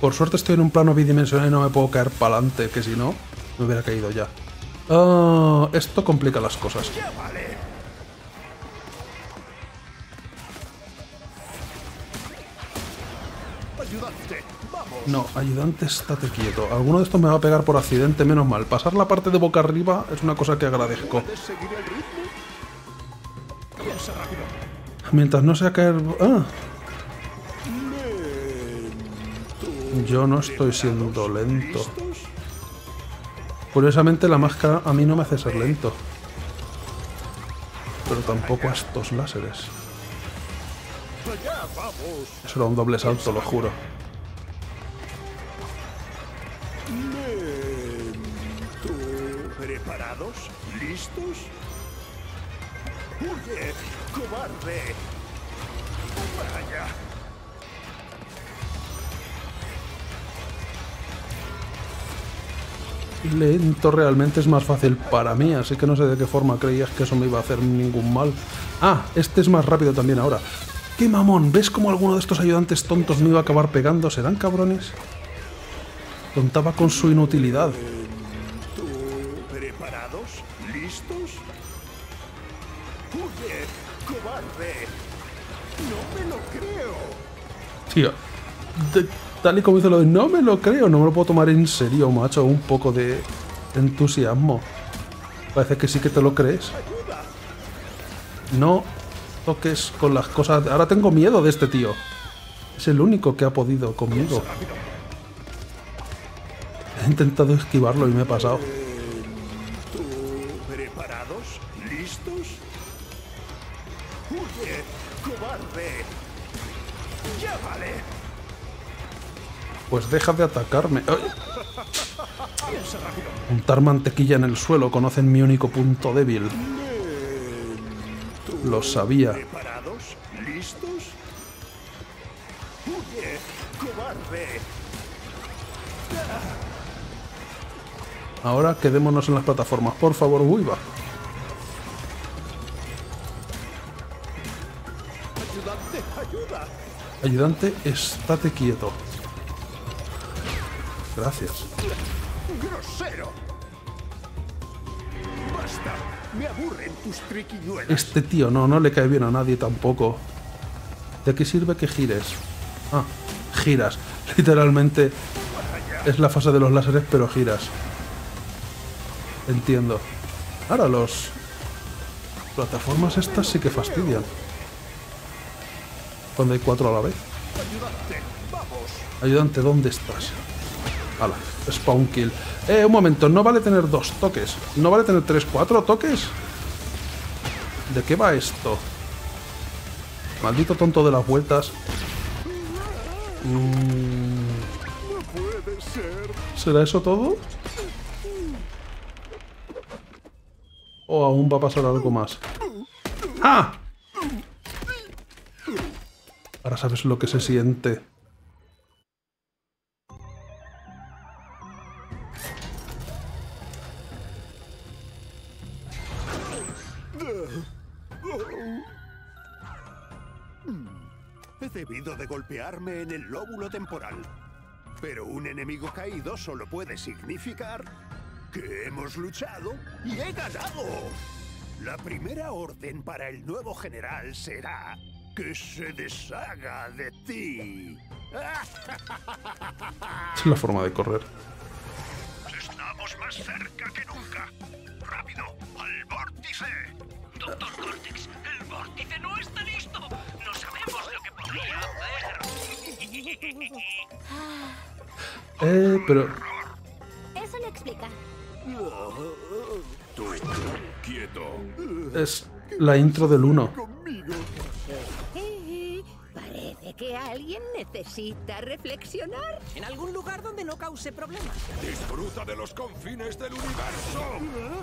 Por suerte estoy en un plano bidimensional y no me puedo caer para adelante, que si no, me hubiera caído ya. Uh, esto complica las cosas. Ya vale. Ayudante, vamos. No, ayudante, estate quieto. Alguno de estos me va a pegar por accidente, menos mal. Pasar la parte de boca arriba es una cosa que agradezco. Mientras no sea caer... Ah. Yo no estoy siendo lento. Curiosamente la máscara a mí no me hace ser lento. pero tampoco a estos láseres. Eso era un doble salto, lo juro. ¿Preparados? ¿Listos? ¡Huye, cobarde! ¡Vaya! Lento realmente es más fácil para mí, así que no sé de qué forma creías que eso me iba a hacer ningún mal. Ah, este es más rápido también ahora. ¡Qué mamón! ¿Ves cómo alguno de estos ayudantes tontos me iba a acabar pegando? ¿Serán cabrones? Contaba con su inutilidad. ¿Preparados? ¿Listos? ¡Huye, cobarde! ¡No me lo creo! Tío, de... tal y como hizo lo de no me lo creo, no me lo puedo tomar en serio, macho, un poco de entusiasmo. Parece que sí que te lo crees. No toques con las cosas. Ahora tengo miedo de este tío. Es el único que ha podido conmigo. He intentado esquivarlo y me he pasado. ¿Preparados? ¿Listos? ¡Huye, cobarde! ¡Ya vale! Pues deja de atacarme. Untar mantequilla en el suelo. Conocen mi único punto débil. Lo sabía. ¿Preparados? ¿Listos? ¡Huye, cobarde! Ahora quedémonos en las plataformas, por favor. Uy, va. Ayudante, ayuda. Ayudante, estate quieto. Gracias. ¡Grosero! ¡Basta! Me aburren tus triquiñuelas. Este tío no, no le cae bien a nadie tampoco. ¿De qué sirve que gires? Ah, giras. Literalmente es la fase de los láseres, pero giras. Entiendo. Ahora los... plataformas estas sí que fastidian. Cuando hay cuatro a la vez. Ayudante, vamos. Ayudante, ¿dónde estás? Ala, spawn kill. Eh, un momento, no vale tener dos toques. No vale tener tres, cuatro toques. ¿De qué va esto? Maldito tonto de las vueltas. Mm. No puede ser. ¿Será eso todo? ¿O aún va a pasar algo más? ¡Ah! Ahora sabes lo que se siente. He debido de golpearme en el lóbulo temporal, pero un enemigo caído solo puede significar que hemos luchado y he ganado. La primera orden para el nuevo general será que se deshaga de ti. Es la forma de correr. Estamos más cerca que nunca. Rápido, al vórtice. Doctor Cortex, el vórtice no está listo. No sabemos lo que podría hacer. Eh, pero... eso lo explica. Tú, quieto. Es la intro del uno. Parece que alguien necesita reflexionar. En algún lugar donde no cause problemas. Disfruta de los confines del universo.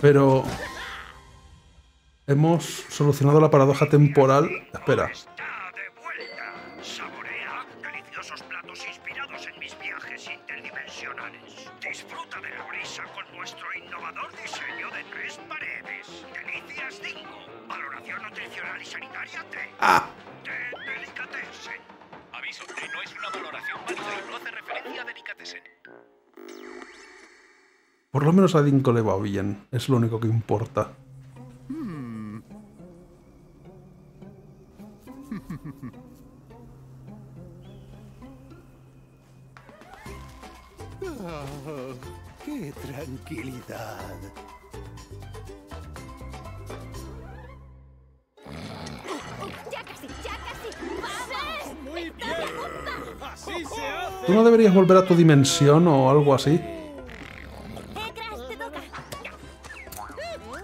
Pero... hemos solucionado la paradoja temporal... Espera. Está de vuelta. Saborea deliciosos platos inspirados en mis viajes interdimensionales. Disfruta de la brisa con nuestro innovador diseño de tres paredes. Delicias Dingo. Valoración nutricional y sanitaria de... ¡Ah! De Delicatessen. Aviso, que no es una valoración válida y no hace referencia a Delicatessen. Por lo menos a Dinko le va bien, es lo único que importa. Hmm. Oh, ¡qué tranquilidad! ¡Ya casi, ya casi! ¡Vamos! ¡Muy bien! ¿Tú no deberías volver a tu dimensión o algo así?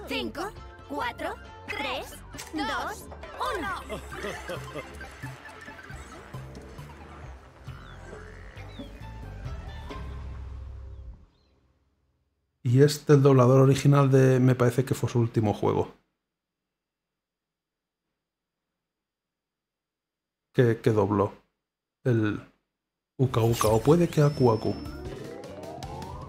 cinco, cuatro, tres, dos, uno. Y este es el doblador original de... me parece que fue su último juego. Que, que dobló. El... Uka Uka, o puede que Aku Aku.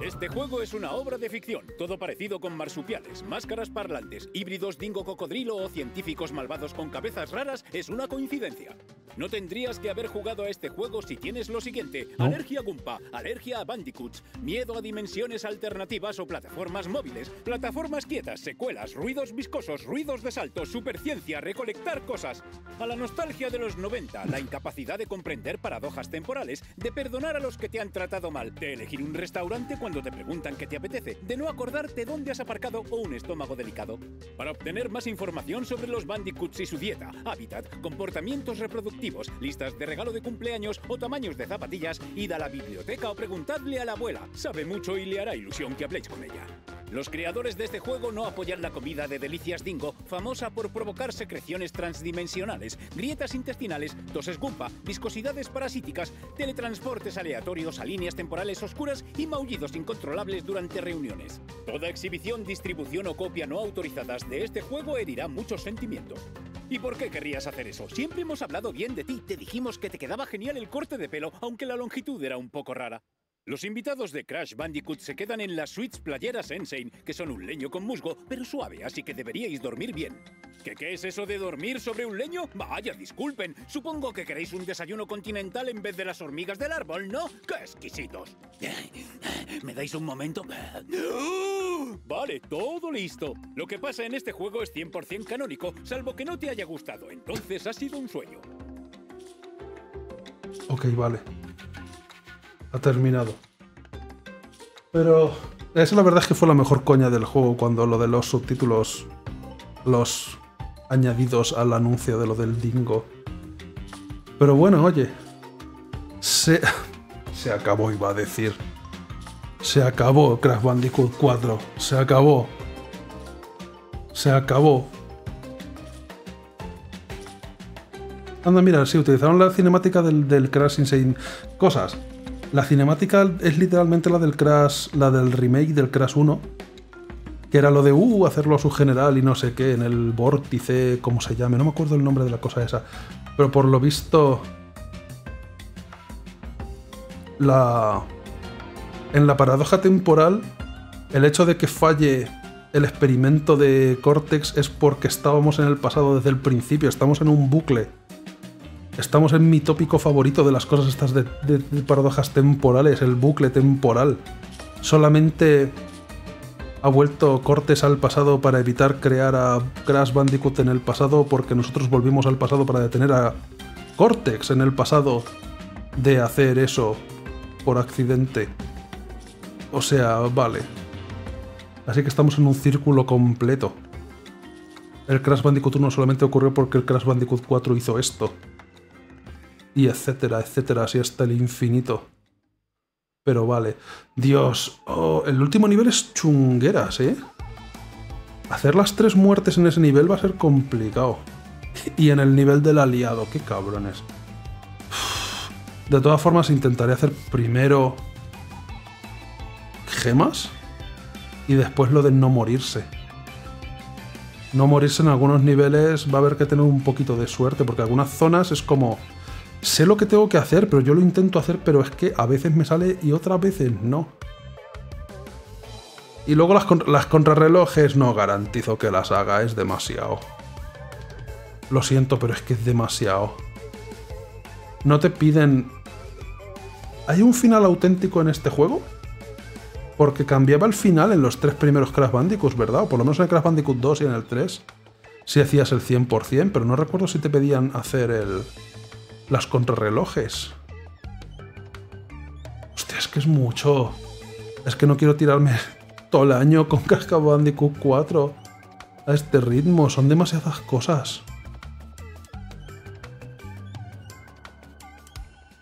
Este juego es una obra de ficción, todo parecido con marsupiales, máscaras parlantes, híbridos dingo cocodrilo o científicos malvados con cabezas raras es una coincidencia. No tendrías que haber jugado a este juego si tienes lo siguiente: ¿no? Alergia a Goomba, alergia a Bandicoots, miedo a dimensiones alternativas o plataformas móviles, plataformas quietas, secuelas, ruidos viscosos, ruidos de salto, superciencia, recolectar cosas, a la nostalgia de los noventa, la incapacidad de comprender paradojas temporales, de perdonar a los que te han tratado mal, de elegir un restaurante cuando cuando te preguntan qué te apetece, de no acordarte dónde has aparcado o un estómago delicado. Para obtener más información sobre los Bandicoots y su dieta, hábitat, comportamientos reproductivos, listas de regalo de cumpleaños o tamaños de zapatillas, id a la biblioteca o preguntadle a la abuela. Sabe mucho y le hará ilusión que habléis con ella. Los creadores de este juego no apoyan la comida de Delicias Dingo, famosa por provocar secreciones transdimensionales, grietas intestinales, toses Goomba, viscosidades parasíticas, teletransportes aleatorios a líneas temporales oscuras y maullidos incontrolables durante reuniones. Toda exhibición, distribución o copia no autorizadas de este juego herirá muchos sentimientos. ¿Y por qué querrías hacer eso? Siempre hemos hablado bien de ti, te dijimos que te quedaba genial el corte de pelo, aunque la longitud era un poco rara. Los invitados de Crash Bandicoot se quedan en las suites playeras Sensei, que son un leño con musgo, pero suave, así que deberíais dormir bien. ¿Qué, qué es eso de dormir sobre un leño? Vaya, disculpen, supongo que queréis un desayuno continental en vez de las hormigas del árbol, ¿no? ¡Qué exquisitos! ¿Me dais un momento? Vale, todo listo. Lo que pasa en este juego es cien por cien canónico, salvo que no te haya gustado, entonces ha sido un sueño. Ok, vale. Ha terminado. Pero esa la verdad es que fue la mejor coña del juego cuando lo de los subtítulos, los añadidos al anuncio de lo del dingo. Pero bueno, oye, se, se acabó, iba a decir. Se acabó Crash Bandicoot cuatro. Se acabó. Se acabó. Anda, mira, sí, utilizaron la cinemática del, del Crash Insane. Cosas. La cinemática es literalmente la del Crash, la del remake del Crash uno, que era lo de uh, hacerlo a su general y no sé qué, en el vórtice, como se llame, no me acuerdo el nombre de la cosa esa, pero por lo visto la... en la paradoja temporal, el hecho de que falle el experimento de Cortex es porque estábamos en el pasado desde el principio, estamos en un bucle. Estamos en mi tópico favorito de las cosas estas de, de, de paradojas temporales, el bucle temporal. Solamente ha vuelto Cortes al pasado para evitar crear a Crash Bandicoot en el pasado, porque nosotros volvimos al pasado para detener a Cortex en el pasado de hacer eso por accidente. O sea, vale. Así que estamos en un círculo completo. El Crash Bandicoot uno solamente ocurrió porque el Crash Bandicoot cuatro hizo esto. Y etcétera, etcétera, así hasta el infinito. Pero vale. Dios, oh, el último nivel es chungueras, ¿eh? Hacer las tres muertes en ese nivel va a ser complicado. Y en el nivel del aliado, qué cabrones. Uf. De todas formas, intentaré hacer primero... gemas. Y después lo de no morirse. No morirse en algunos niveles va a haber que tener un poquito de suerte, porque algunas zonas es como... sé lo que tengo que hacer, pero yo lo intento hacer, pero es que a veces me sale y otras veces no. Y luego las, con las contrarrelojes no garantizo que las haga, es demasiado. Lo siento, pero es que es demasiado. No te piden... ¿Hay un final auténtico en este juego? Porque cambiaba el final en los tres primeros Crash Bandicoots, ¿verdad? O por lo menos en el Crash Bandicoot dos y en el tres. Sí hacías el cien por cien, pero no recuerdo si te pedían hacer el... las contrarrelojes. Hostia, es que es mucho. Es que no quiero tirarme todo el año con Crash Bandicoot cuatro a este ritmo. Son demasiadas cosas.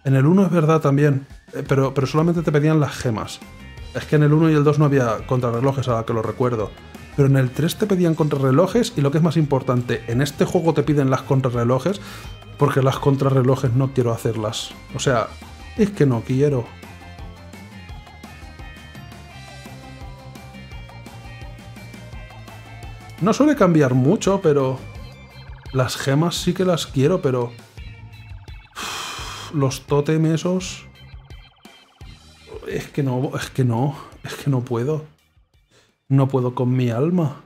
En el uno es verdad también, pero, pero solamente te pedían las gemas. Es que en el uno y el dos no había contrarrelojes, ahora que lo recuerdo. Pero en el tres te pedían contrarrelojes y lo que es más importante, en este juego te piden las contrarrelojes porque las contrarrelojes no quiero hacerlas. O sea, es que no quiero. No suele cambiar mucho, pero... Las gemas sí que las quiero, pero... Uf, los tótem esos... Es que no, es que no, es que no puedo. No puedo con mi alma.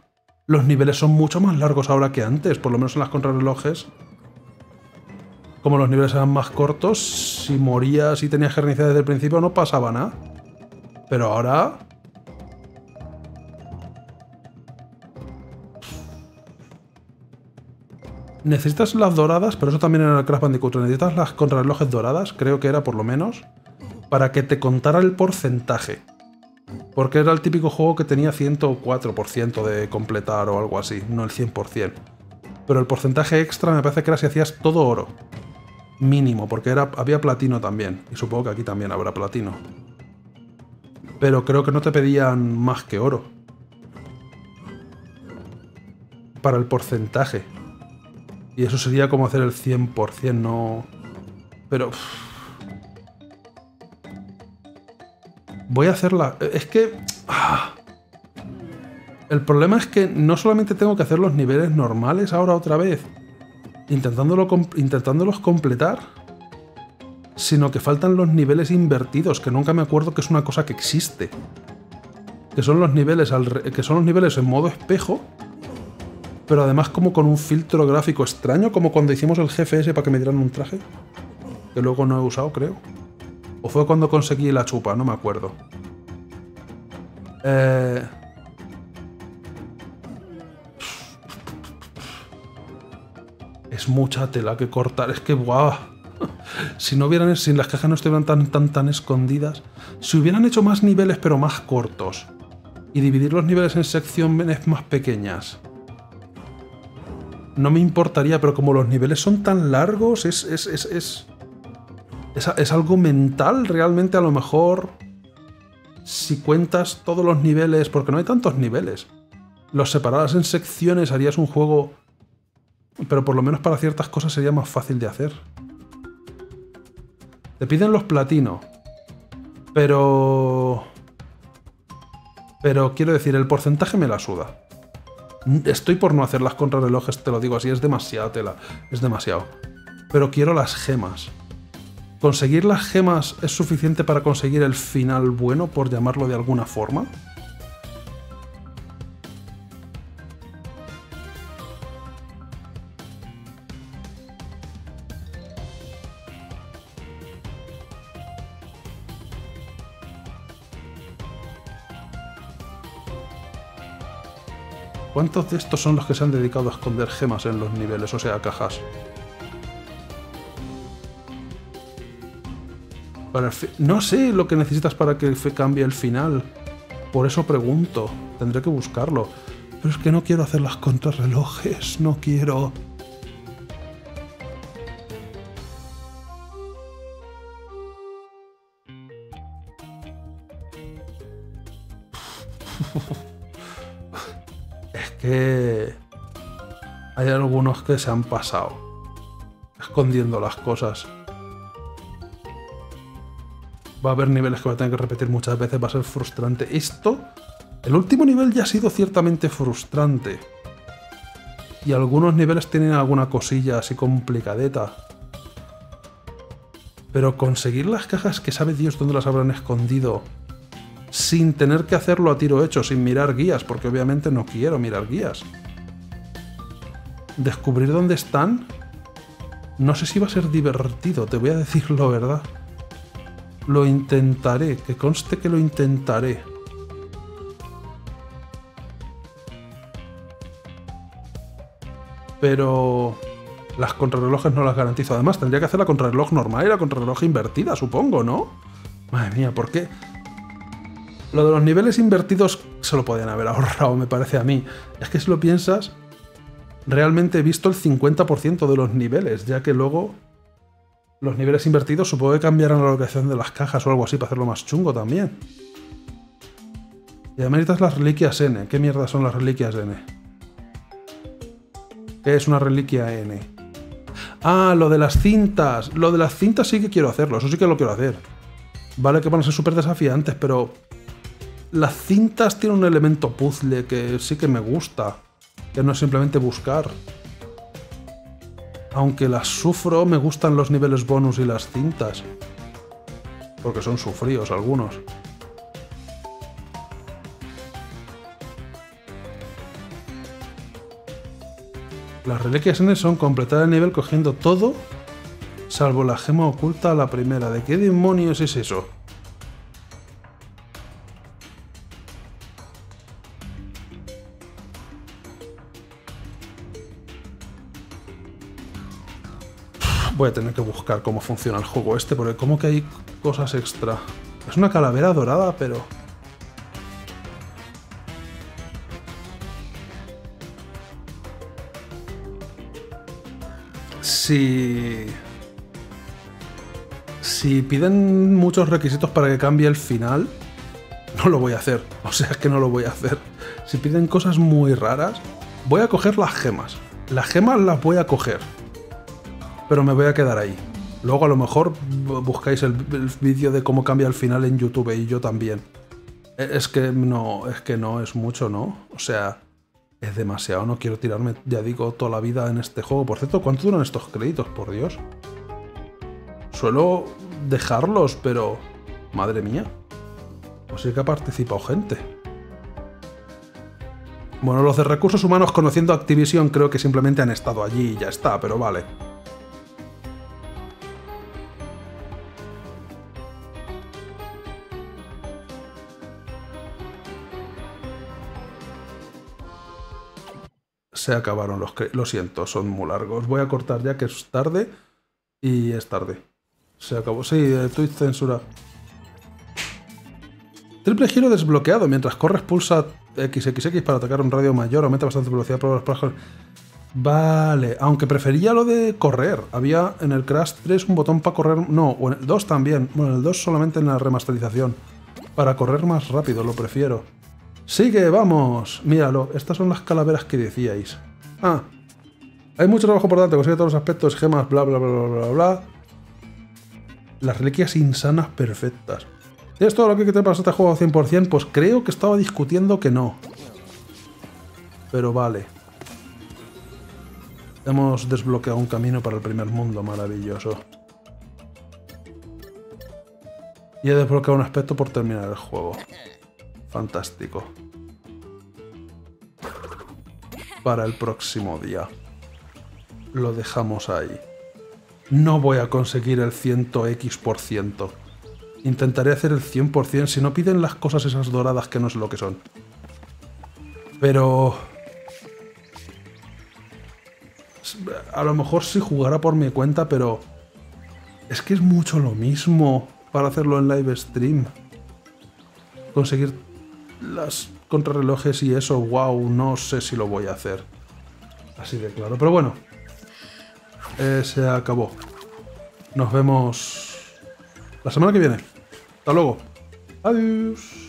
Los niveles son mucho más largos ahora que antes, por lo menos en las contrarrelojes. Como los niveles eran más cortos, si morías y tenías que reiniciar desde el principio no pasaba nada. Pero ahora... Necesitas las doradas, pero eso también era el Crash Bandicoot. Necesitas las contrarrelojes doradas, creo que era por lo menos, para que te contara el porcentaje. Porque era el típico juego que tenía ciento cuatro por ciento de completar o algo así, no el cien por cien. Pero el porcentaje extra me parece que era si hacías todo oro. Mínimo, porque era, había platino también. Y supongo que aquí también habrá platino. Pero creo que no te pedían más que oro. Para el porcentaje. Y eso sería como hacer el cien por cien, no... Pero... Uff. Voy a hacerla... Es que... Ah. El problema es que no solamente tengo que hacer los niveles normales ahora otra vez, intentándolo comp intentándolos completar, sino que faltan los niveles invertidos, que nunca me acuerdo que es una cosa que existe. Que son los niveles, al re que son los niveles en modo espejo, pero además como con un filtro gráfico extraño, como cuando hicimos el jefe ese para que me dieran un traje, que luego no he usado, creo. O fue cuando conseguí la chupa, no me acuerdo. Eh... Es mucha tela que cortar, es que guau. Si no hubieran, si las cajas no estuvieran tan, tan, tan escondidas, si hubieran hecho más niveles pero más cortos y dividir los niveles en secciones más pequeñas, no me importaría, pero como los niveles son tan largos, es... es, es, es... Es, es algo mental, realmente a lo mejor si cuentas todos los niveles, porque no hay tantos niveles, los separadas en secciones harías un juego, pero por lo menos para ciertas cosas sería más fácil de hacer. Te piden los platino, pero... Pero quiero decir, el porcentaje me la suda. Estoy por no hacer las contrarrelojes, te lo digo así, es demasiada tela, es demasiado. Pero quiero las gemas. ¿Conseguir las gemas es suficiente para conseguir el final bueno, por llamarlo de alguna forma? ¿Cuántos de estos son los que se han dedicado a esconder gemas en los niveles, o sea, cajas? Para no sé lo que necesitas para que cambie el final. Por eso pregunto. Tendré que buscarlo. Pero es que no quiero hacer las contrarrelojes. No quiero. Es que... Hay algunos que se han pasado. Escondiendo las cosas. Va a haber niveles que voy a tener que repetir muchas veces, va a ser frustrante. Esto, el último nivel ya ha sido ciertamente frustrante. Y algunos niveles tienen alguna cosilla así complicadeta. Pero conseguir las cajas que sabe Dios dónde las habrán escondido, sin tener que hacerlo a tiro hecho, sin mirar guías, porque obviamente no quiero mirar guías. Descubrir dónde están, no sé si va a ser divertido, te voy a decir la verdad. Lo intentaré, que conste que lo intentaré. Pero... Las contrarrelojes no las garantizo. Además, tendría que hacer la contrarreloj normal y la contrarreloj invertida, supongo, ¿no? Madre mía, ¿por qué? Lo de los niveles invertidos se lo podían haber ahorrado, me parece a mí. Es que si lo piensas, realmente he visto el cincuenta por ciento de los niveles, ya que luego... Los niveles invertidos supongo que cambiarán la locación de las cajas o algo así para hacerlo más chungo también. Y ameritas las reliquias N. ¿Qué mierda son las reliquias N? ¿Qué es una reliquia N? Ah, lo de las cintas. Lo de las cintas sí que quiero hacerlo. Eso sí que lo quiero hacer. Vale que van a ser súper desafiantes, pero... Las cintas tienen un elemento puzzle que sí que me gusta. Que no es simplemente buscar. Aunque las sufro, me gustan los niveles bonus y las cintas. Porque son sufríos algunos. Las reliquias N son completar el nivel cogiendo todo, salvo la gema oculta a la primera. ¿De qué demonios es eso? Voy a tener que buscar cómo funciona el juego este, porque como que hay cosas extra. Es una calavera dorada, pero... Si... si piden muchos requisitos para que cambie el final, no lo voy a hacer. O sea, es que no lo voy a hacer. Si piden cosas muy raras, voy a coger las gemas. Las gemas las voy a coger, pero me voy a quedar ahí. Luego a lo mejor buscáis el, el vídeo de cómo cambia el final en YouTube y yo también. Es que no, es que no es mucho, ¿no? O sea... Es demasiado, no quiero tirarme, ya digo, toda la vida en este juego. Por cierto, ¿cuánto duran estos créditos, por Dios? Suelo dejarlos, pero... Madre mía. O sea que ha participado gente. Bueno, los de recursos humanos, conociendo Activision, creo que simplemente han estado allí y ya está, pero vale. Se acabaron los créditos. Lo siento, son muy largos. Voy a cortar ya que es tarde. Y es tarde. Se acabó. Sí, Twitch censura. Triple giro desbloqueado. Mientras corres, pulsa equis equis equis para atacar un radio mayor. Aumenta bastante velocidad para los pájaros. Vale. Aunque prefería lo de correr. Había en el Crash tres un botón para correr. No, o en el dos también. Bueno, en el dos solamente en la remasterización. Para correr más rápido, lo prefiero. ¡Sigue, vamos! Míralo, estas son las calaveras que decíais. Ah, hay mucho trabajo por delante, consigue todos los aspectos, gemas, bla, bla, bla, bla, bla, bla. Las reliquias insanas perfectas. ¿Tienes todo lo que te pasa este juego al cien por cien? Pues creo que estaba discutiendo que no. Pero vale. Hemos desbloqueado un camino para el primer mundo, maravilloso. Y he desbloqueado un aspecto por terminar el juego. Fantástico. Para el próximo día. Lo dejamos ahí. No voy a conseguir el cien por ciento. Intentaré hacer el cien por cien si no piden las cosas esas doradas que no sé lo que son. Pero... A lo mejor sí jugara por mi cuenta, pero... Es que es mucho lo mismo para hacerlo en live stream. Conseguir las contrarrelojes y eso, wow, no sé si lo voy a hacer. Así de claro, pero bueno. Eh, se acabó. Nos vemos la semana que viene. Hasta luego. Adiós.